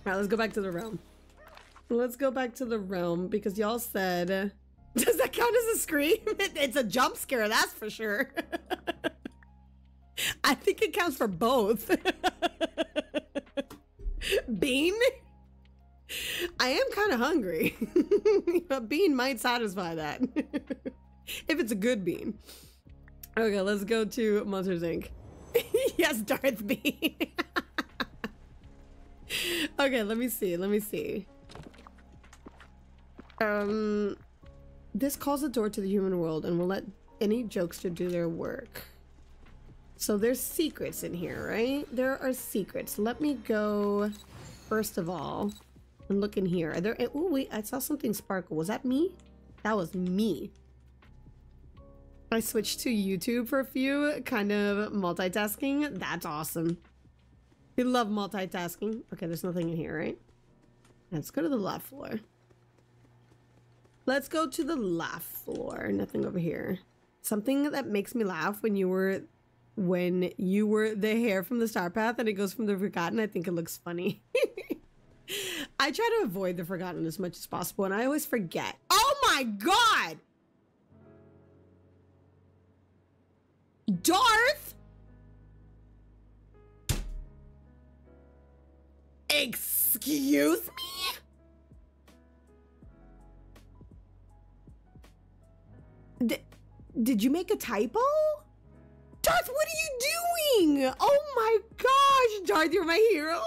let's go back to the realm. Let's go back to the realm because y'all said... Does that count as a scream? It's a jump scare, that's for sure. I think it counts for both. Bean? I am kind of hungry. A bean might satisfy that. If it's a good bean. Okay, let's go to Monsters Inc. Yes, Darth Bean. Okay, let me see. Let me see. This calls the door to the human world and will let any jokester do their work. So there's secrets in here, right? There are secrets. Let me go, first of all, and look in here. Are there, oh wait, I saw something sparkle. Was that me? That was me. I switched to YouTube for a few, kind of multitasking. That's awesome. We love multitasking. Okay, there's nothing in here, right? Let's go to the Laugh Floor. Let's go to the Laugh Floor. Nothing over here. Something that makes me laugh when you were the hair from the Star Path and it goes from the Forgotten. I think it looks funny. I try to avoid the Forgotten as much as possible and I always forget. Oh my God! Darth! Excuse me? Did you make a typo? Darth, what are you doing? Oh my gosh, Darth, you're my hero.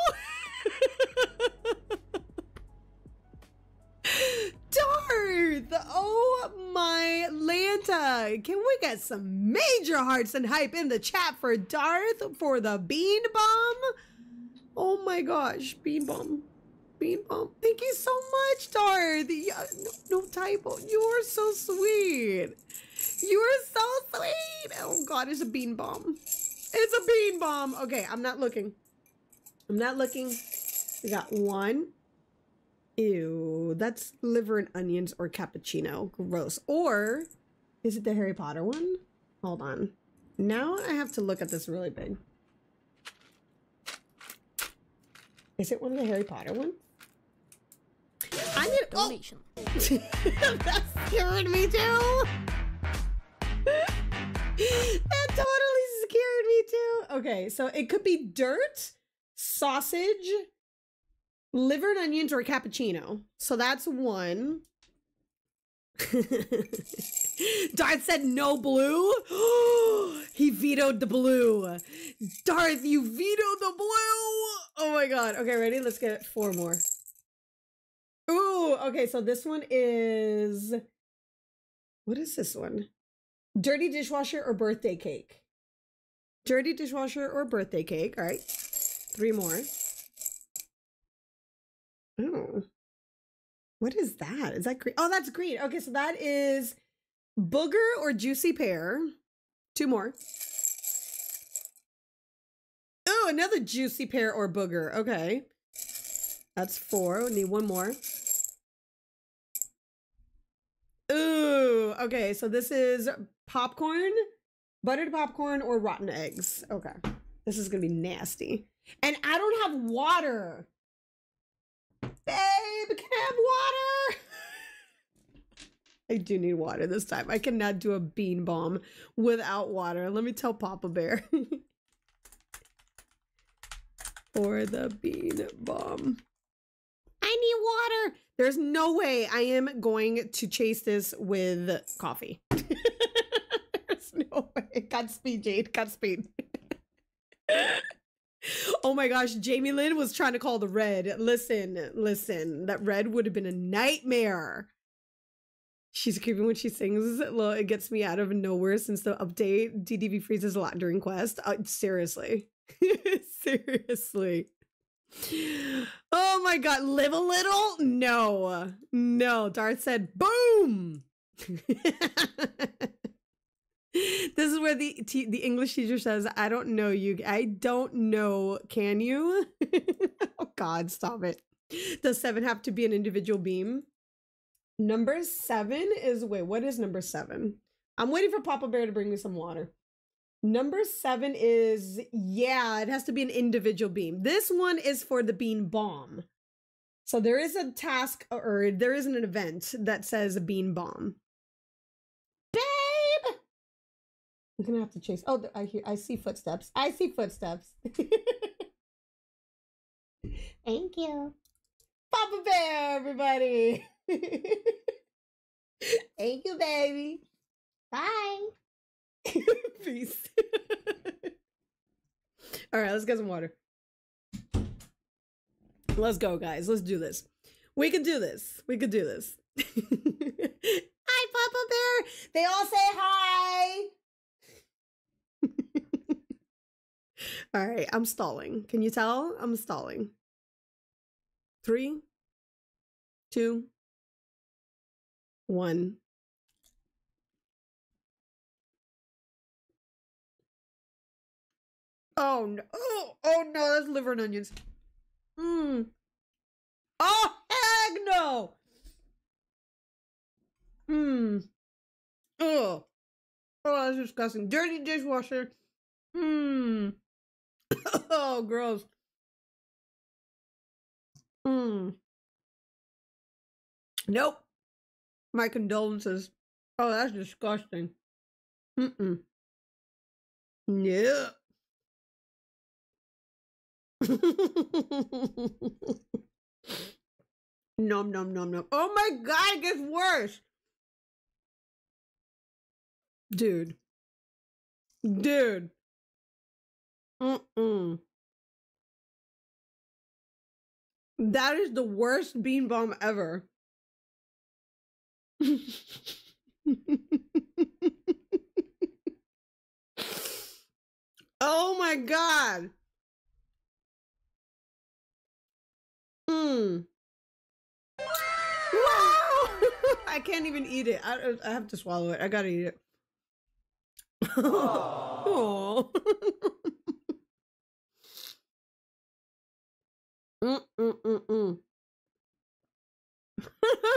Darth, oh my Lanta. Can we get some major hearts and hype in the chat for Darth for the bean bomb? Oh my gosh, bean bomb. Thank you so much, Darth. No typo. You are so sweet. You are so sweet. Oh God, it's a bean bomb. It's a bean bomb. Okay, I'm not looking. I'm not looking. We got one. Ew, that's liver and onions or cappuccino. Gross. Or is it the Harry Potter one? Hold on. Now I have to look at this really big. Is it one of the Harry Potter ones? I need donation. Oh. That scared me too. That totally scared me too. Okay, so it could be dirt, sausage, liver and onions, or cappuccino. So that's one. Darth said no blue? He vetoed the blue. Darth, you vetoed the blue! Oh my god. Okay, ready? Let's get four more. Ooh, okay, so this one is... What is this one? Dirty dishwasher or birthday cake? Dirty dishwasher or birthday cake. All right. Three more. Oh. What is that? Is that green? Oh, that's green. Okay, so that is booger or juicy pear. Two more. Oh, another juicy pear or booger. Okay. That's four. We need one more. Ooh, okay, so this is popcorn, buttered popcorn, or rotten eggs. Okay, this is gonna be nasty. And I don't have water. Babe, can I have water? I do need water this time. I cannot do a bean bomb without water. Let me tell Papa Bear. For the bean bomb. I need water. There's no way I am going to chase this with coffee. There's no way. Godspeed, Jade. Godspeed. Oh my gosh. Jamie Lynn was trying to call the red. Listen, listen. That red would have been a nightmare. She's creepy when she sings. Well, it gets me out of nowhere since the update. DDB freezes a lot during quest. Seriously. Seriously. Oh my god, live a little? No. No, Darth said, boom! This is where the English teacher says, I don't know you. I don't know, can you? Oh god, stop it. Does 7 have to be an individual beam? Number 7 is, wait, what is number 7? I'm waiting for Papa Bear to bring me some water. Number 7 is, yeah, it has to be an individual beam. This one is for the bean bomb. So there is a task, or there is an event that says a bean bomb. Babe! I'm gonna have to chase. Oh, I see footsteps. I see footsteps. Thank you. Papa Bear, everybody! Thank you, baby. Bye. Peace. All right, let's get some water. Let's go, guys. Let's do this. We could do this. We could do this. Hi, Papa Bear. They all say hi. All right, I'm stalling. Can you tell? I'm stalling. 3, 2, 1. Oh no! Oh, oh no! That's liver and onions. Mmm. Oh heck no! Mmm. Oh. Oh, that's disgusting. Dirty dishwasher. Mmm. Oh, gross. Mmm. Nope. My condolences. Oh, that's disgusting. Mm-mm. Yeah. Nom nom nom nom. Oh my god, it gets worse, dude. Dude. That is the worst bean bomb ever. Oh my god. Mm. Wow! I can't even eat it. I have to swallow it. I gotta eat it. Oh.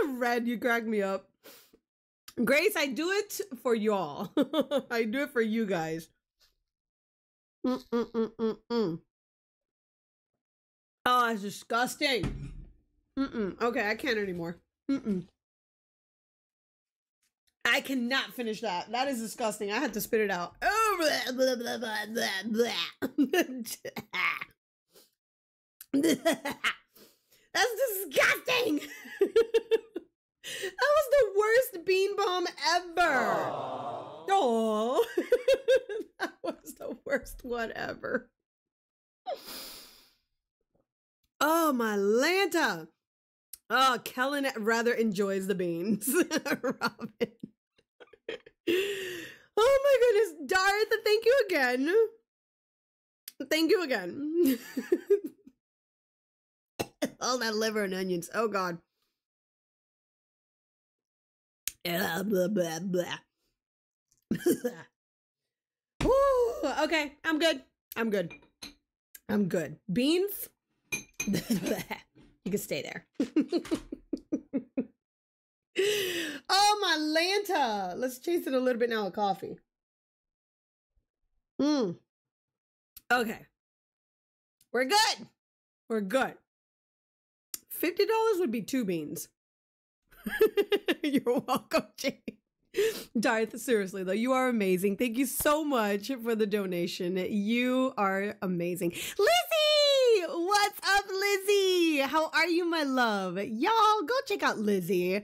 Red, you crack me up. Grace, I do it for y'all. I do it for you guys. Oh, it's disgusting. Okay, I can't anymore. I cannot finish that. That is disgusting. I had to spit it out. Oh, blah, blah, blah, blah, blah. That's disgusting. That was the worst bean bomb ever. Oh, that was the worst one ever. Oh, my Lanta. Oh, Kellen rather enjoys the beans. Robin. Oh my goodness, Darth, thank you again. Thank you again. All that liver and onions. Oh God. Blah, blah, blah, blah. Ooh, okay, I'm good. I'm good. I'm good. Beans? You can stay there. Oh, my Lanta. Let's chase it a little bit now with coffee. Mm. Okay. We're good. We're good. $50 would be 2 beans. You're welcome, Jane. Darth, seriously though, you are amazing. Thank you so much for the donation. You are amazing. Lizzie! What's up, Lizzie? How are you, my love? Y'all, go check out Lizzie.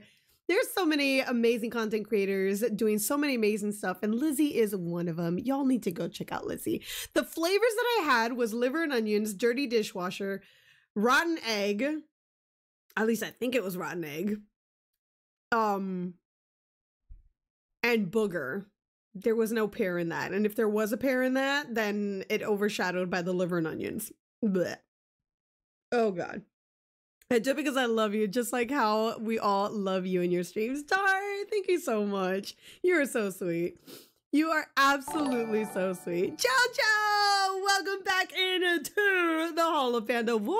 There's so many amazing content creators doing so many amazing stuff, and Lizzie is one of them. Y'all need to go check out Lizzie. The flavors that I had was liver and onions, dirty dishwasher, rotten egg. At least I think it was rotten egg. And booger. There was no pear in that. And if there was a pear in that, then it overshadowed by the liver and onions. Blech. Oh, God. And just because I love you, just like how we all love you in your streams. Darn, thank you so much. You are so sweet. You are absolutely so sweet. Ciao, ciao! Welcome back into the Hall of Panda Warriors.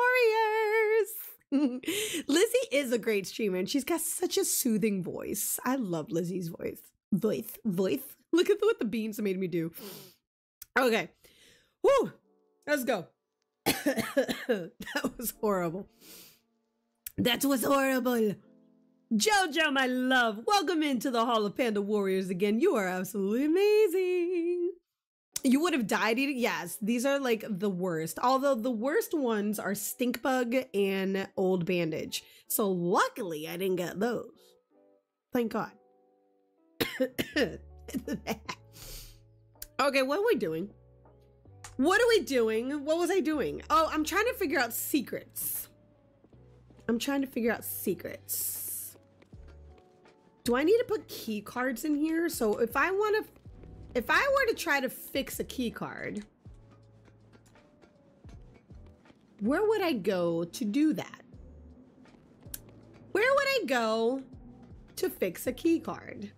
Lizzie is a great streamer and she's got such a soothing voice. I love Lizzie's voice. Look at what the beans made me do. Okay. Woo! Let's go. That was horrible. That was horrible. Jojo, my love, welcome into the Hall of Panda Warriors again. You are absolutely amazing. You would have died eating. Yes, these are like the worst. Although the worst ones are stink bug and old bandage. So luckily I didn't get those. Thank God. Okay, what are we doing? What are we doing? What was I doing? Oh, I'm trying to figure out secrets. I'm trying to figure out secrets. Do I need to put key cards in here? So if I want to... If I were to try to fix a key card, where would I go to do that? Where would I go to fix a key card?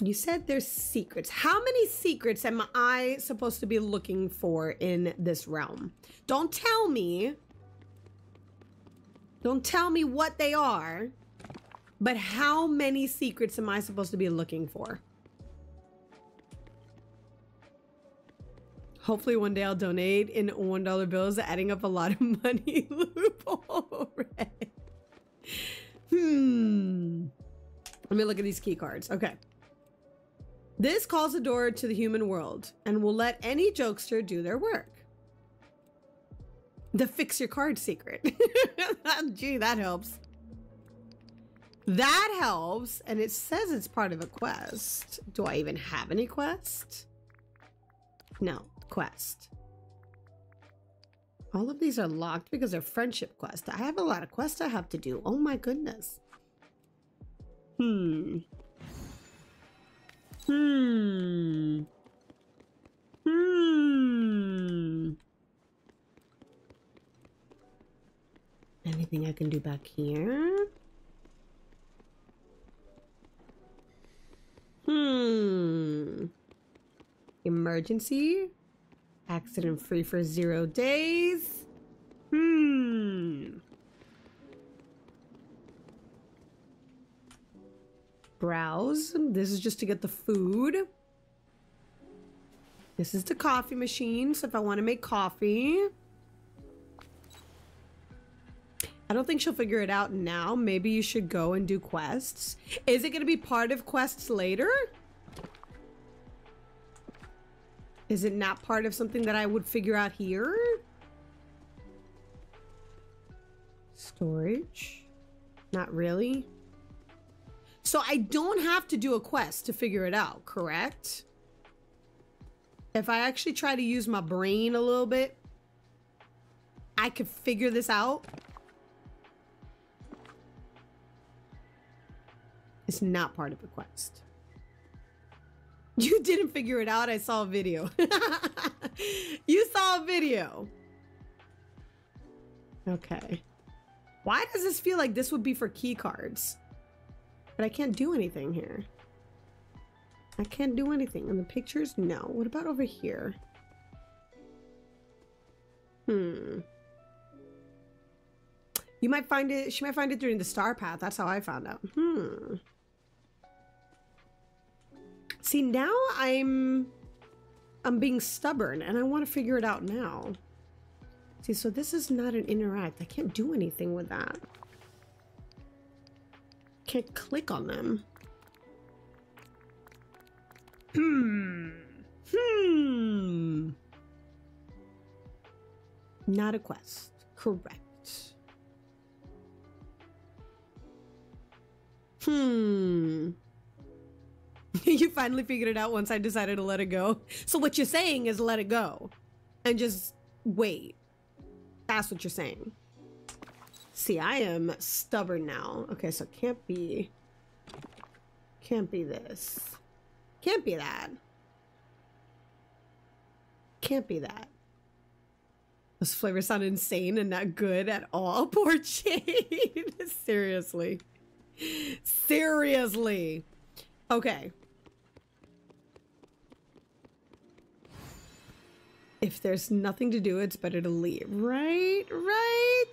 You said there's secrets. How many secrets am I supposed to be looking for in this realm? Don't tell me. Don't tell me what they are. But how many secrets am I supposed to be looking for? Hopefully one day I'll donate in $1 bills, adding up a lot of money. Loophole red. Let me look at these key cards. Okay. This calls a door to the human world and will let any jokester do their work. The fix your card secret. Gee, that helps. That helps, and it says it's part of a quest. Do I even have any quest? No, quest. All of these are locked because they're friendship quests. I have a lot of quests I have to do. Oh my goodness. Anything I can do back here? Emergency. Accident free for 0 days. Browse. This is just to get the food. This is the coffee machine. So if I want to make coffee. I don't think she'll figure it out now. Maybe you should go and do quests. Is it going to be part of quests later? Is it not part of something that I would figure out here? Storage. Not really. So I don't have to do a quest to figure it out, correct? If I actually try to use my brain a little bit, I could figure this out. It's not part of a quest. You didn't figure it out. I saw a video. You saw a video. Okay. Why does this feel like this would be for key cards? But I can't do anything here. I can't do anything. And the pictures? No. What about over here? Hmm. You might find it. She might find it during the Star Path. That's how I found out. Hmm. See, now I'm being stubborn and I want to figure it out now. See, so this is not an interact. I can't do anything with that. Can't click on them. Hmm. Not a quest. Correct. Hmm. You finally figured it out once I decided to let it go. So what you're saying is let it go and just wait. That's what you're saying. See, I am stubborn now. Okay, so can't be this. Can't be that. Can't be that. Those flavors sound insane and not good at all. Poor Jade. Seriously. Seriously. Okay. If there's nothing to do, it's better to leave. Right? Right?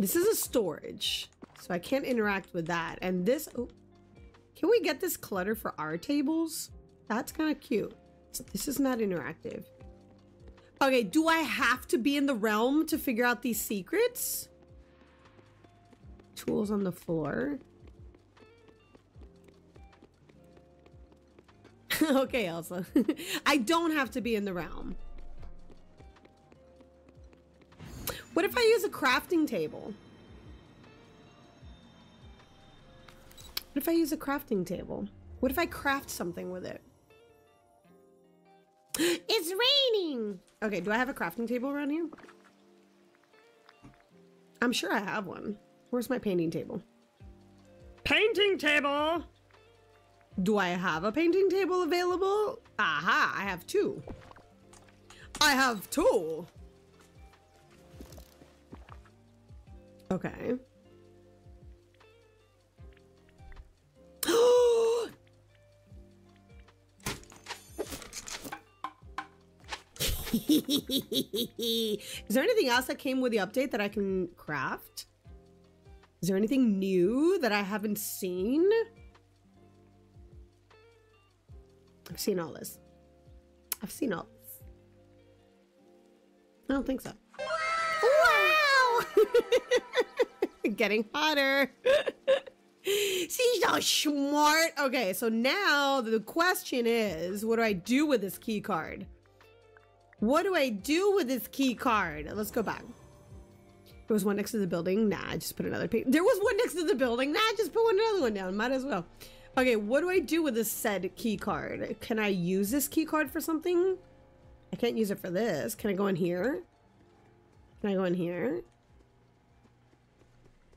This is a storage, so I can't interact with that. And this... Oh, can we get this clutter for our tables? That's kind of cute. So this is not interactive. Okay, do I have to be in the realm to figure out these secrets? Tools on the floor. Okay, Elsa. I don't have to be in the realm. What if I use a crafting table? What if I use a crafting table? What if I craft something with it? It's raining! Okay, do I have a crafting table around here? I'm sure I have one. Where's my painting table? Painting table! Do I have a painting table available? Aha, I have two. I have two. Okay. Is there anything else that came with the update that I can craft? Is there anything new that I haven't seen? I've seen all this. I've seen all this. I don't think so. Wow! Getting hotter. She's so smart. Okay, so now the question is, what do I do with this key card? What do I do with this key card? Let's go back. There was one next to the building. Nah, just put another page. There was one next to the building. Nah, just put another one down. Might as well. Okay, what do I do with this said key card? Can I use this key card for something? I can't use it for this. Can I go in here? Can I go in here?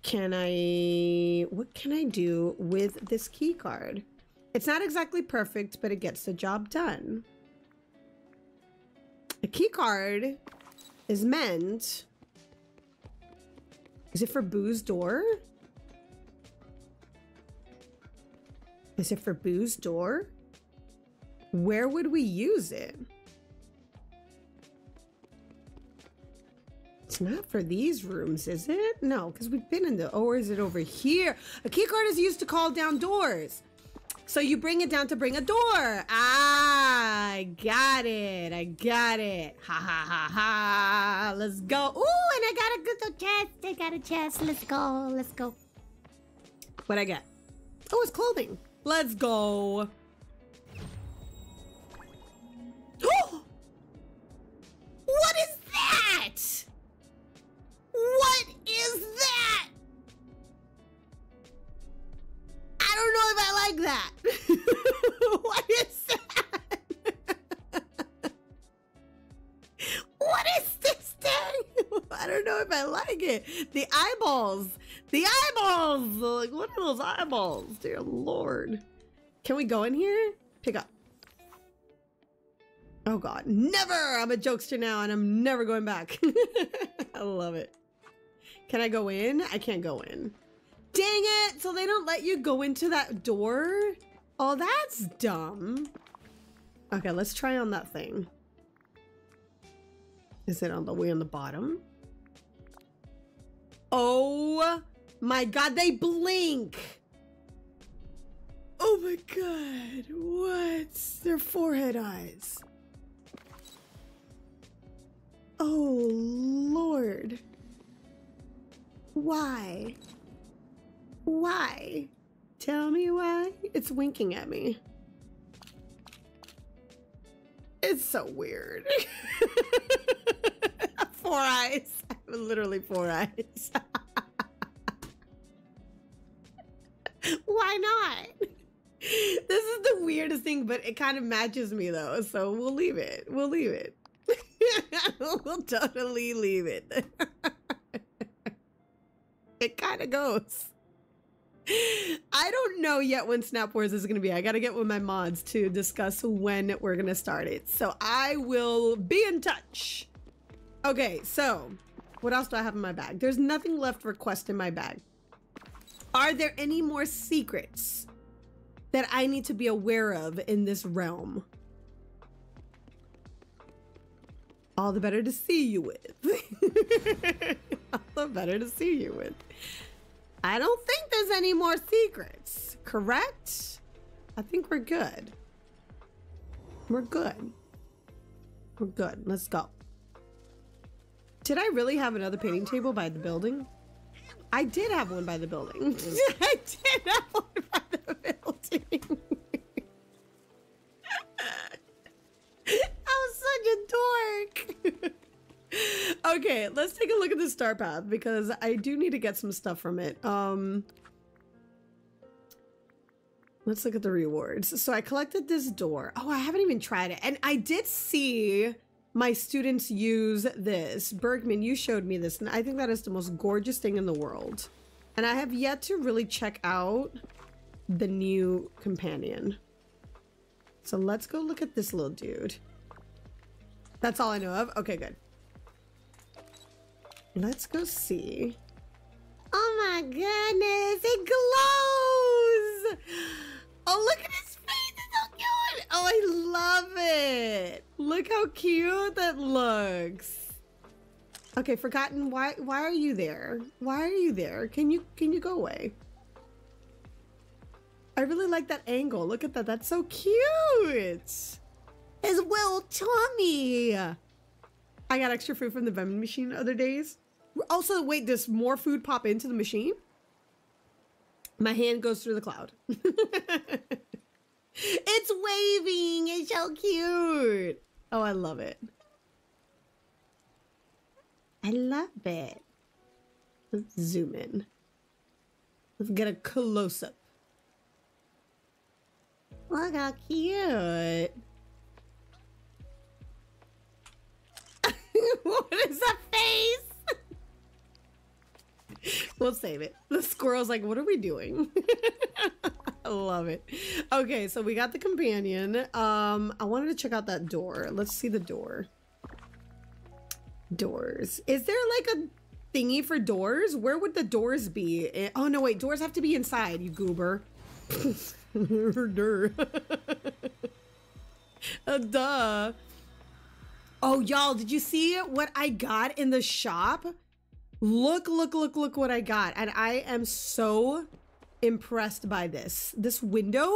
Can I... What can I do with this key card? It's not exactly perfect, but it gets the job done. A key card is meant... Is it for Boo's door? Is it for Boo's door? Where would we use it? It's not for these rooms, is it? No, because we've been in the... Or is it over here? A key card is used to call down doors. So you bring it down to bring a door. Ah, I got it. I got it. Ha ha ha ha. Let's go. Ooh, and I got a good chest. I got a chest. Let's go. Let's go. What'd I get? Oh, it's clothing. Let's go. What is that? What like that? What is that? What is this thing? I don't know if I like it. The eyeballs. The eyeballs. Like, look at those eyeballs. Dear Lord. Can we go in here? Pick up. Oh God, never! I'm a jokester now and I'm never going back. I love it. Can I go in? I can't go in. Dang it! So they don't let you go into that door? Oh, that's dumb. Okay, let's try on that thing. Is it on the way on the bottom? Oh my God, they blink! Oh my God, what? Their forehead eyes. Oh Lord. Why? Why? Tell me why. It's winking at me. It's so weird. Four eyes. I have literally four eyes. Why not? This is the weirdest thing, but it kind of matches me though, so we'll leave it. We'll leave it. We'll totally leave it. It kind of goes. I don't know yet when Snap Wars is going to be. I got to get with my mods to discuss when we're going to start it. So I will be in touch. Okay, so what else do I have in my bag? There's nothing left for quest in my bag. Are there any more secrets that I need to be aware of in this realm? All the better to see you with. All the better to see you with. I don't think there's any more secrets, correct? I think we're good. We're good. We're good. Let's go. Did I really have another painting table by the building? I did have one by the building. I did have one by the building. I was such a dork. Okay, let's take a look at the Star Path because I do need to get some stuff from it. Let's look at the rewards. So I collected this door. Oh, I haven't even tried it. And I did see my students use this. Bergman, you showed me this, and I think that is the most gorgeous thing in the world. And I have yet to really check out the new companion. So let's go look at this little dude. That's all I know of? Okay, good. Let's go see. Oh my goodness, it glows! Oh, look at his face, it's so cute! Oh, I love it! Look how cute that looks. Okay, Forgotten, why are you there? Why are you there? Can you go away? I really like that angle. Look at that. That's so cute. His little tummy. I got extra food from the vending machine the other days. Also, wait, does more food pop into the machine? My hand goes through the cloud. It's waving. It's so cute. Oh, I love it. I love it. Let's zoom in. Let's get a close-up. Look how cute. What is that face? We'll save it. The squirrel's like, what are we doing? I love it. Okay, so we got the companion. I wanted to check out that door. Let's see the door. Doors. Is there like a thingy for doors? Where would the doors be? Oh, no, wait. Doors have to be inside, you goober. Duh. Oh, y'all, did you see what I got in the shop? Look what I got. And I am so impressed by this. This window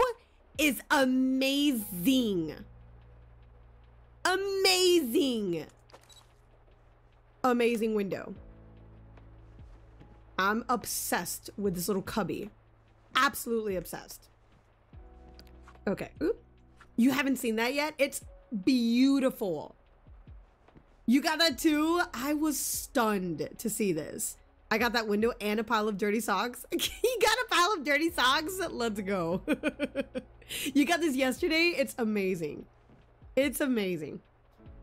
is amazing. Amazing. Amazing window. I'm obsessed with this little cubby. Absolutely obsessed. Okay. Oop. You haven't seen that yet? It's beautiful. You got that too? I was stunned to see this. I got that window and a pile of dirty socks. You got a pile of dirty socks? Let's go. You got this yesterday? It's amazing. It's amazing.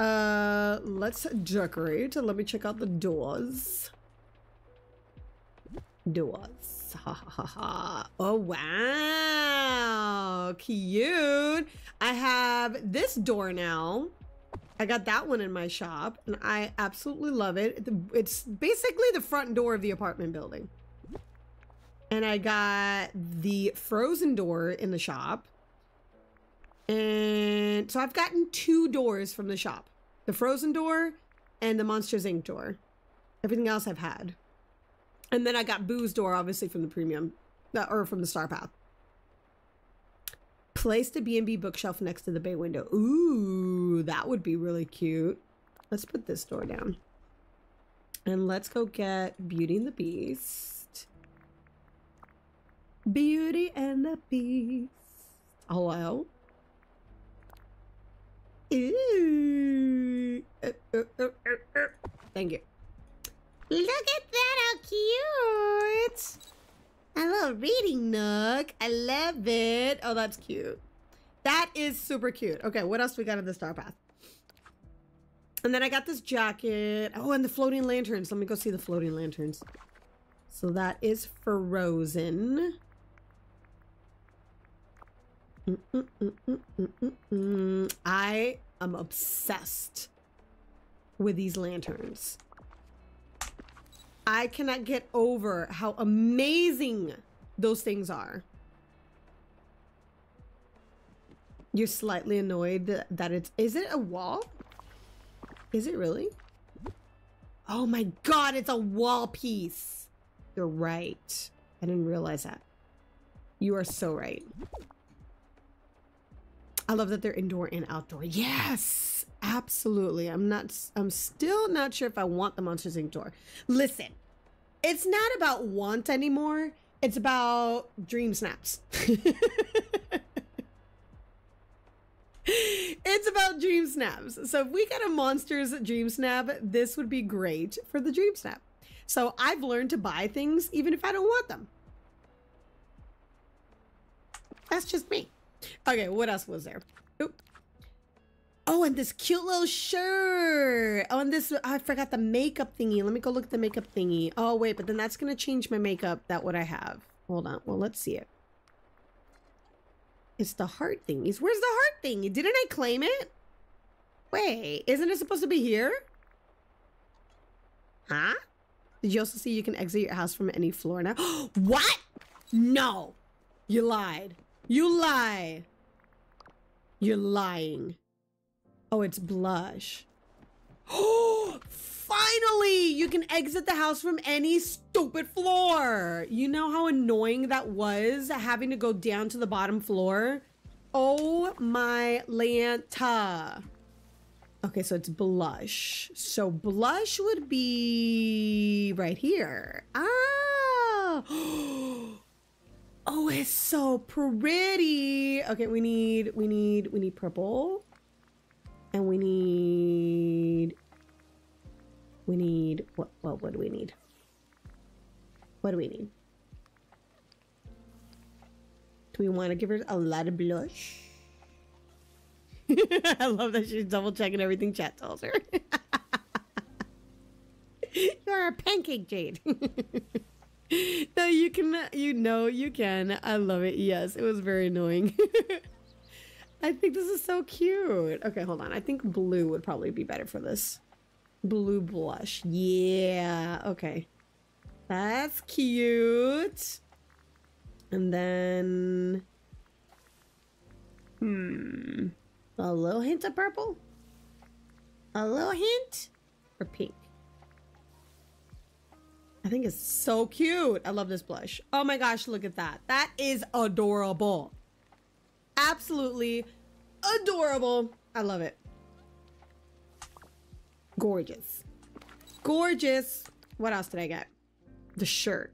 Let's decorate. Let me check out the doors. Doors. Ha ha ha ha. Oh, wow. Cute. I have this door now. I got that one in my shop and I absolutely love it. It's basically the front door of the apartment building. And I got the frozen door in the shop. And so I've gotten two doors from the shop. The frozen door and the Monsters Inc. door. Everything else I've had. And then I got Boo's door, obviously, from the premium or from the Star Path. Place the B&B bookshelf next to the bay window. Ooh, that would be really cute. Let's put this door down. And let's go get Beauty and the Beast. Beauty and the Beast. Hello? Ooh. Thank you. Look at that, how cute! A little reading nook. I love it. Oh, that's cute. That is super cute. Okay, what else we got in the Star Path? And then I got this jacket. Oh, and the floating lanterns. Let me go see the floating lanterns. So that is frozen. I am obsessed with these lanterns. I cannot get over how amazing those things are. You're slightly annoyed that it's... Is it a wall? Is it really? Oh my god, it's a wall piece. You're right. I didn't realize that. You are so right. I love that they're indoor and outdoor. Yes! Absolutely. I'm still not sure if I want the Monsters Inc. door. Listen, it's not about want anymore. It's about dream snaps. It's about dream snaps. So if we got a Monsters dream snap, this would be great for the dream snap. So I've learned to buy things even if I don't want them. That's just me. Okay, what else was there? Oop. Oh, and this cute little shirt. Oh, and this, oh, I forgot the makeup thingy. Let me go look at the makeup thingy. Oh, wait, but then that's going to change my makeup. That what I have. Hold on. Well, let's see it. It's the heart thingies. Where's the heart thingy? Didn't I claim it? Wait, isn't it supposed to be here? Huh? Did you also see you can exit your house from any floor now? What? No. You lied. You lie. You're lying. Oh, it's blush. Oh, finally, you can exit the house from any stupid floor. You know how annoying that was, having to go down to the bottom floor? Oh, my Lanta. Okay, so it's blush. So blush would be right here. Ah. Oh, it's so pretty. Okay, we need purple. And we need, what do we need? What do we need? Do we want to give her a lot of blush? I love that she's double checking everything chat tells her. You're a pancake, Jade. No, you can, you know, you can. I love it. Yes, it was very annoying. I think this is so cute. Okay, hold on. I think blue would probably be better for this. Blue blush. Yeah. Okay. That's cute. And then... Hmm. A little hint of purple? A little hint? Or pink? I think it's so cute. I love this blush. Oh my gosh, look at that. That is adorable. Absolutely adorable. I love it. Gorgeous. Gorgeous. What else did I get? The shirt.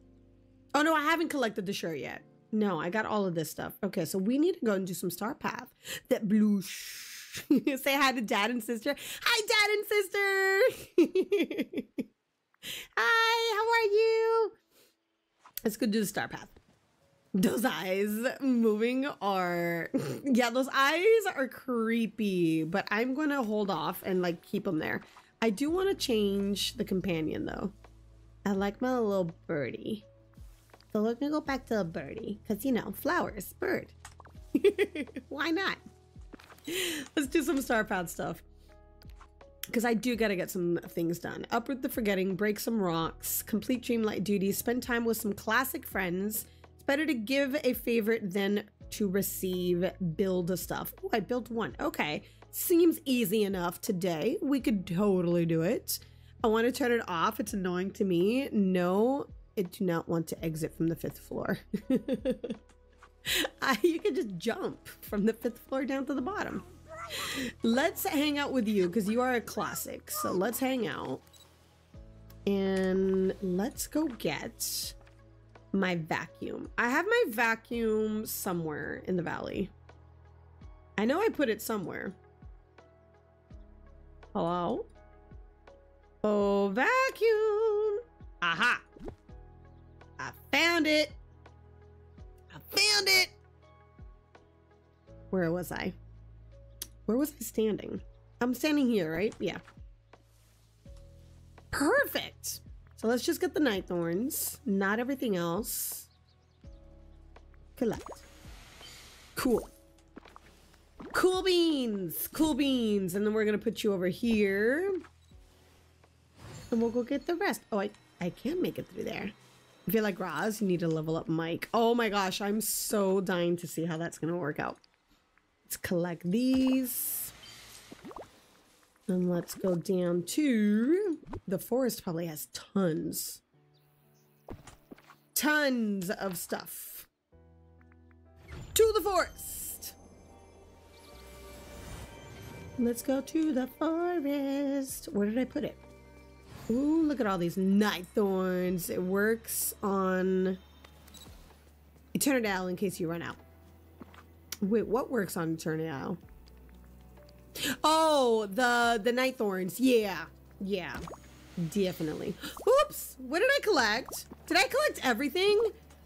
Oh, no, I haven't collected the shirt yet. No, I got all of this stuff. Okay, so we need to go and do some Star Path. That blue. Say hi to dad and sister. Hi, dad and sister. Hi, how are you? Let's go do the Star Path. Those eyes moving are... yeah, those eyes are creepy, but I'm going to hold off and like keep them there. I do want to change the companion though. I like my little birdie. So we're going to go back to the birdie because, you know, flowers, bird. Why not? Let's do some Star Path stuff. Because I do gotta get some things done. Up with the forgetting, break some rocks, complete dreamlight duties, spend time with some classic friends. It's better to give a favorite than to receive. Build stuff. Oh, I built one. Okay. Seems easy enough today. We could totally do it. I want to turn it off. It's annoying to me. No, I do not want to exit from the 5th floor. You can just jump from the 5th floor down to the bottom. Let's hang out with you because you are a classic. So let's hang out and let's go get my vacuum. I have my vacuum somewhere in the valley. I know I put it somewhere. Hello? Oh, vacuum. Aha. I found it. I found it. Where was I? Where was I standing? I'm standing here, right? Yeah. Perfect. So let's just get the night thorns, not everything else. Collect. Cool. Cool beans. Cool beans. And then we're going to put you over here. And we'll go get the rest. Oh, I can't make it through there. I feel like Roz, you need to level up Mike. Oh my gosh. I'm so dying to see how that's going to work out. Let's collect these and let's go down to the forest. Probably has tons of stuff. To the forest. Let's go to the forest. Where did I put it? Ooh, look at all these night thorns. It works on Eternity Isle in case you run out. Wait, what works on Eternity Isle? Oh, the night thorns. Yeah, yeah, definitely. Oops, what did I collect? Did I collect everything?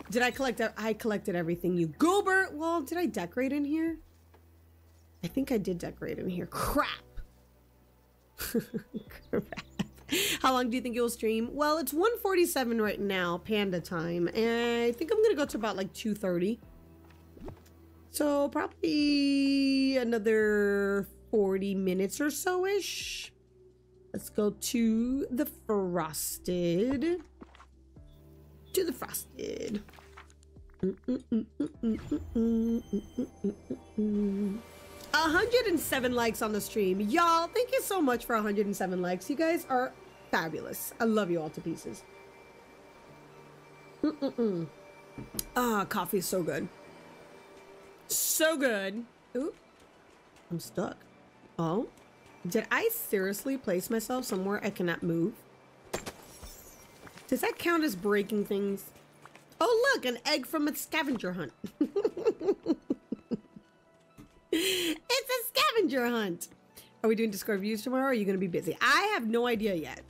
Did I collect? I collected everything. You goober. Well, did I decorate in here? I think I did decorate in here. Crap. Crap. How long do you think you'll stream? Well, it's 1:47 right now, Panda time, and I think I'm gonna go to about like 2:30. So probably another 40 minutes or so-ish. Let's go to the frosted. To the frosted. Mm-mm-mm-mm-mm-mm-mm-mm-mm-mm-mm. 107 likes on the stream. Y'all, thank you so much for 107 likes. You guys are fabulous. I love you all to pieces. Mm-mm-mm. Ah, coffee is so good. So good. Oop. I'm stuck. Oh. Did I seriously place myself somewhere I cannot move? Does that count as breaking things? Oh, look, an egg from a scavenger hunt. It's a scavenger hunt. Are we doing Discord views tomorrow or are you going to be busy? I have no idea yet.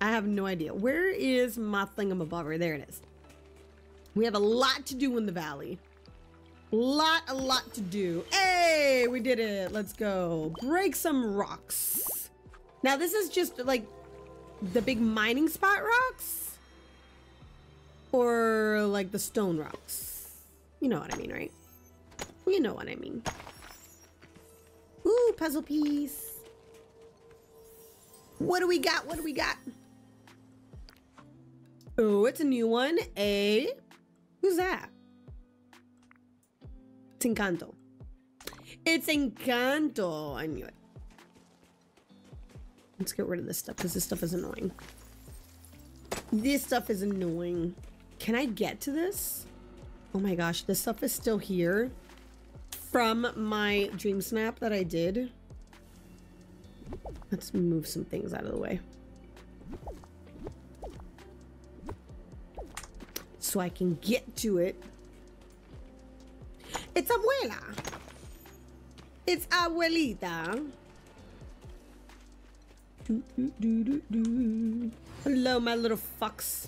I have no idea. Where is my thingamabobber? There it is. We have a lot to do in the valley. A lot to do. Hey, we did it. Let's go break some rocks. Now this is just like the big mining spot rocks or like the stone rocks. You know what I mean, right? You know what I mean. Ooh, puzzle piece. What do we got? What do we got? Oh, it's a new one. Hey, who's that? It's Encanto. It's Encanto. I knew it. Let's get rid of this stuff because this stuff is annoying. This stuff is annoying. Can I get to this? Oh my gosh, this stuff is still here from my DreamSnap that I did. Let's move some things out of the way so I can get to it. It's Abuela. It's Abuelita. Do, do, do, do, do. Hello, my little fucks.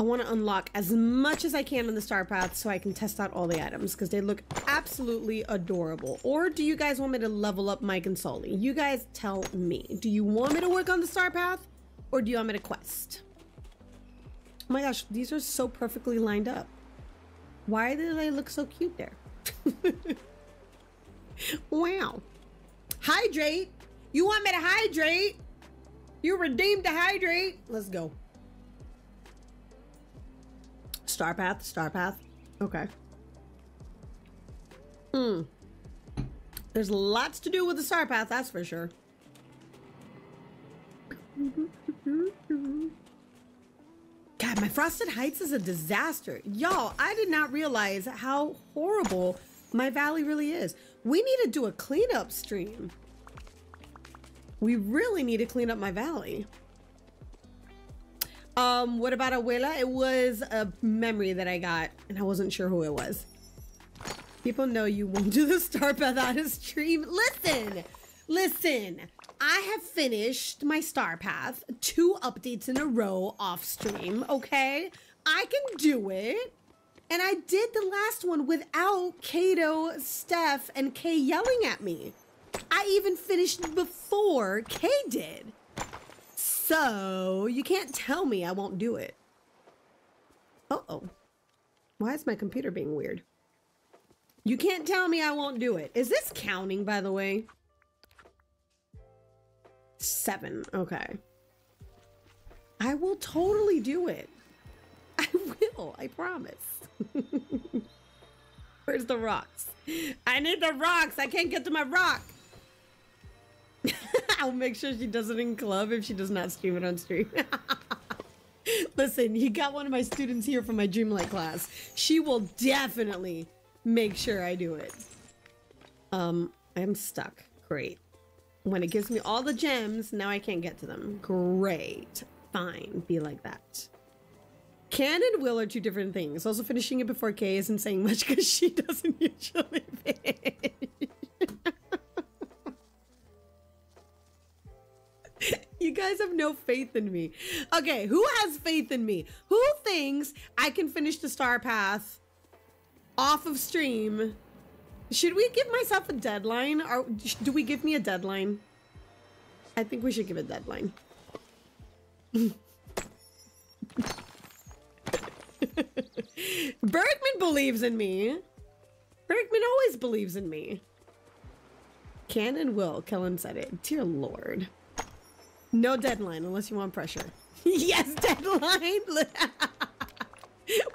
I want to unlock as much as I can on the Star Path so I can test out all the items because they look absolutely adorable. Or do you guys want me to level up Mike and Sully? You guys tell me. Do you want me to work on the Star Path or do you want me to quest? Oh my gosh, these are so perfectly lined up. Why do they look so cute there? Wow. Hydrate? You want me to hydrate? You redeemed to hydrate? Let's go. Star Path, Star Path. Okay. There's lots to do with the Star Path, that's for sure. God, my Frosted Heights is a disaster. Y'all, I did not realize how horrible my valley really is. We need to do a cleanup stream. We really need to clean up my valley. What about Abuela? It was a memory that I got and I wasn't sure who it was. People know you won't do the Star Path on a stream. Listen, listen, I have finished my Star Path 2 updates in a row off stream, okay? I can do it. And I did the last one without Kato, Steph, and Kay yelling at me. I even finished before Kay did. So, you can't tell me I won't do it. Uh-oh. Why is my computer being weird? You can't tell me I won't do it. Is this counting, by the way? 7. Okay. I will totally do it. I will. I promise. Where's the rocks? I need the rocks. I can't get to my rock. I'll make sure she does it in club if she does not stream it on stream. Listen, you got one of my students here from my Dreamlight class. She will definitely make sure I do it. I'm stuck. Great. When it gives me all the gems, now I can't get to them. Great. Fine. Be like that. Can and will are 2 different things. Also, finishing it before Kay isn't saying much because she doesn't usually finish. You guys have no faith in me. Okay, who has faith in me? Who thinks I can finish the Star Path off of stream? Should we give myself a deadline? Or do we give me a deadline? I think we should give a deadline. Bergman believes in me. Bergman always believes in me. Can and will. Kellen said it. Dear Lord. No deadline unless you want pressure. Yes, deadline.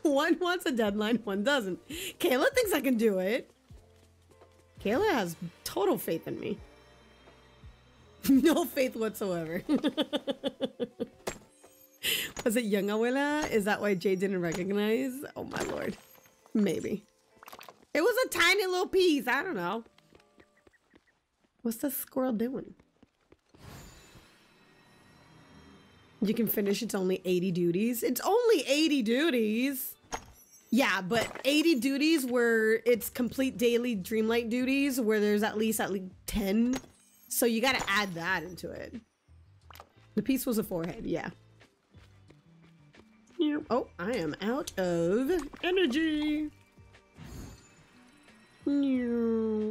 One wants a deadline, one doesn't. Kayla thinks I can do it. Kayla has total faith in me. No faith whatsoever. Was it young Abuela? Is that why Jay didn't recognize? Oh my Lord. Maybe. It was a tiny little piece. I don't know. What's the squirrel doing? You can finish, it's only 80 duties. It's only 80 duties! Yeah, but 80 duties where it's complete daily Dreamlight duties where there's at least 10. So you gotta add that into it. The piece was a forehead, yeah. Yeah. Oh, I am out of energy! Yeah.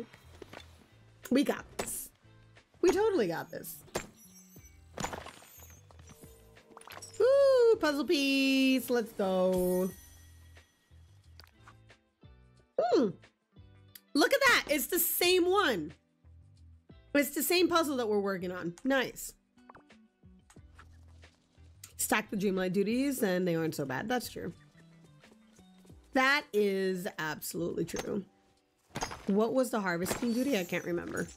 We got this. We totally got this. Ooh, puzzle piece. Let's go. Look at that. It's the same one. It's the same puzzle that we're working on. Nice. Stack the Dreamlight duties and they aren't so bad. That's true. That is absolutely true. What was the harvesting duty? I can't remember.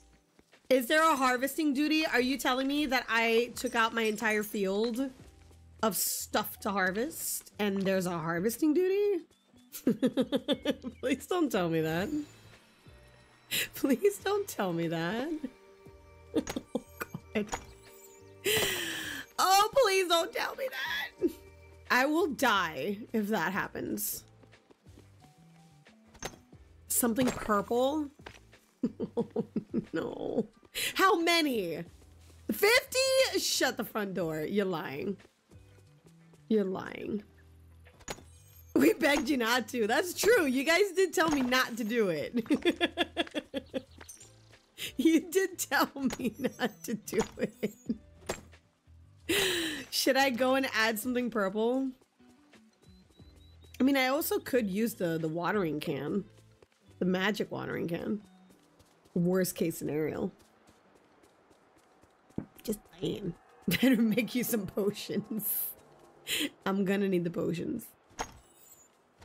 Is there a harvesting duty? Are you telling me that I took out my entire field of stuff to harvest and there's a harvesting duty? Please don't tell me that. Please don't tell me that. Oh God. Oh, please don't tell me that. I will die if that happens. Something purple? Oh no. How many? 50? Shut the front door. You're lying. You're lying. We begged you not to. That's true. You guys did tell me not to do it. You did tell me not to do it. Should I go and add something purple? I mean, I also could use the watering can. The magic watering can. Worst case scenario. Just saying. Better make you some potions. I'm gonna need the potions.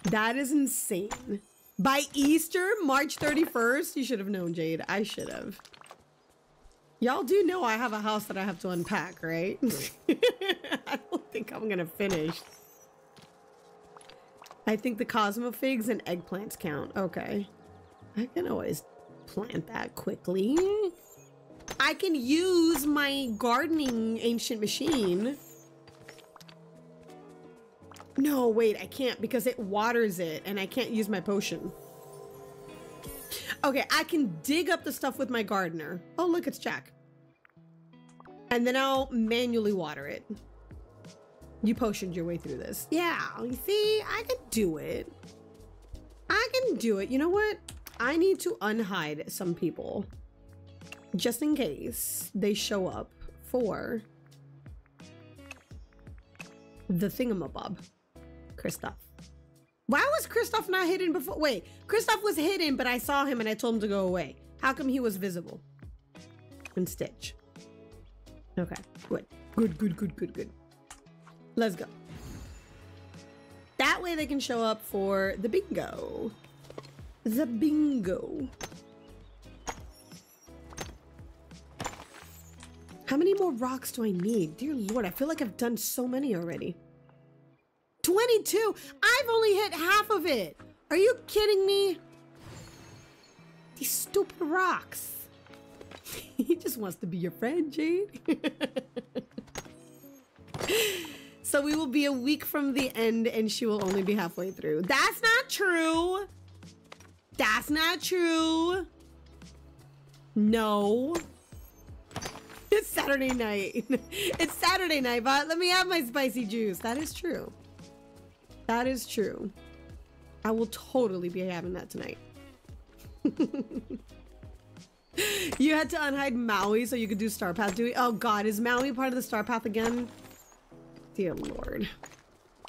That is insane. By Easter, March 31st? You should have known, Jade. I should have. Y'all do know I have a house that I have to unpack, right? I don't think I'm gonna finish. I think the Cosmo figs and eggplants count. Okay. I can always plant that quickly. I can use my gardening ancient machine. No, wait, I can't because it waters it and I can't use my potion. Okay, I can dig up the stuff with my gardener. Oh, look, it's Jack. And then I'll manually water it. You potioned your way through this. Yeah, you see, I can do it. I can do it. You know what? I need to unhide some people. Just in case they show up for the thingamabob. Kristoff. Why was Kristoff not hidden before? Wait, Kristoff was hidden, but I saw him and I told him to go away. How come he was visible? And Stitch. Okay, good. Good, good, good, good, good. Let's go. That way they can show up for the bingo. The bingo. How many more rocks do I need? Dear Lord, I feel like I've done so many already. 22! I've only hit half of it! Are you kidding me? These stupid rocks. He just wants to be your friend, Jade. So we will be a week from the end and she will only be halfway through. That's not true! That's not true! No. It's Saturday night. It's Saturday night, but let me have my spicy juice. That is true. That is true. I will totally be having that tonight. You had to unhide Maui so you could do Star Path, do we? Oh God, is Maui part of the Star Path again? Dear Lord.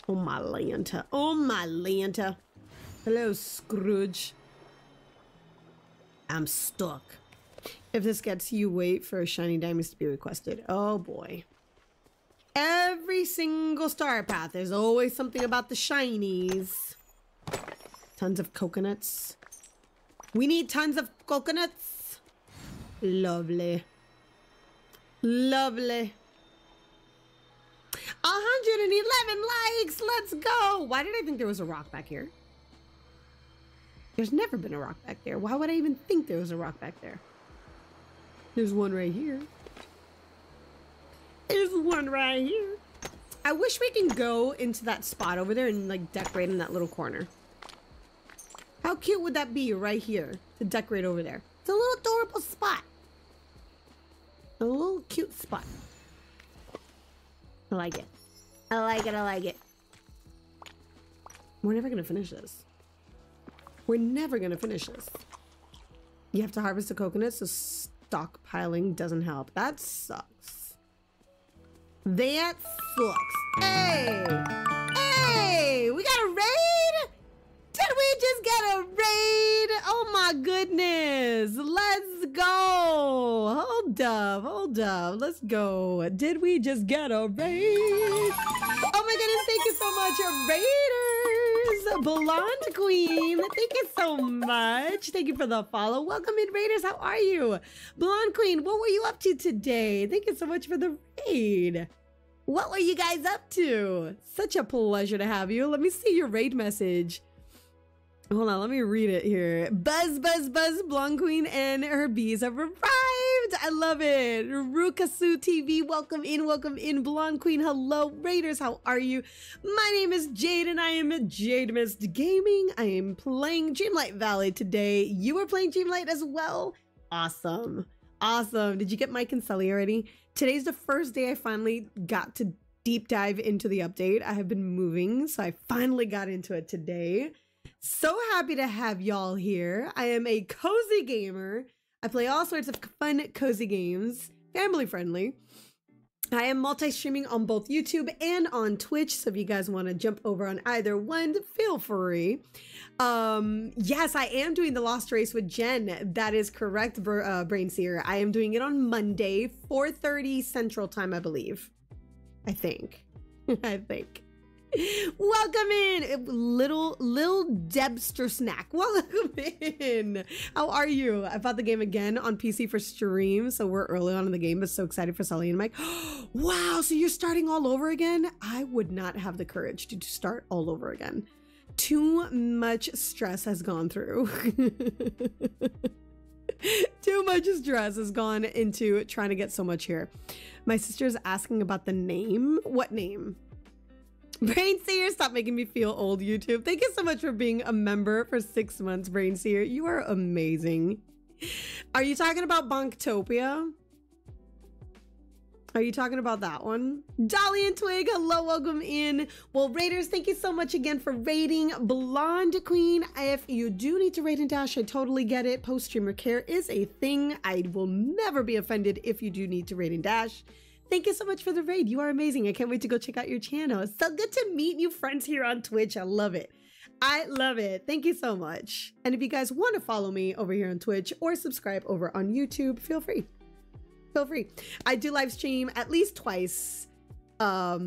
Oh my Lanta. Oh my Lanta. Hello, Scrooge. I'm stuck. If this gets you, wait for shiny diamonds to be requested. Oh boy. Every single Star Path, there's always something about the shinies. Tons of coconuts. We need tons of coconuts. Lovely. Lovely. 111 likes, let's go. Why did I think there was a rock back here? There's never been a rock back there. Why would I even think there was a rock back there? There's one right here. There's one right here. I wish we can go into that spot over there and like decorate in that little corner. How cute would that be right here to decorate over there? It's a little adorable spot. A little cute spot. I like it. I like it. I like it. We're never gonna finish this. We're never gonna finish this. You have to harvest the coconuts, so stockpiling doesn't help. That sucks. That sucks. Hey! Hey! We got a raid? Did we just get a raid? Oh my goodness. Let's go. Hold up. Hold up. Let's go. Did we just get a raid? Oh my goodness. Thank you so much, Raiders. Blonde Queen. Thank you so much. Thank you for the follow. Welcome in, Raiders. How are you? Blonde Queen, what were you up to today? Thank you so much for the raid. What were you guys up to? Such a pleasure to have you. Let me see your raid message. Hold on, let me read it here. Buzz, buzz, buzz, Blonde Queen and her bees have arrived. I love it. Rukasu TV, welcome in, Blonde Queen. Hello, Raiders, how are you? My name is Jade and I am Jade Mist Gaming. I am playing Dreamlight Valley today. You are playing Dreamlight as well? Awesome. Awesome. Did you get Mike and Sully already? Today's the first day I finally got to deep dive into the update. I have been moving, so I finally got into it today. So happy to have y'all here. I am a cozy gamer. I play all sorts of fun, cozy games, family friendly. I am multi-streaming on both YouTube and on Twitch, so if you guys want to jump over on either one, feel free. Yes, I am doing The Lost Race with Jen. That is correct, Brainseer. I am doing it on Monday, 4:30 Central Time, I believe. I think. I think. Welcome in, little Debster Snack. Welcome in. How are you? I bought the game again on PC for stream, so we're early on in the game, but so excited for Sully and Mike. Wow, so you're starting all over again? I would not have the courage to start all over again. Too much stress has gone through. Too much stress has gone into trying to get so much here. My sister's asking about the name. What name? Brainseer, stop making me feel old, YouTube. Thank you so much for being a member for 6 months, Brainseer. You are amazing. Are you talking about Bonktopia? Are you talking about that one? Dolly and Twig, hello, welcome in. Well, Raiders, thank you so much again for raiding. Blonde Queen, if you do need to raid and dash, I totally get it. Post-streamer care is a thing. I will never be offended if you do need to raid and dash. Thank you so much for the raid. You are amazing. I can't wait to go check out your channel. It's so good to meet new friends here on Twitch. I love it. I love it. Thank you so much. And if you guys want to follow me over here on Twitch or subscribe over on YouTube, feel free. Feel free. I do live stream at least twice a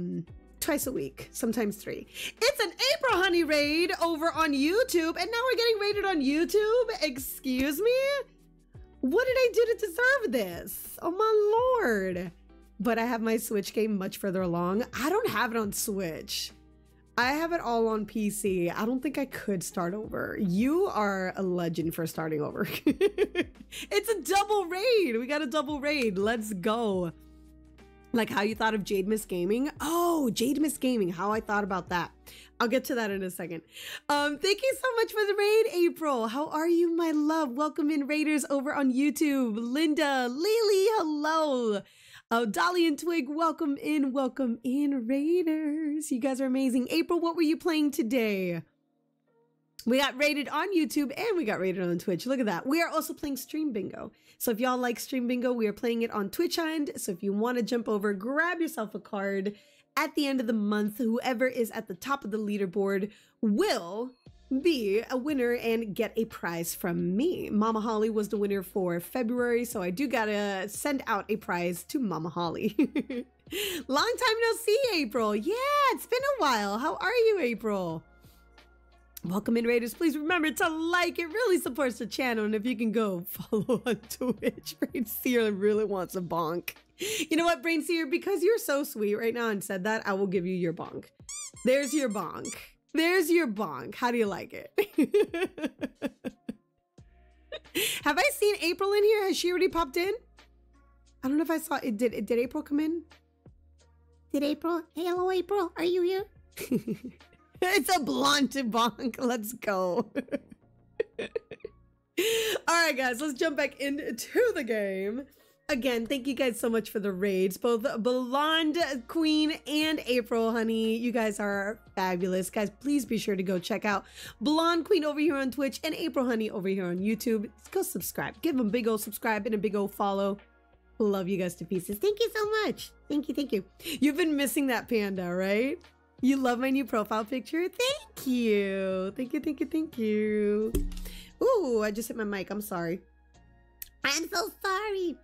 week, sometimes three. It's an April Honey raid over on YouTube, and now we're getting raided on YouTube. Excuse me? What did I do to deserve this? Oh my lord. But I have my Switch game much further along. I don't have it on Switch. I have it all on PC. I don't think I could start over. You are a legend for starting over. It's a double raid. We got a double raid. Let's go. Like how you thought of Jade Mist Gaming. Oh, Jade Mist Gaming. How I thought about that. I'll get to that in a second. Thank you so much for the raid, April. How are you, my love? Welcome in, Raiders, over on YouTube. Linda, Lily, hello. Oh, Dolly and Twig, welcome in, Raiders. You guys are amazing. April, what were you playing today? We got raided on YouTube and we got raided on Twitch. Look at that. We are also playing Stream Bingo. So if y'all like Stream Bingo, we are playing it on Twitch end. So if you want to jump over, grab yourself a card. At the end of the month, whoever is at the top of the leaderboard will be a winner and get a prize from me. Mama Holly was the winner for February, so I do gotta send out a prize to Mama Holly. Long time no see, April. Yeah, it's been a while. How are you, April? Welcome in, Raiders. Please remember to like. It really supports the channel, and if you can go follow on Twitch. Brainseer really wants a bonk. You know what, Brainseer? Because you're so sweet right now and said that, I will give you your bonk. There's your bonk. There's your bonk. How do you like it? Have I seen April in here? Has she already popped in? I don't know if I saw it. Did April come in? Did April? Hey, hello, April. Are you here? It's a blonde bonk. Let's go. All right, guys. Let's jump back into the game. Again, thank you guys so much for the raids, both Blonde Queen and April Honey. You guys are fabulous. Guys, please be sure to go check out Blonde Queen over here on Twitch and April Honey over here on YouTube. Let's go subscribe. Give them a big old subscribe and a big old follow. Love you guys to pieces. Thank you so much. Thank you, thank you. You've been missing that panda, right? You love my new profile picture? Thank you. Thank you, thank you, thank you. Ooh, I just hit my mic. I'm sorry. I'm so sorry.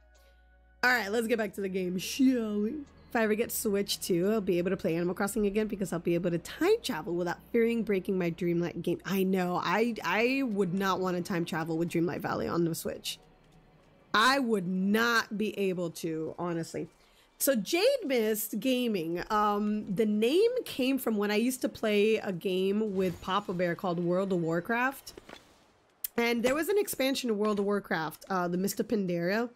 All right, let's get back to the game, shall we? If I ever get Switch 2, I'll be able to play Animal Crossing again because I'll be able to time travel without fearing breaking my Dreamlight game. I know, I would not want to time travel with Dreamlight Valley on the Switch. I would not be able to, honestly. So Jade Mist Gaming, the name came from when I used to play a game with Papa Bear called World of Warcraft. And there was an expansion to World of Warcraft, the Mist of Pandaria.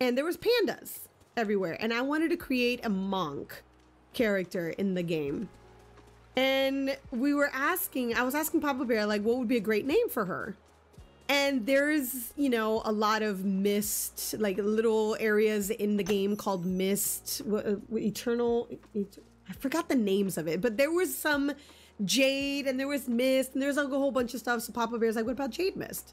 And there was pandas everywhere. And I wanted to create a monk character in the game. And I was asking Papa Bear, like, what would be a great name for her? And there's, you know, a lot of mist, like little areas in the game called mist, eternal, I forgot the names of it, but there was some jade and there was mist and there's like a whole bunch of stuff. So Papa Bear's like, what about Jade Mist?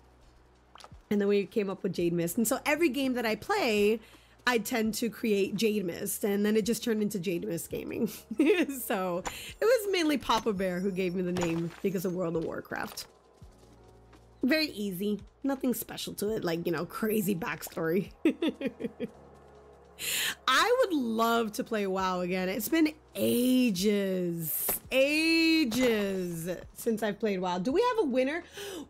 And then we came up with Jade Mist. And so every game that I play, I tend to create Jade Mist, and then it just turned into Jade Mist Gaming. So it was mainly Papa Bear who gave me the name because of World of Warcraft. Very easy, nothing special to it, like, you know, crazy backstory. I would love to play WoW again. It's been ages since I've played WoW. Do we have a winner?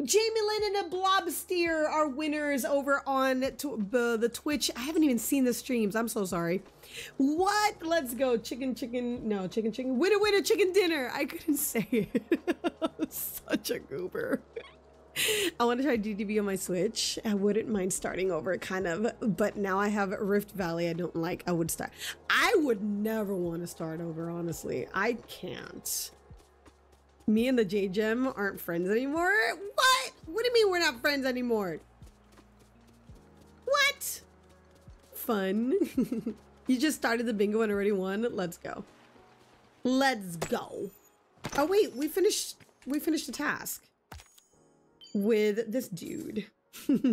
Jamie Lynn and a Blobsteer are winners over on the Twitch. I haven't even seen the streams. I'm so sorry. What? Let's go. Chicken. Winner, chicken dinner. I couldn't say it. Such a goober. I want to try DDB on my Switch. I wouldn't mind starting over, kind of, but now I have Rift Valley. I don't like. I would never want to start over, honestly. I can't. Me and the J-Gem aren't friends anymore. What? What do you mean we're not friends anymore? What? Fun. You just started the bingo and already won. Let's go. Let's go. Oh wait, we finished the task with this dude.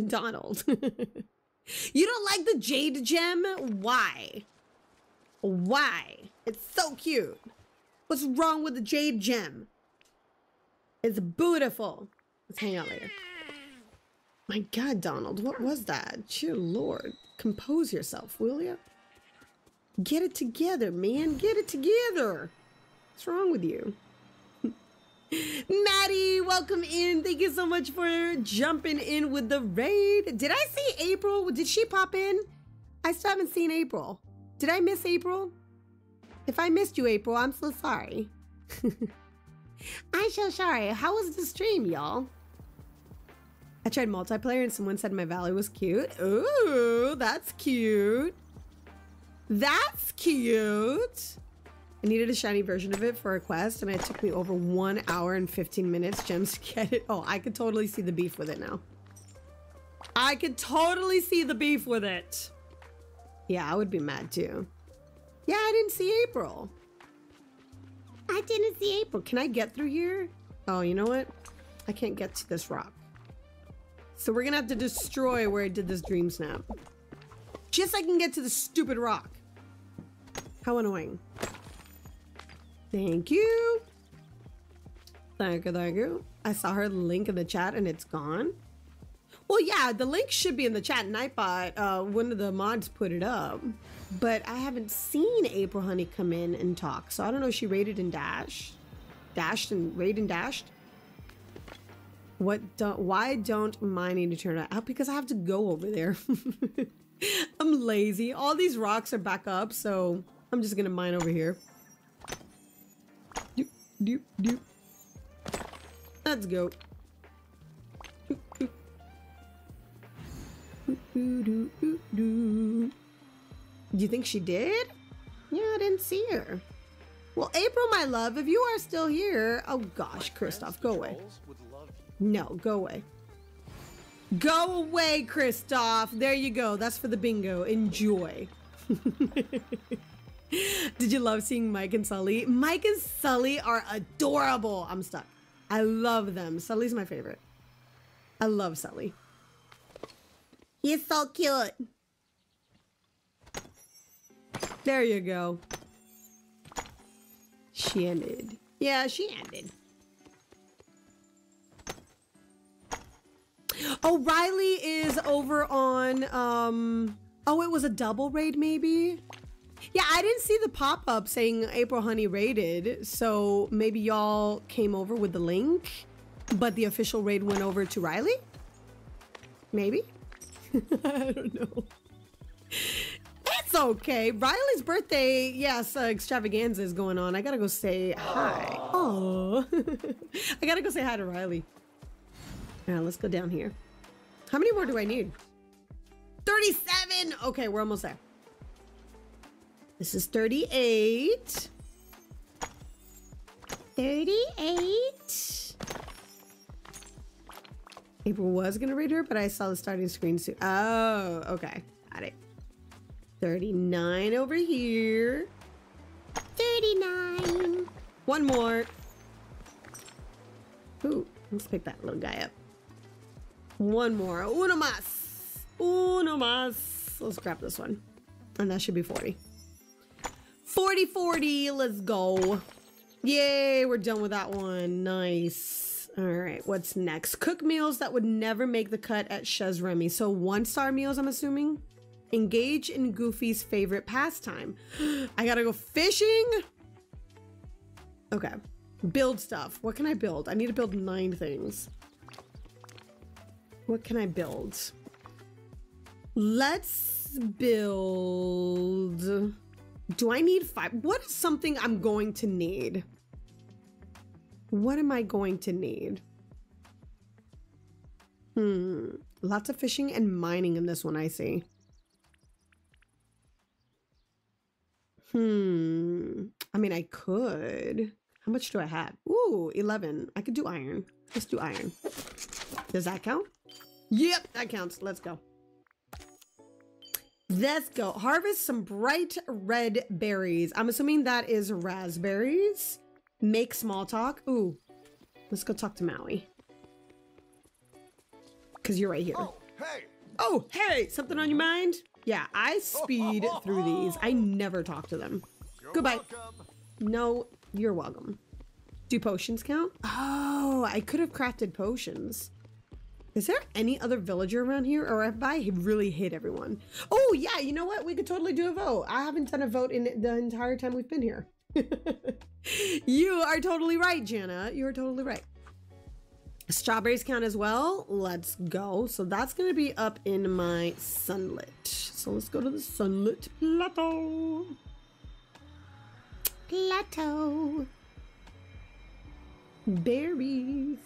Donald. You don't like the Jade Gem? Why? Why? It's so cute. What's wrong with the Jade Gem? It's beautiful. Let's hang out later. My God, Donald, what was that? Dear Lord, compose yourself, will you? Get it together, man. Get it together. What's wrong with you? Maddie, welcome in. Thank you so much for jumping in with the raid. Did I see April? Did she pop in? I still haven't seen April. Did I miss April? If I missed you, April, I'm so sorry. I'm so sorry. How was the stream, y'all? I tried multiplayer and someone said my valley was cute. Ooh, that's cute. That's cute. I needed a shiny version of it for a quest, and it took me over 1 hour and 15 minutes gems to get it. Oh, I could totally see the beef with it now. I could totally see the beef with it. Yeah, I would be mad too. Yeah, I didn't see April. I didn't see April. Can I get through here? Oh, you know what? I can't get to this rock. So we're gonna have to destroy where I did this dream snap. Just so I can get to the stupid rock. How annoying. Thank you. Thank you. I saw her link in the chat and it's gone. Well, yeah, the link should be in the chat and I thought one of the mods put it up. But I haven't seen April Honey come in and talk. So I don't know if she raided and dashed. Why don't mine need to turn out? Because I have to go over there. I'm lazy. All these rocks are back up. So I'm just going to mine over here. Let's go. Do you think she did? Yeah, I didn't see her. Well, April, my love, if you are still here. Oh gosh, Kristoff, go away. No, go away. Go away, Kristoff. There you go. That's for the bingo. Enjoy. Did you love seeing Mike and Sully? Mike and Sully are adorable. I'm stuck. I love them. Sully's my favorite. I love Sully. He's so cute. There you go. She ended. Yeah, she ended. Oh, Riley is over on, oh, it was a double raid maybe? Yeah, I didn't see the pop-up saying April Honey raided, so maybe y'all came over with the link, but the official raid went over to Riley? Maybe? I don't know. It's okay. Riley's birthday, yes, extravaganza is going on. I gotta go say hi. Oh, I gotta go say hi to Riley. Now let's go down here. How many more do I need? 37! Okay, we're almost there. This is 38. 38. April was gonna read her, but I saw the starting screen soon. Oh, okay, got it. 39 over here. 39. One more. Ooh, let's pick that little guy up. One more. Uno más. Uno más. Let's grab this one. And that should be 40. 40, 40. Let's go. Yay, we're done with that one. Nice. All right, what's next? Cook meals that would never make the cut at Chez Remy. So 1-star meals, I'm assuming. Engage in Goofy's favorite pastime. I gotta go fishing? Okay. Build stuff. What can I build? I need to build 9 things. What can I build? Let's build... Do I need 5? What is something I'm going to need? What am I going to need? Lots of fishing and mining in this one, I see. I mean, I could. How much do I have? Ooh, 11. I could do iron. Let's do iron. Does that count? Yep, that counts. Let's go. Let's go. Harvest some bright red berries. I'm assuming that is raspberries. Make small talk. Ooh, let's go talk to Maui. Because you're right here. Oh, hey. Oh, hey. Something on your mind? Yeah, I speed through these. I never talk to them. You're Goodbye. Welcome. No. You're welcome. Do potions count? Oh, I could have crafted potions. Is there any other villager around here, or have I really hit everyone? Oh yeah, you know what? We could totally do a vote. I haven't done a vote in the entire time we've been here. You are totally right, Jana. You're totally right. Strawberries count as well. Let's go. So that's gonna be up in my sunlit. So let's go to the sunlit plateau. Plateau. Berries.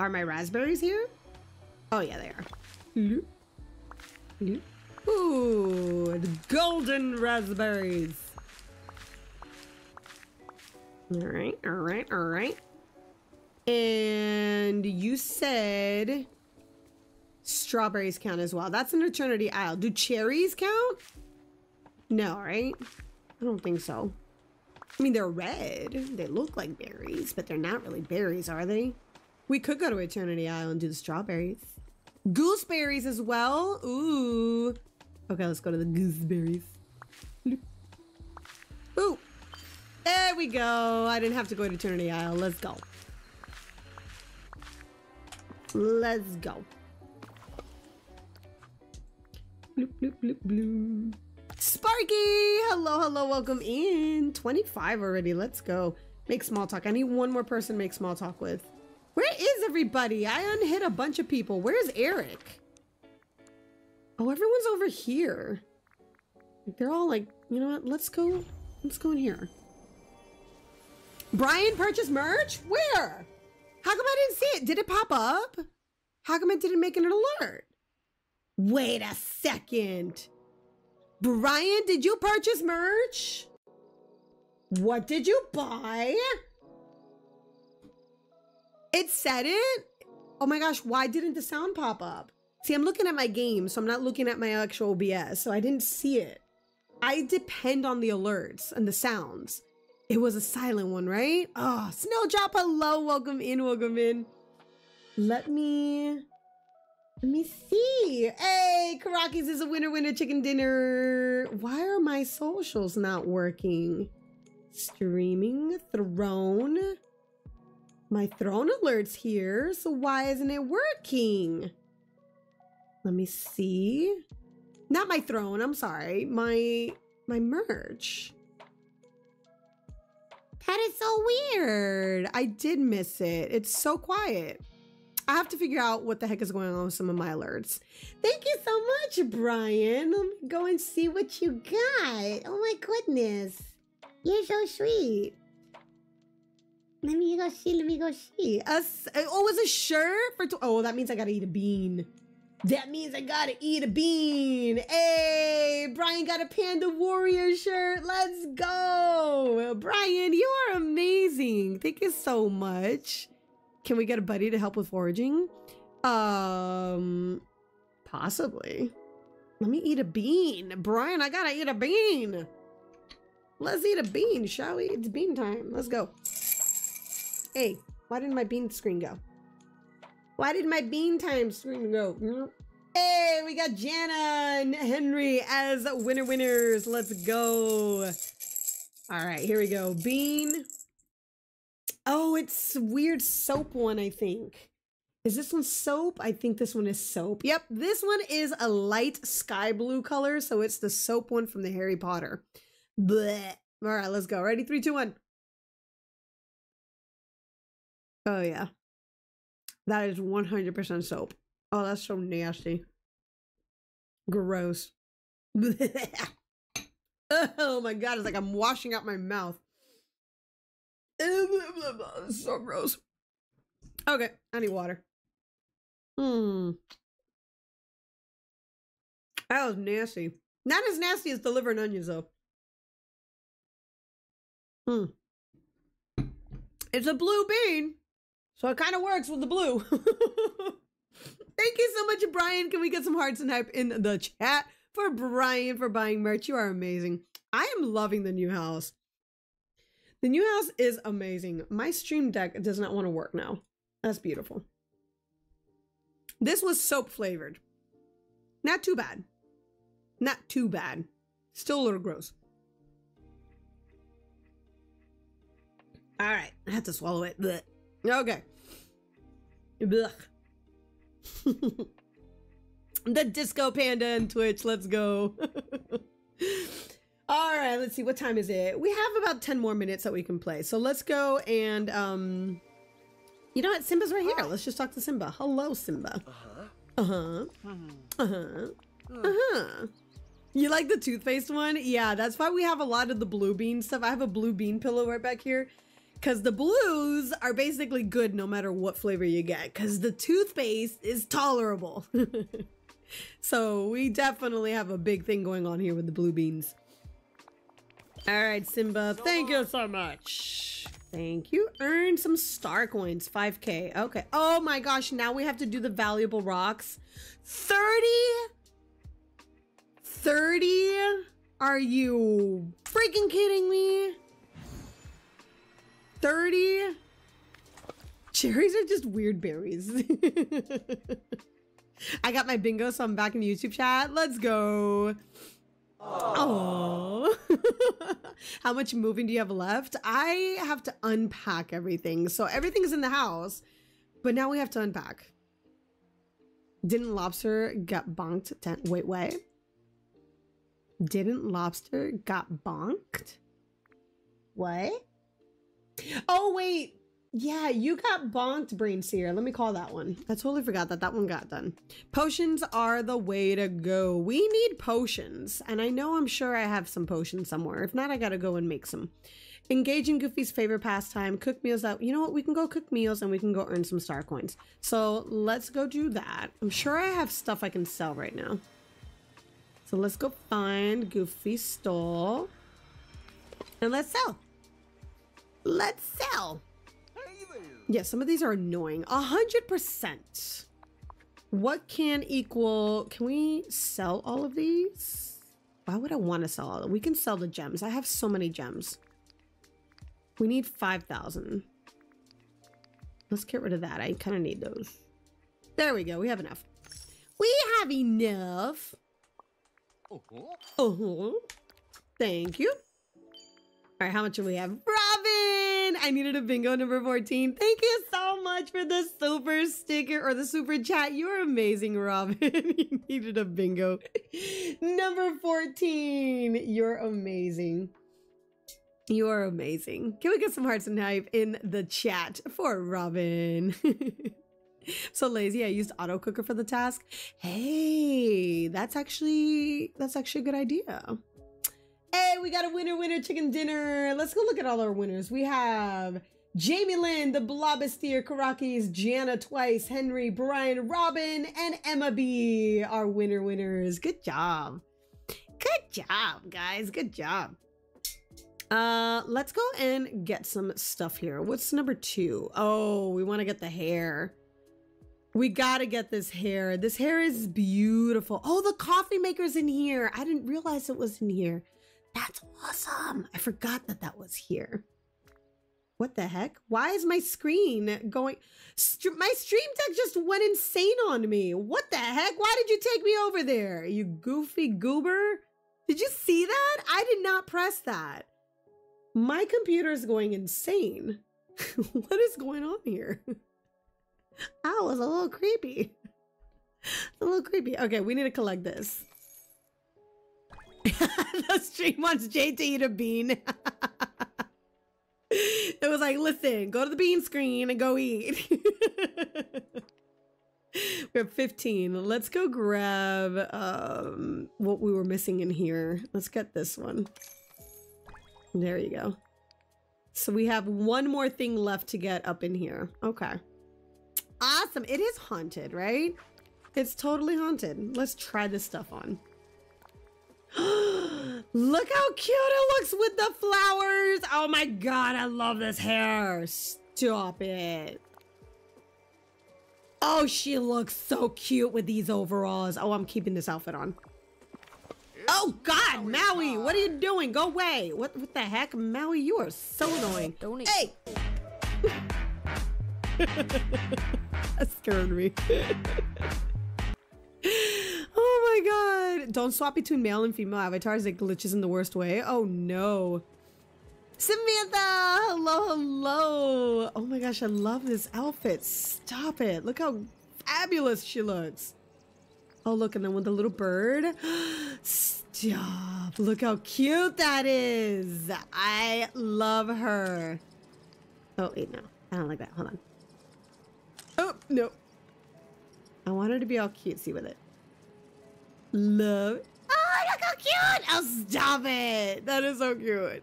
Are my raspberries here? Oh yeah, they are. Ooh, the golden raspberries. All right, all right, all right. And you said strawberries count as well. That's an Eternity Isle. Do cherries count? No, right? I don't think so. I mean, they're red. They look like berries, but they're not really berries, are they? We could go to Eternity Isle and do the strawberries. Gooseberries as well. Ooh. Okay, let's go to the gooseberries. Ooh. There we go. I didn't have to go to Eternity Isle. Let's go. Let's go. Bloop, bloop, bloop, bloop. Sparky, hello, hello, welcome in. 25 already, let's go. Make small talk. I need one more person to make small talk with. Where is everybody? I unhit a bunch of people. Where's Eric? Oh, everyone's over here. They're all like, you know what? Let's go in here. Brian purchased merch? Where? How come I didn't see it? Did it pop up? How come it didn't make an alert? Wait a second. Brian, did you purchase merch? What did you buy? It said it? Oh my gosh, why didn't the sound pop up? See, I'm looking at my game, so I'm not looking at my actual OBS, so I didn't see it. I depend on the alerts and the sounds. It was a silent one, right? Oh, Snowdrop, hello, welcome in, welcome in. Let me see. Hey, Karaki's is a winner, winner, chicken dinner. Why are my socials not working? Streaming, throne. My throne alert's here, so why isn't it working? Let me see. Not my throne, I'm sorry. My merch. That is so weird. I did miss it. It's so quiet. I have to figure out what the heck is going on with some of my alerts. Thank you so much, Brian. Let me go and see what you got. Oh my goodness. You're so sweet. Let me go see. Oh, it was a shirt for... Oh, that means I gotta eat a bean. Hey, Brian got a Panda Warrior shirt. Let's go. Brian, you are amazing. Thank you so much. Can we get a buddy to help with foraging? Possibly. Let me eat a bean. Brian, I gotta eat a bean. Let's eat a bean, shall we? It's bean time. Let's go. Hey, why didn't my bean screen go? Why did my bean time screen go? Hey, we got Jana and Henry as winners. Let's go. All right, here we go. Bean. Oh, it's weird soap one, I think. Is this one soap? I think this one is soap. Yep, this one is a light sky blue color, so it's the soap one from the Harry Potter. Blech. All right, let's go. Ready? 3, 2, 1. Oh, yeah. That is 100% soap. Oh, that's so nasty. Gross. Blech. Oh, my God. It's like I'm washing out my mouth. So gross. Okay, I need water. That was nasty. Not as nasty as the liver and onions, though. It's a blue bean, so it kind of works with the blue. Thank you so much, Brian. Can we get some hearts and hype in the chat for Brian for buying merch? You are amazing. I am loving the new house. The new house is amazing. My stream deck does not want to work now. That's beautiful. This was soap flavored. Not too bad. Not too bad. Still a little gross. All right, I have to swallow it. Blech. Okay. Blech. The Disco Panda and Twitch. Let's go. All right, let's see. What time is it? We have about 10 more minutes that we can play. So let's go and, you know what? Simba's right here. Let's just talk to Simba. Hello, Simba. You like the toothpaste one? Yeah, that's why we have a lot of the blue bean stuff. I have a blue bean pillow right back here. Because the blues are basically good no matter what flavor you get. Because the toothpaste is tolerable. So we definitely have a big thing going on here with the blue beans. All right, Simba. Thank you so much. Thank you. Earn some star coins. 5K. Okay. Oh my gosh. Now we have to do the valuable rocks. 30? Are you freaking kidding me? 30? Cherries are just weird berries. I got my bingo, so I'm back in the YouTube chat. Let's go. Oh, how much moving do you have left? I have to unpack everything. So everything's in the house, but now we have to unpack. Didn't Lobster get bonked? Wait. Didn't Lobster got bonked? What? Oh, wait. Yeah, you got bonked, Brain Seer. Let me call that one. I totally forgot that that one got done. Potions are the way to go. We need potions, and I know I'm sure I have some potions somewhere. If not, I gotta go and make some. Engage in Goofy's favorite pastime, cook meals out. You know what? We can go cook meals and we can go earn some star coins. So let's go do that. I'm sure I have stuff I can sell right now. So let's go find Goofy's stall and let's sell. Let's sell. Yeah, some of these are annoying. 100%. What can equal... Can we sell all of these? Why would I want to sell all of them? We can sell the gems. I have so many gems. We need 5,000. Let's get rid of that. I kind of need those. There we go. We have enough. We have enough. Thank you. All right, how much do we have? Robin! I needed a bingo number 14. Thank you so much for the super sticker or the super chat. You're amazing, Robin. You needed a bingo. Number 14. You're amazing. You are amazing. Can we get some hearts and hype in the chat for Robin? So lazy. I used auto cooker for the task. Hey, that's actually a good idea. Hey, we got a winner chicken dinner. Let's go look at all our winners. We have Jamie Lynn, the Blobisteer, Karakis, Jana twice, Henry, Brian, Robin, and Emma B. Our winners. Good job. Good job, guys. Good job. Let's go and get some stuff here. What's number 2? Oh, we want to get the hair. We gotta get this hair. This hair is beautiful. Oh, the coffee maker's in here. I didn't realize it was in here. That's awesome. I forgot that that was here. What the heck? Why is my screen going? My stream deck just went insane on me. What the heck? Why did you take me over there? You goofy goober. Did you see that? I did not press that. My computer is going insane. What is going on here? That was a little creepy. A little creepy. Okay, we need to collect this. The stream wants Jade to eat a bean. It was like, listen, go to the bean screen and go eat. We have 15. Let's go grab what we were missing in here. Let's get this one. There you go. So we have one more thing left to get up in here. Okay. Awesome. It is haunted, right? It's totally haunted. Let's try this stuff on. Look how cute it looks with the flowers. Oh my god, I love this hair. Stop it. Oh, she looks so cute with these overalls. Oh, I'm keeping this outfit on. Oh god, Maui, what are you doing? Go away. What the heck? Maui, you are so annoying. Hey! That scared me. Oh my god. Don't swap between male and female avatars. It glitches in the worst way. Oh no. Samantha! Hello, hello. Oh my gosh, I love this outfit. Stop it. Look how fabulous she looks. Oh look, and then with the little bird. Stop. Look how cute that is. I love her. Oh wait, no. I don't like that. Hold on. Oh, no. I want her to be all cutesy with it. Love. Oh, look how cute! Oh, stop it! That is so cute.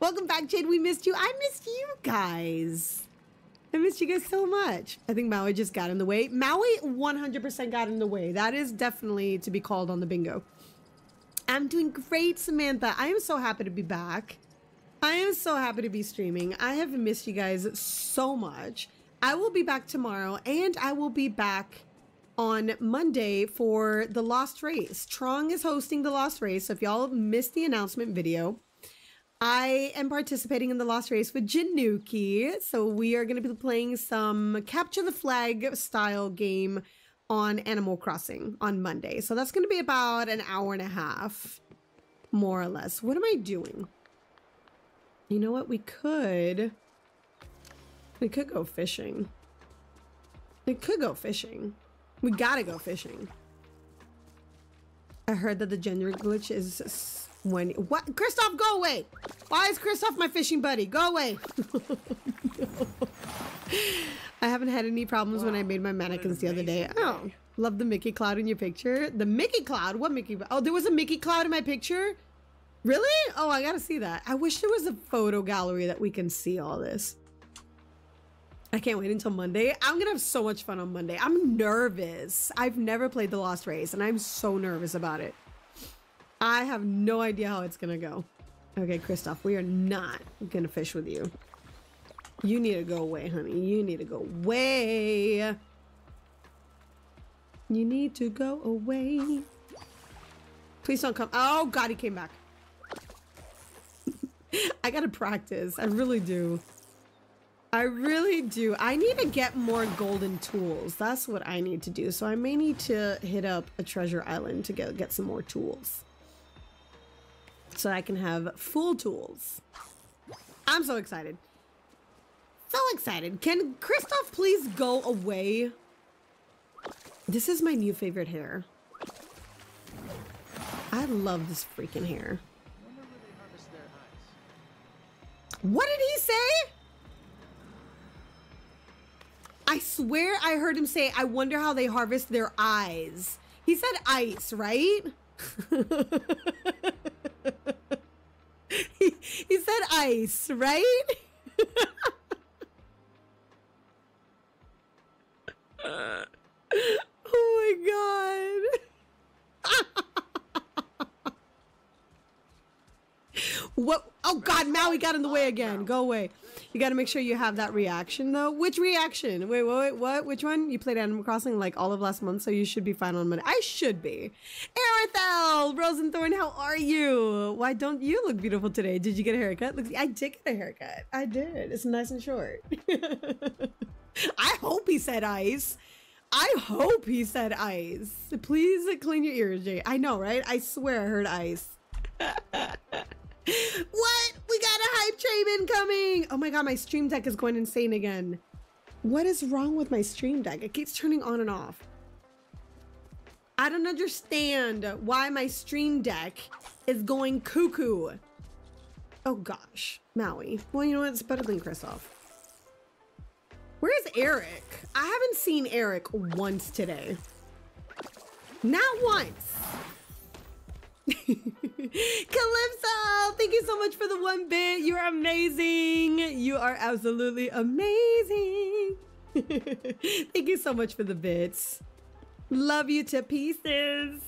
Welcome back, Jade. We missed you. I missed you guys. I missed you guys so much. I think Maui just got in the way. Maui 100% got in the way. That is definitely to be called on the bingo. I'm doing great, Samantha. I am so happy to be back. I am so happy to be streaming. I have missed you guys so much. I will be back tomorrow, and I will be back on Monday for The Lost Race. Trong is hosting The Lost Race, so if y'all missed the announcement video, I am participating in The Lost Race with Januki, so we are going to be playing some Capture the Flag style game on Animal Crossing on Monday. So that's going to be about an hour and a half, more or less. What am I doing? You know what? We could go fishing. We could go fishing. We gotta go fishing. I heard that the gender glitch is when... What? Kristoff, go away! Why is Kristoff my fishing buddy? Go away! No. I haven't had any problems when I made my mannequins the other day. Oh, love the Mickey Cloud in your picture. The Mickey Cloud? What Mickey? Oh, there was a Mickey Cloud in my picture? Really? Oh, I gotta see that. I wish there was a photo gallery that we can see all this. I can't wait until Monday. I'm gonna have so much fun on Monday. I'm nervous. I've never played The Lost Race, and I'm so nervous about it. I have no idea how it's gonna go. Okay, Kristoff, we are not gonna fish with you. You need to go away, honey. You need to go away. You need to go away. Please don't come. Oh, God, he came back. I gotta practice. I really do. I really do. I need to get more golden tools. That's what I need to do. So I may need to hit up a treasure island to get some more tools. So I can have full tools. I'm so excited. So excited. Can Kristoff please go away? This is my new favorite hair. I love this freaking hair. What did he say? I swear I heard him say, I wonder how they harvest their eyes. He said ice, right? he said ice, right? Oh my God. what? Oh God, Maui got in the way again. Go away. You gotta make sure you have that reaction though. Which reaction? Wait, wait, what? Which one? You played Animal Crossing like all of last month, so you should be fine on Monday. I should be. Arithel, Rosenthorn, how are you? Why don't you look beautiful today? Did you get a haircut? Look, I did get a haircut. I did. It's nice and short. I hope he said ice. I hope he said ice. Please clean your ears, Jay. I know, right? I swear I heard ice. What? We got a hype train incoming! Oh my god, my stream deck is going insane again. What is wrong with my stream deck? It keeps turning on and off. I don't understand why my stream deck is going cuckoo. Oh gosh, Maui. Well, you know what? It's better than Kristoff. Where's Eric? I haven't seen Eric once today. Not once. Calypso, thank you so much for the 1 bit. You're amazing. You are absolutely amazing. Thank you so much for the bits. Love you to pieces.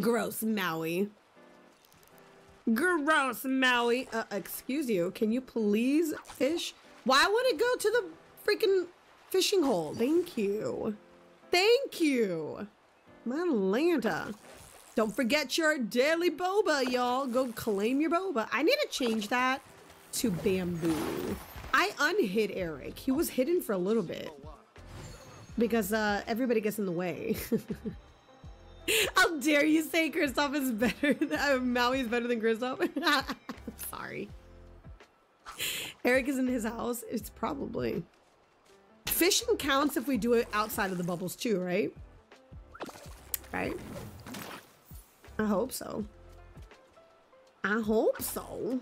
Gross Maui. Gross Maui. Excuse you. Can you please fish? Why would it go to the freaking fishing hole? Thank you. Thank you. My Atlanta. Don't forget your daily boba, y'all. Go claim your boba. I need to change that to bamboo. I unhid Eric. He was hidden for a little bit because everybody gets in the way. How dare you say Kristoff is better than Maui is better than Kristoff? Sorry. Eric is in his house. It's probably fishing counts if we do it outside of the bubbles too, right? Right? I hope so. I hope so.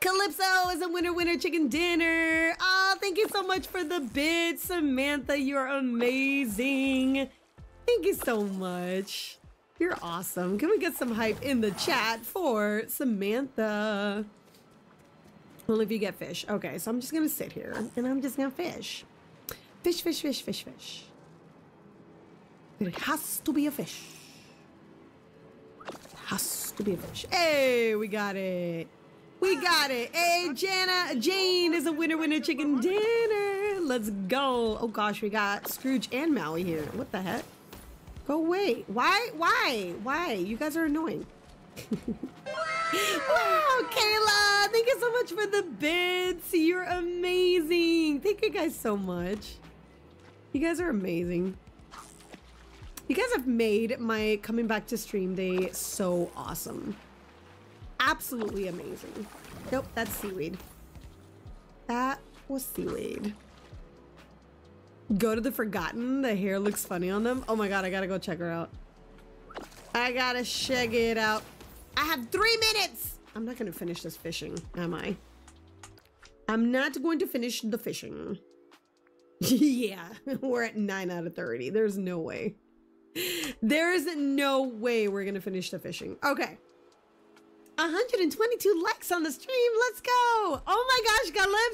Calypso is a winner, winner, chicken dinner. Oh, thank you so much for the bid, Samantha. You're amazing. Thank you so much. You're awesome. Can we get some hype in the chat for Samantha? Well, if you get fish. Okay, so I'm just gonna sit here and I'm just gonna fish. Fish, fish, fish, fish, fish. It has to be a fish. Has to be a fish. Hey, we got it. We got it. Hey, Jane is a winner, winner, chicken dinner. Let's go. Oh gosh, we got Scrooge and Maui here. What the heck? Go away. Why? You guys are annoying. Wow, Kayla, thank you so much for the bits. You're amazing. Thank you guys so much. You guys are amazing. You guys have made my coming back to stream day so awesome. Absolutely amazing. Nope, that's seaweed. That was seaweed. Go to the Forgotten. The hair looks funny on them. Oh my god, I gotta go check her out. I gotta check it out. I have 3 minutes. I'm not gonna finish this fishing, am I? I'm not going to finish the fishing. Yeah, we're at 9 out of 30. There's no way. There is no way we're gonna finish the fishing. Okay, 122 likes on the stream. Let's go. Oh my gosh,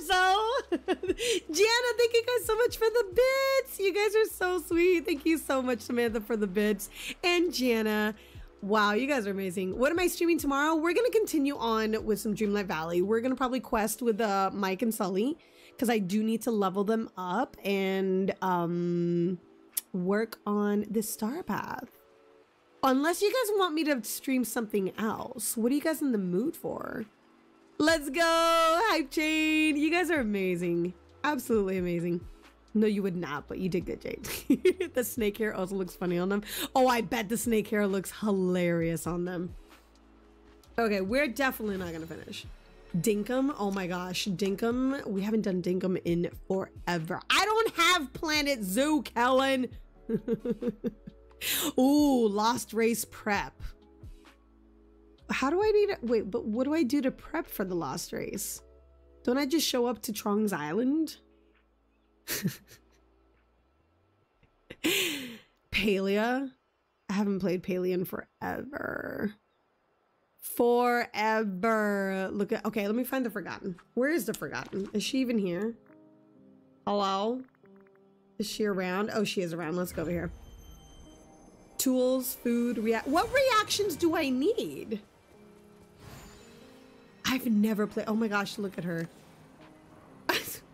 Calypso. Gianna, thank you guys so much for the bits. You guys are so sweet. Thank you so much, Samantha, for the bits, and Gianna. Wow, you guys are amazing. What am I streaming tomorrow? We're gonna continue on with some Dreamlight Valley. We're gonna probably quest with Mike and Sully because I do need to level them up and work on the Star Path. Unless you guys want me to stream something else. What are you guys in the mood for? Let's go, Hype Chain. You guys are amazing. Absolutely amazing. No, you would not, but you did good, Jade. The snake hair also looks funny on them. Oh, I bet the snake hair looks hilarious on them. Okay, we're definitely not gonna finish. Dinkum, oh my gosh, Dinkum. We haven't done Dinkum in forever. I don't have Planet Zoo, Kellen. Ooh, Lost Race prep. How do I need to, wait, but what do I do to prep for the Lost Race? Don't I just show up to Trong's Island? Palea? I haven't played Palea in forever. Forever. Look at, okay, let me find the Forgotten. Where is the Forgotten? Is she even here? Hello? Is she around? Oh, she is around. Let's go over here. Tools, food, what reactions do I need? I've never played. Oh my gosh, look at her.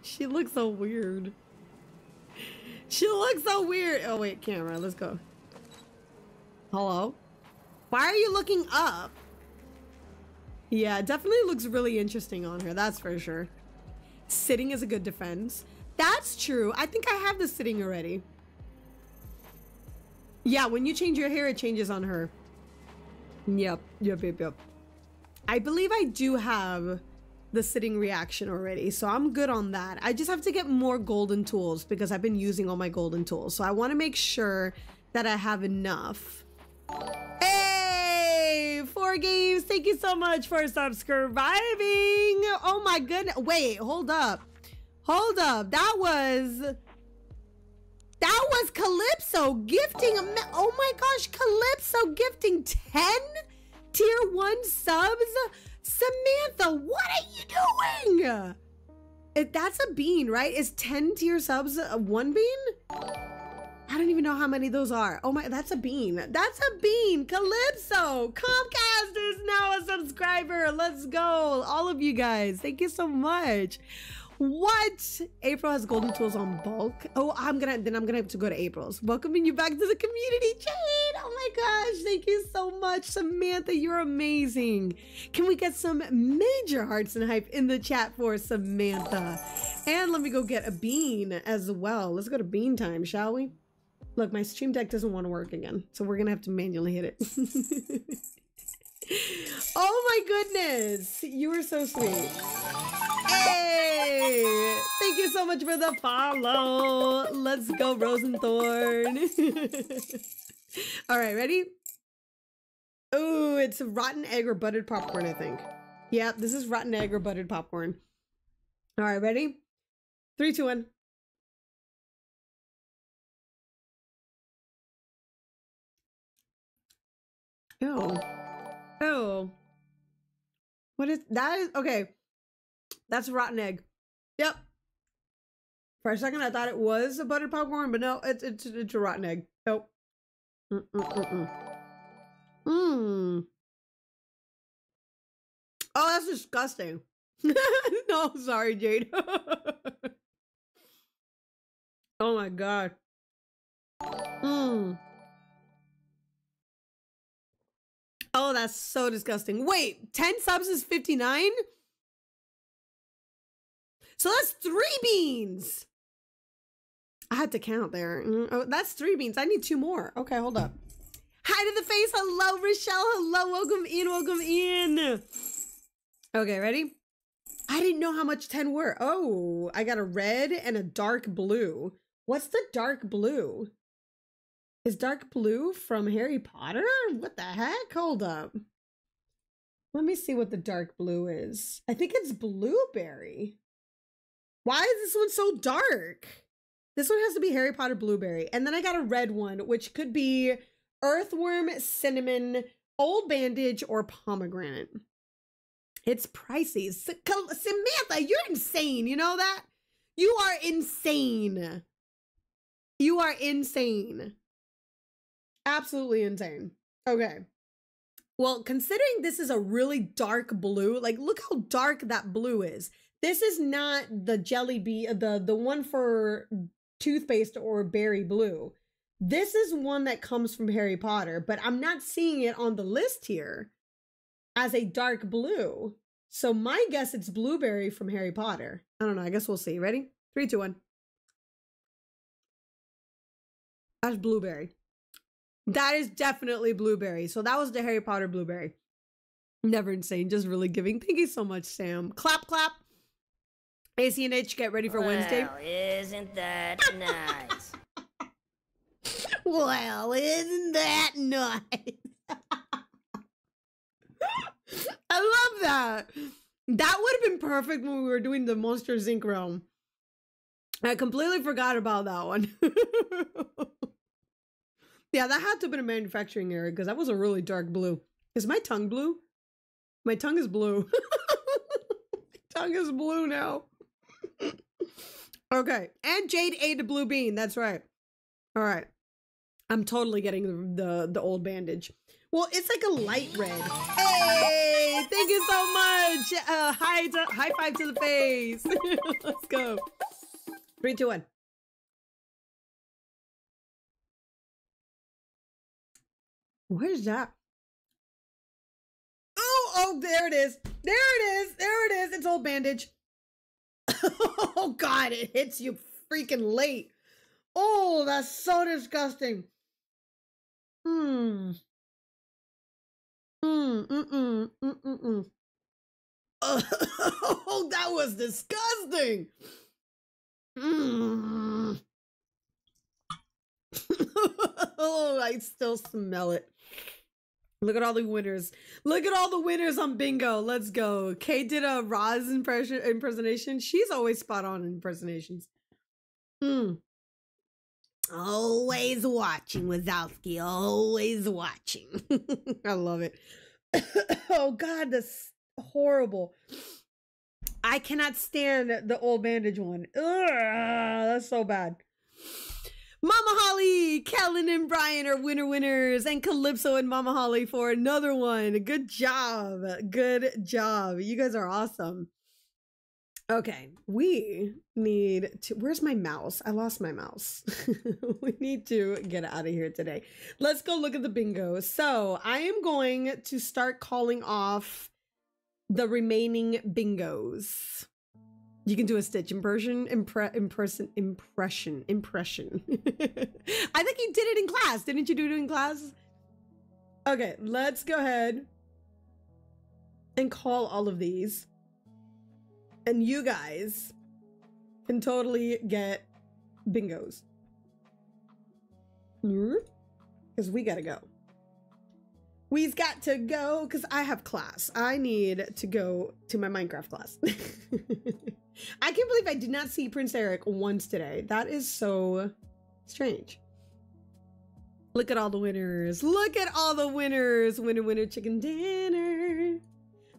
She looks so weird. She looks so weird. Oh wait, camera, let's go. Hello? Why are you looking up? Yeah, it definitely looks really interesting on her, that's for sure. Sitting is a good defense. That's true. I think I have the sitting already. Yeah, when you change your hair, it changes on her. Yep, yep, yep, yep. I believe I do have the sitting reaction already, so I'm good on that. I just have to get more golden tools because I've been using all my golden tools, so I want to make sure that I have enough. Hey, 4 games, thank you so much for subscribing. Oh my goodness, wait, hold up, hold up, that was Calypso gifting a oh my gosh, Calypso gifting 10 tier 1 subs. Samantha, what are you doing? That's a bean, right? Is 10 tier subs one bean? I don't even know how many those are. Oh my, that's a bean. That's a bean. Calypso, Comcast is now a subscriber. Let's go. All of you guys, thank you so much. What? April has golden tools on bulk. Oh, I'm gonna have to go to April's. Welcoming you back to the community, Jade. Oh my gosh, thank you so much, Samantha. You're amazing. Can we get some major hearts and hype in the chat for Samantha? And let me go get a bean as well. Let's go to bean time, shall we? Look, my stream deck doesn't want to work again, so we're gonna have to manually hit it. Oh my goodness, you were so sweet. Hey, thank you so much for the follow. Let's go, Rosenthorn. All right, ready? Oh, it's rotten egg or buttered popcorn, I think. Yeah, this is rotten egg or buttered popcorn. All right, ready? 3, 2, 1. Oh, oh, what is that? Is okay. That's a rotten egg. Yep. For a second, I thought it was a buttered popcorn, but no, it's a rotten egg. Nope. Oh, that's disgusting. No, sorry, Jade. Oh my god. Oh, that's so disgusting. Wait, 10 subs is 59? So that's 3 beans. I had to count there. Oh, that's 3 beans. I need 2 more. Okay, hold up. Hi to the face. Hello, Rochelle. Hello. Welcome in. Welcome in. Okay, ready? I didn't know how much 10 were. Oh, I got a red and a dark blue. What's the dark blue? Is dark blue from Harry Potter? What the heck? Hold up. Let me see what the dark blue is. I think it's blueberry. Why is this one so dark? This one has to be Harry Potter blueberry. And then I got a red one, which could be earthworm, cinnamon, old bandage, or pomegranate. It's pricey. Samantha, you're insane. You know that? You are insane. You are insane. Absolutely insane. Okay. Well, considering this is a really dark blue, like look how dark that blue is. This is not the jelly bee, the one for toothpaste or berry blue. This is one that comes from Harry Potter, but I'm not seeing it on the list here as a dark blue. So my guess it's blueberry from Harry Potter. I don't know. I guess we'll see. Ready? 3, 2, 1. That's blueberry. That is definitely blueberry. So that was the Harry Potter blueberry. Never insane. Just really giving. Thank you so much, Sam. Clap, clap. ACNH, get ready for Wednesday. Isn't that nice? Well, isn't that nice? I love that. That would have been perfect when we were doing the Monsters Inc. realm. I completely forgot about that one. Yeah, that had to have been a manufacturing error because that was a really dark blue. Is my tongue blue? My tongue is blue. My tongue is blue now. Okay, and Jade ate a blue bean. That's right. All right, I'm totally getting the old bandage. Well, it's like a light red. Hey, Hi, thank you so much. High five to the face. Let's go. 3, 2, 1. Where's that? Oh, there it is. There it is. There it is. It's old bandage. Oh, God, it hits you freaking late. Oh, that's so disgusting. Oh, that was disgusting. Oh, I still smell it. Look at all the winners. Look at all the winners on bingo. Let's go. Kay did a Roz impersonation. She's always spot on in impersonations. Always watching, Wazowski. Always watching. I love it. Oh, God, that's horrible. I cannot stand the old bandage one. Ugh, that's so bad. Mama Holly, Kellen and Brian are winners, and Calypso and Mama Holly for another one. Good job. Good job. You guys are awesome. Okay, we need to... Where's my mouse? I lost my mouse. We need to get out of here today. Let's go look at the bingo. So I am going to start calling off the remaining bingos. You can do a Stitch impression. Impression. I think you did it in class. Didn't you do it in class? Okay, let's go ahead and call all of these. And you guys can totally get bingos. Because we gotta go. We've got to go because I have class. I need to go to my Minecraft class. I can't believe I did not see Prince Eric once today. That is so strange. Look at all the winners. Look at all the winners. Winner, winner, chicken dinner.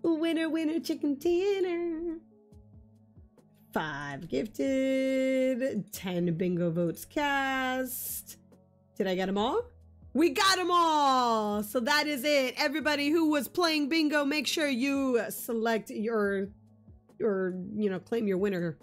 Winner, winner, chicken dinner. 5 gifted. 10 bingo votes cast. Did I get them all? We got them all. So that is it. Everybody who was playing bingo, make sure you select your you know, claim your winner.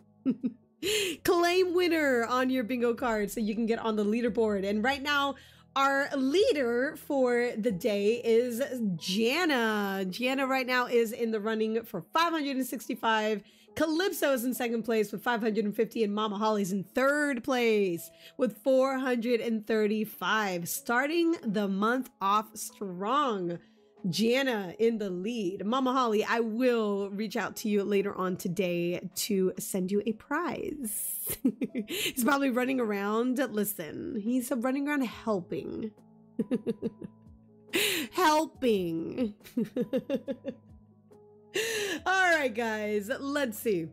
Claim winner on your bingo card so you can get on the leaderboard. And right now, our leader for the day is Jana. Jana right now is in the running for 565. Calypso's in second place with 550, and Mama Holly's in third place with 435. Starting the month off strong. Jana in the lead. Mama Holly, I will reach out to you later on today to send you a prize. He's probably running around. Listen, he's running around helping. Helping. All right, guys, let's see.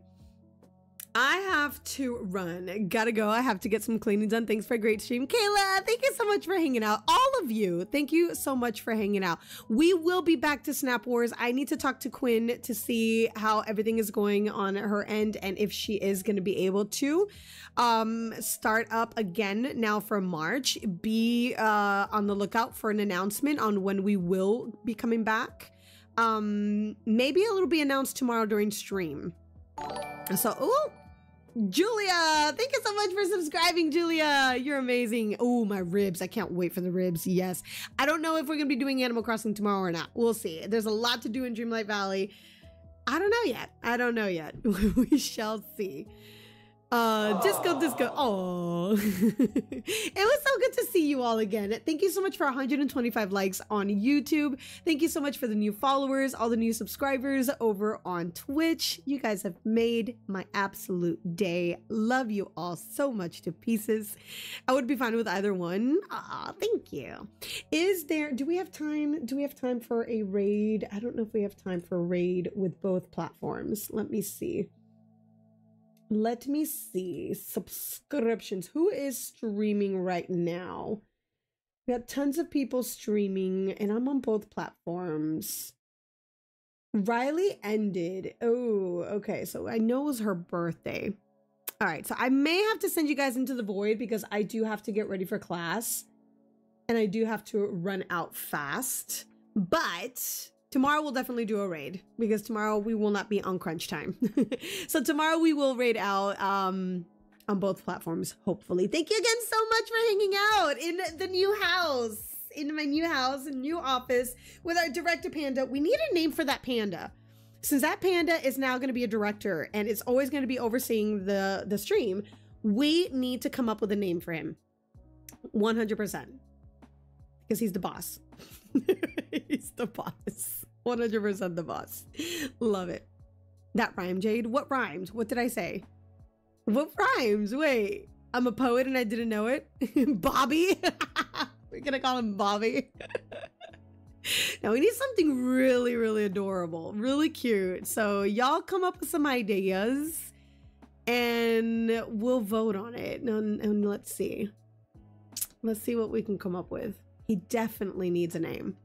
I have to run. Gotta go. I have to get some cleaning done. Thanks for a great stream. Kayla, thank you so much for hanging out. All of you, thank you so much for hanging out. We will be back to Snap Wars. I need to talk to Quinn to see how everything is going on her end and if she is going to be able to start up again now for March. Be on the lookout for an announcement on when we will be coming back. Maybe it'll be announced tomorrow during stream. So, ooh, Julia, thank you so much for subscribing, Julia. You're amazing. Oh, my ribs. I can't wait for the ribs. Yes. I don't know if we're going to be doing Animal Crossing tomorrow or not. We'll see. There's a lot to do in Dreamlight Valley. I don't know yet. I don't know yet. We shall see. Disco. Oh, it was so good to see you all again. Thank you so much for 125 likes on YouTube. Thank you so much for the new followers, all the new subscribers over on Twitch. You guys have made my absolute day. Love you all so much to pieces. I would be fine with either one. Ah, thank you. Do we have time? Do we have time for a raid? I don't know if we have time for a raid with both platforms. Let me see. Let me see. Subscriptions. Who is streaming right now? We got tons of people streaming, and I'm on both platforms. Riley ended. Oh, okay. So I know it was her birthday. All right. So I may have to send you guys into the void because I do have to get ready for class, and I do have to run out fast. But Tomorrow we'll definitely do a raid, because tomorrow we will not be on crunch time. So tomorrow we will raid out on both platforms, hopefully. Thank you again so much for hanging out in the new house, in my new house and new office with our director panda. We need a name for that panda, since that panda is now going to be a director and it's always going to be overseeing the stream. We need to come up with a name for him, 100%, because he's the boss. He's the boss, 100% the boss. Love it. That rhymed, Jade. What rhymed? What did I say? What rhymes? Wait, I'm a poet and I didn't know it. Bobby. We're gonna call him Bobby. Now we need something really, really adorable, really cute. So y'all come up with some ideas and we'll vote on it. And let's see what we can come up with. He definitely needs a name.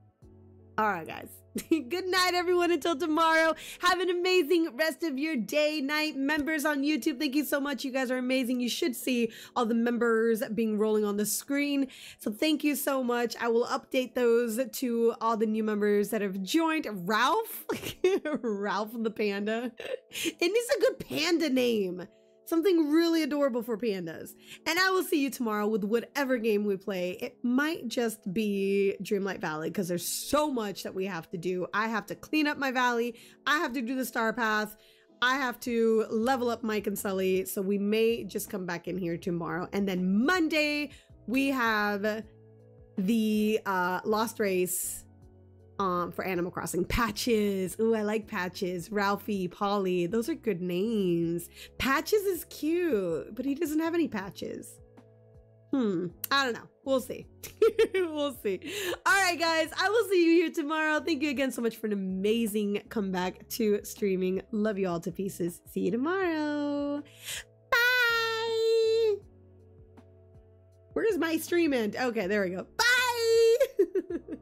All right, guys. Good night, everyone. Until tomorrow. Have an amazing rest of your day, night. Members on YouTube, thank you so much. You guys are amazing. You should see all the members being rolling on the screen. So thank you so much. I will update those to all the new members that have joined. Ralph. Ralph the panda. It needs a good panda name. Something really adorable for pandas. And I will see you tomorrow with whatever game we play. It might just be Dreamlight Valley, because there's so much that we have to do. I have to clean up my valley. I have to do the Star Path. I have to level up Mike and Sully. So we may just come back in here tomorrow. And then Monday, we have the Lost Race for Animal Crossing. Patches. Ooh, I like Patches. Ralphie, Polly, those are good names. Patches is cute, but he doesn't have any patches. I don't know. We'll see. We'll see. All right, guys, I will see you here tomorrow. Thank you again so much for an amazing comeback to streaming. Love you all to pieces. See you tomorrow. Bye. Where does my stream end? Okay, there we go. Bye.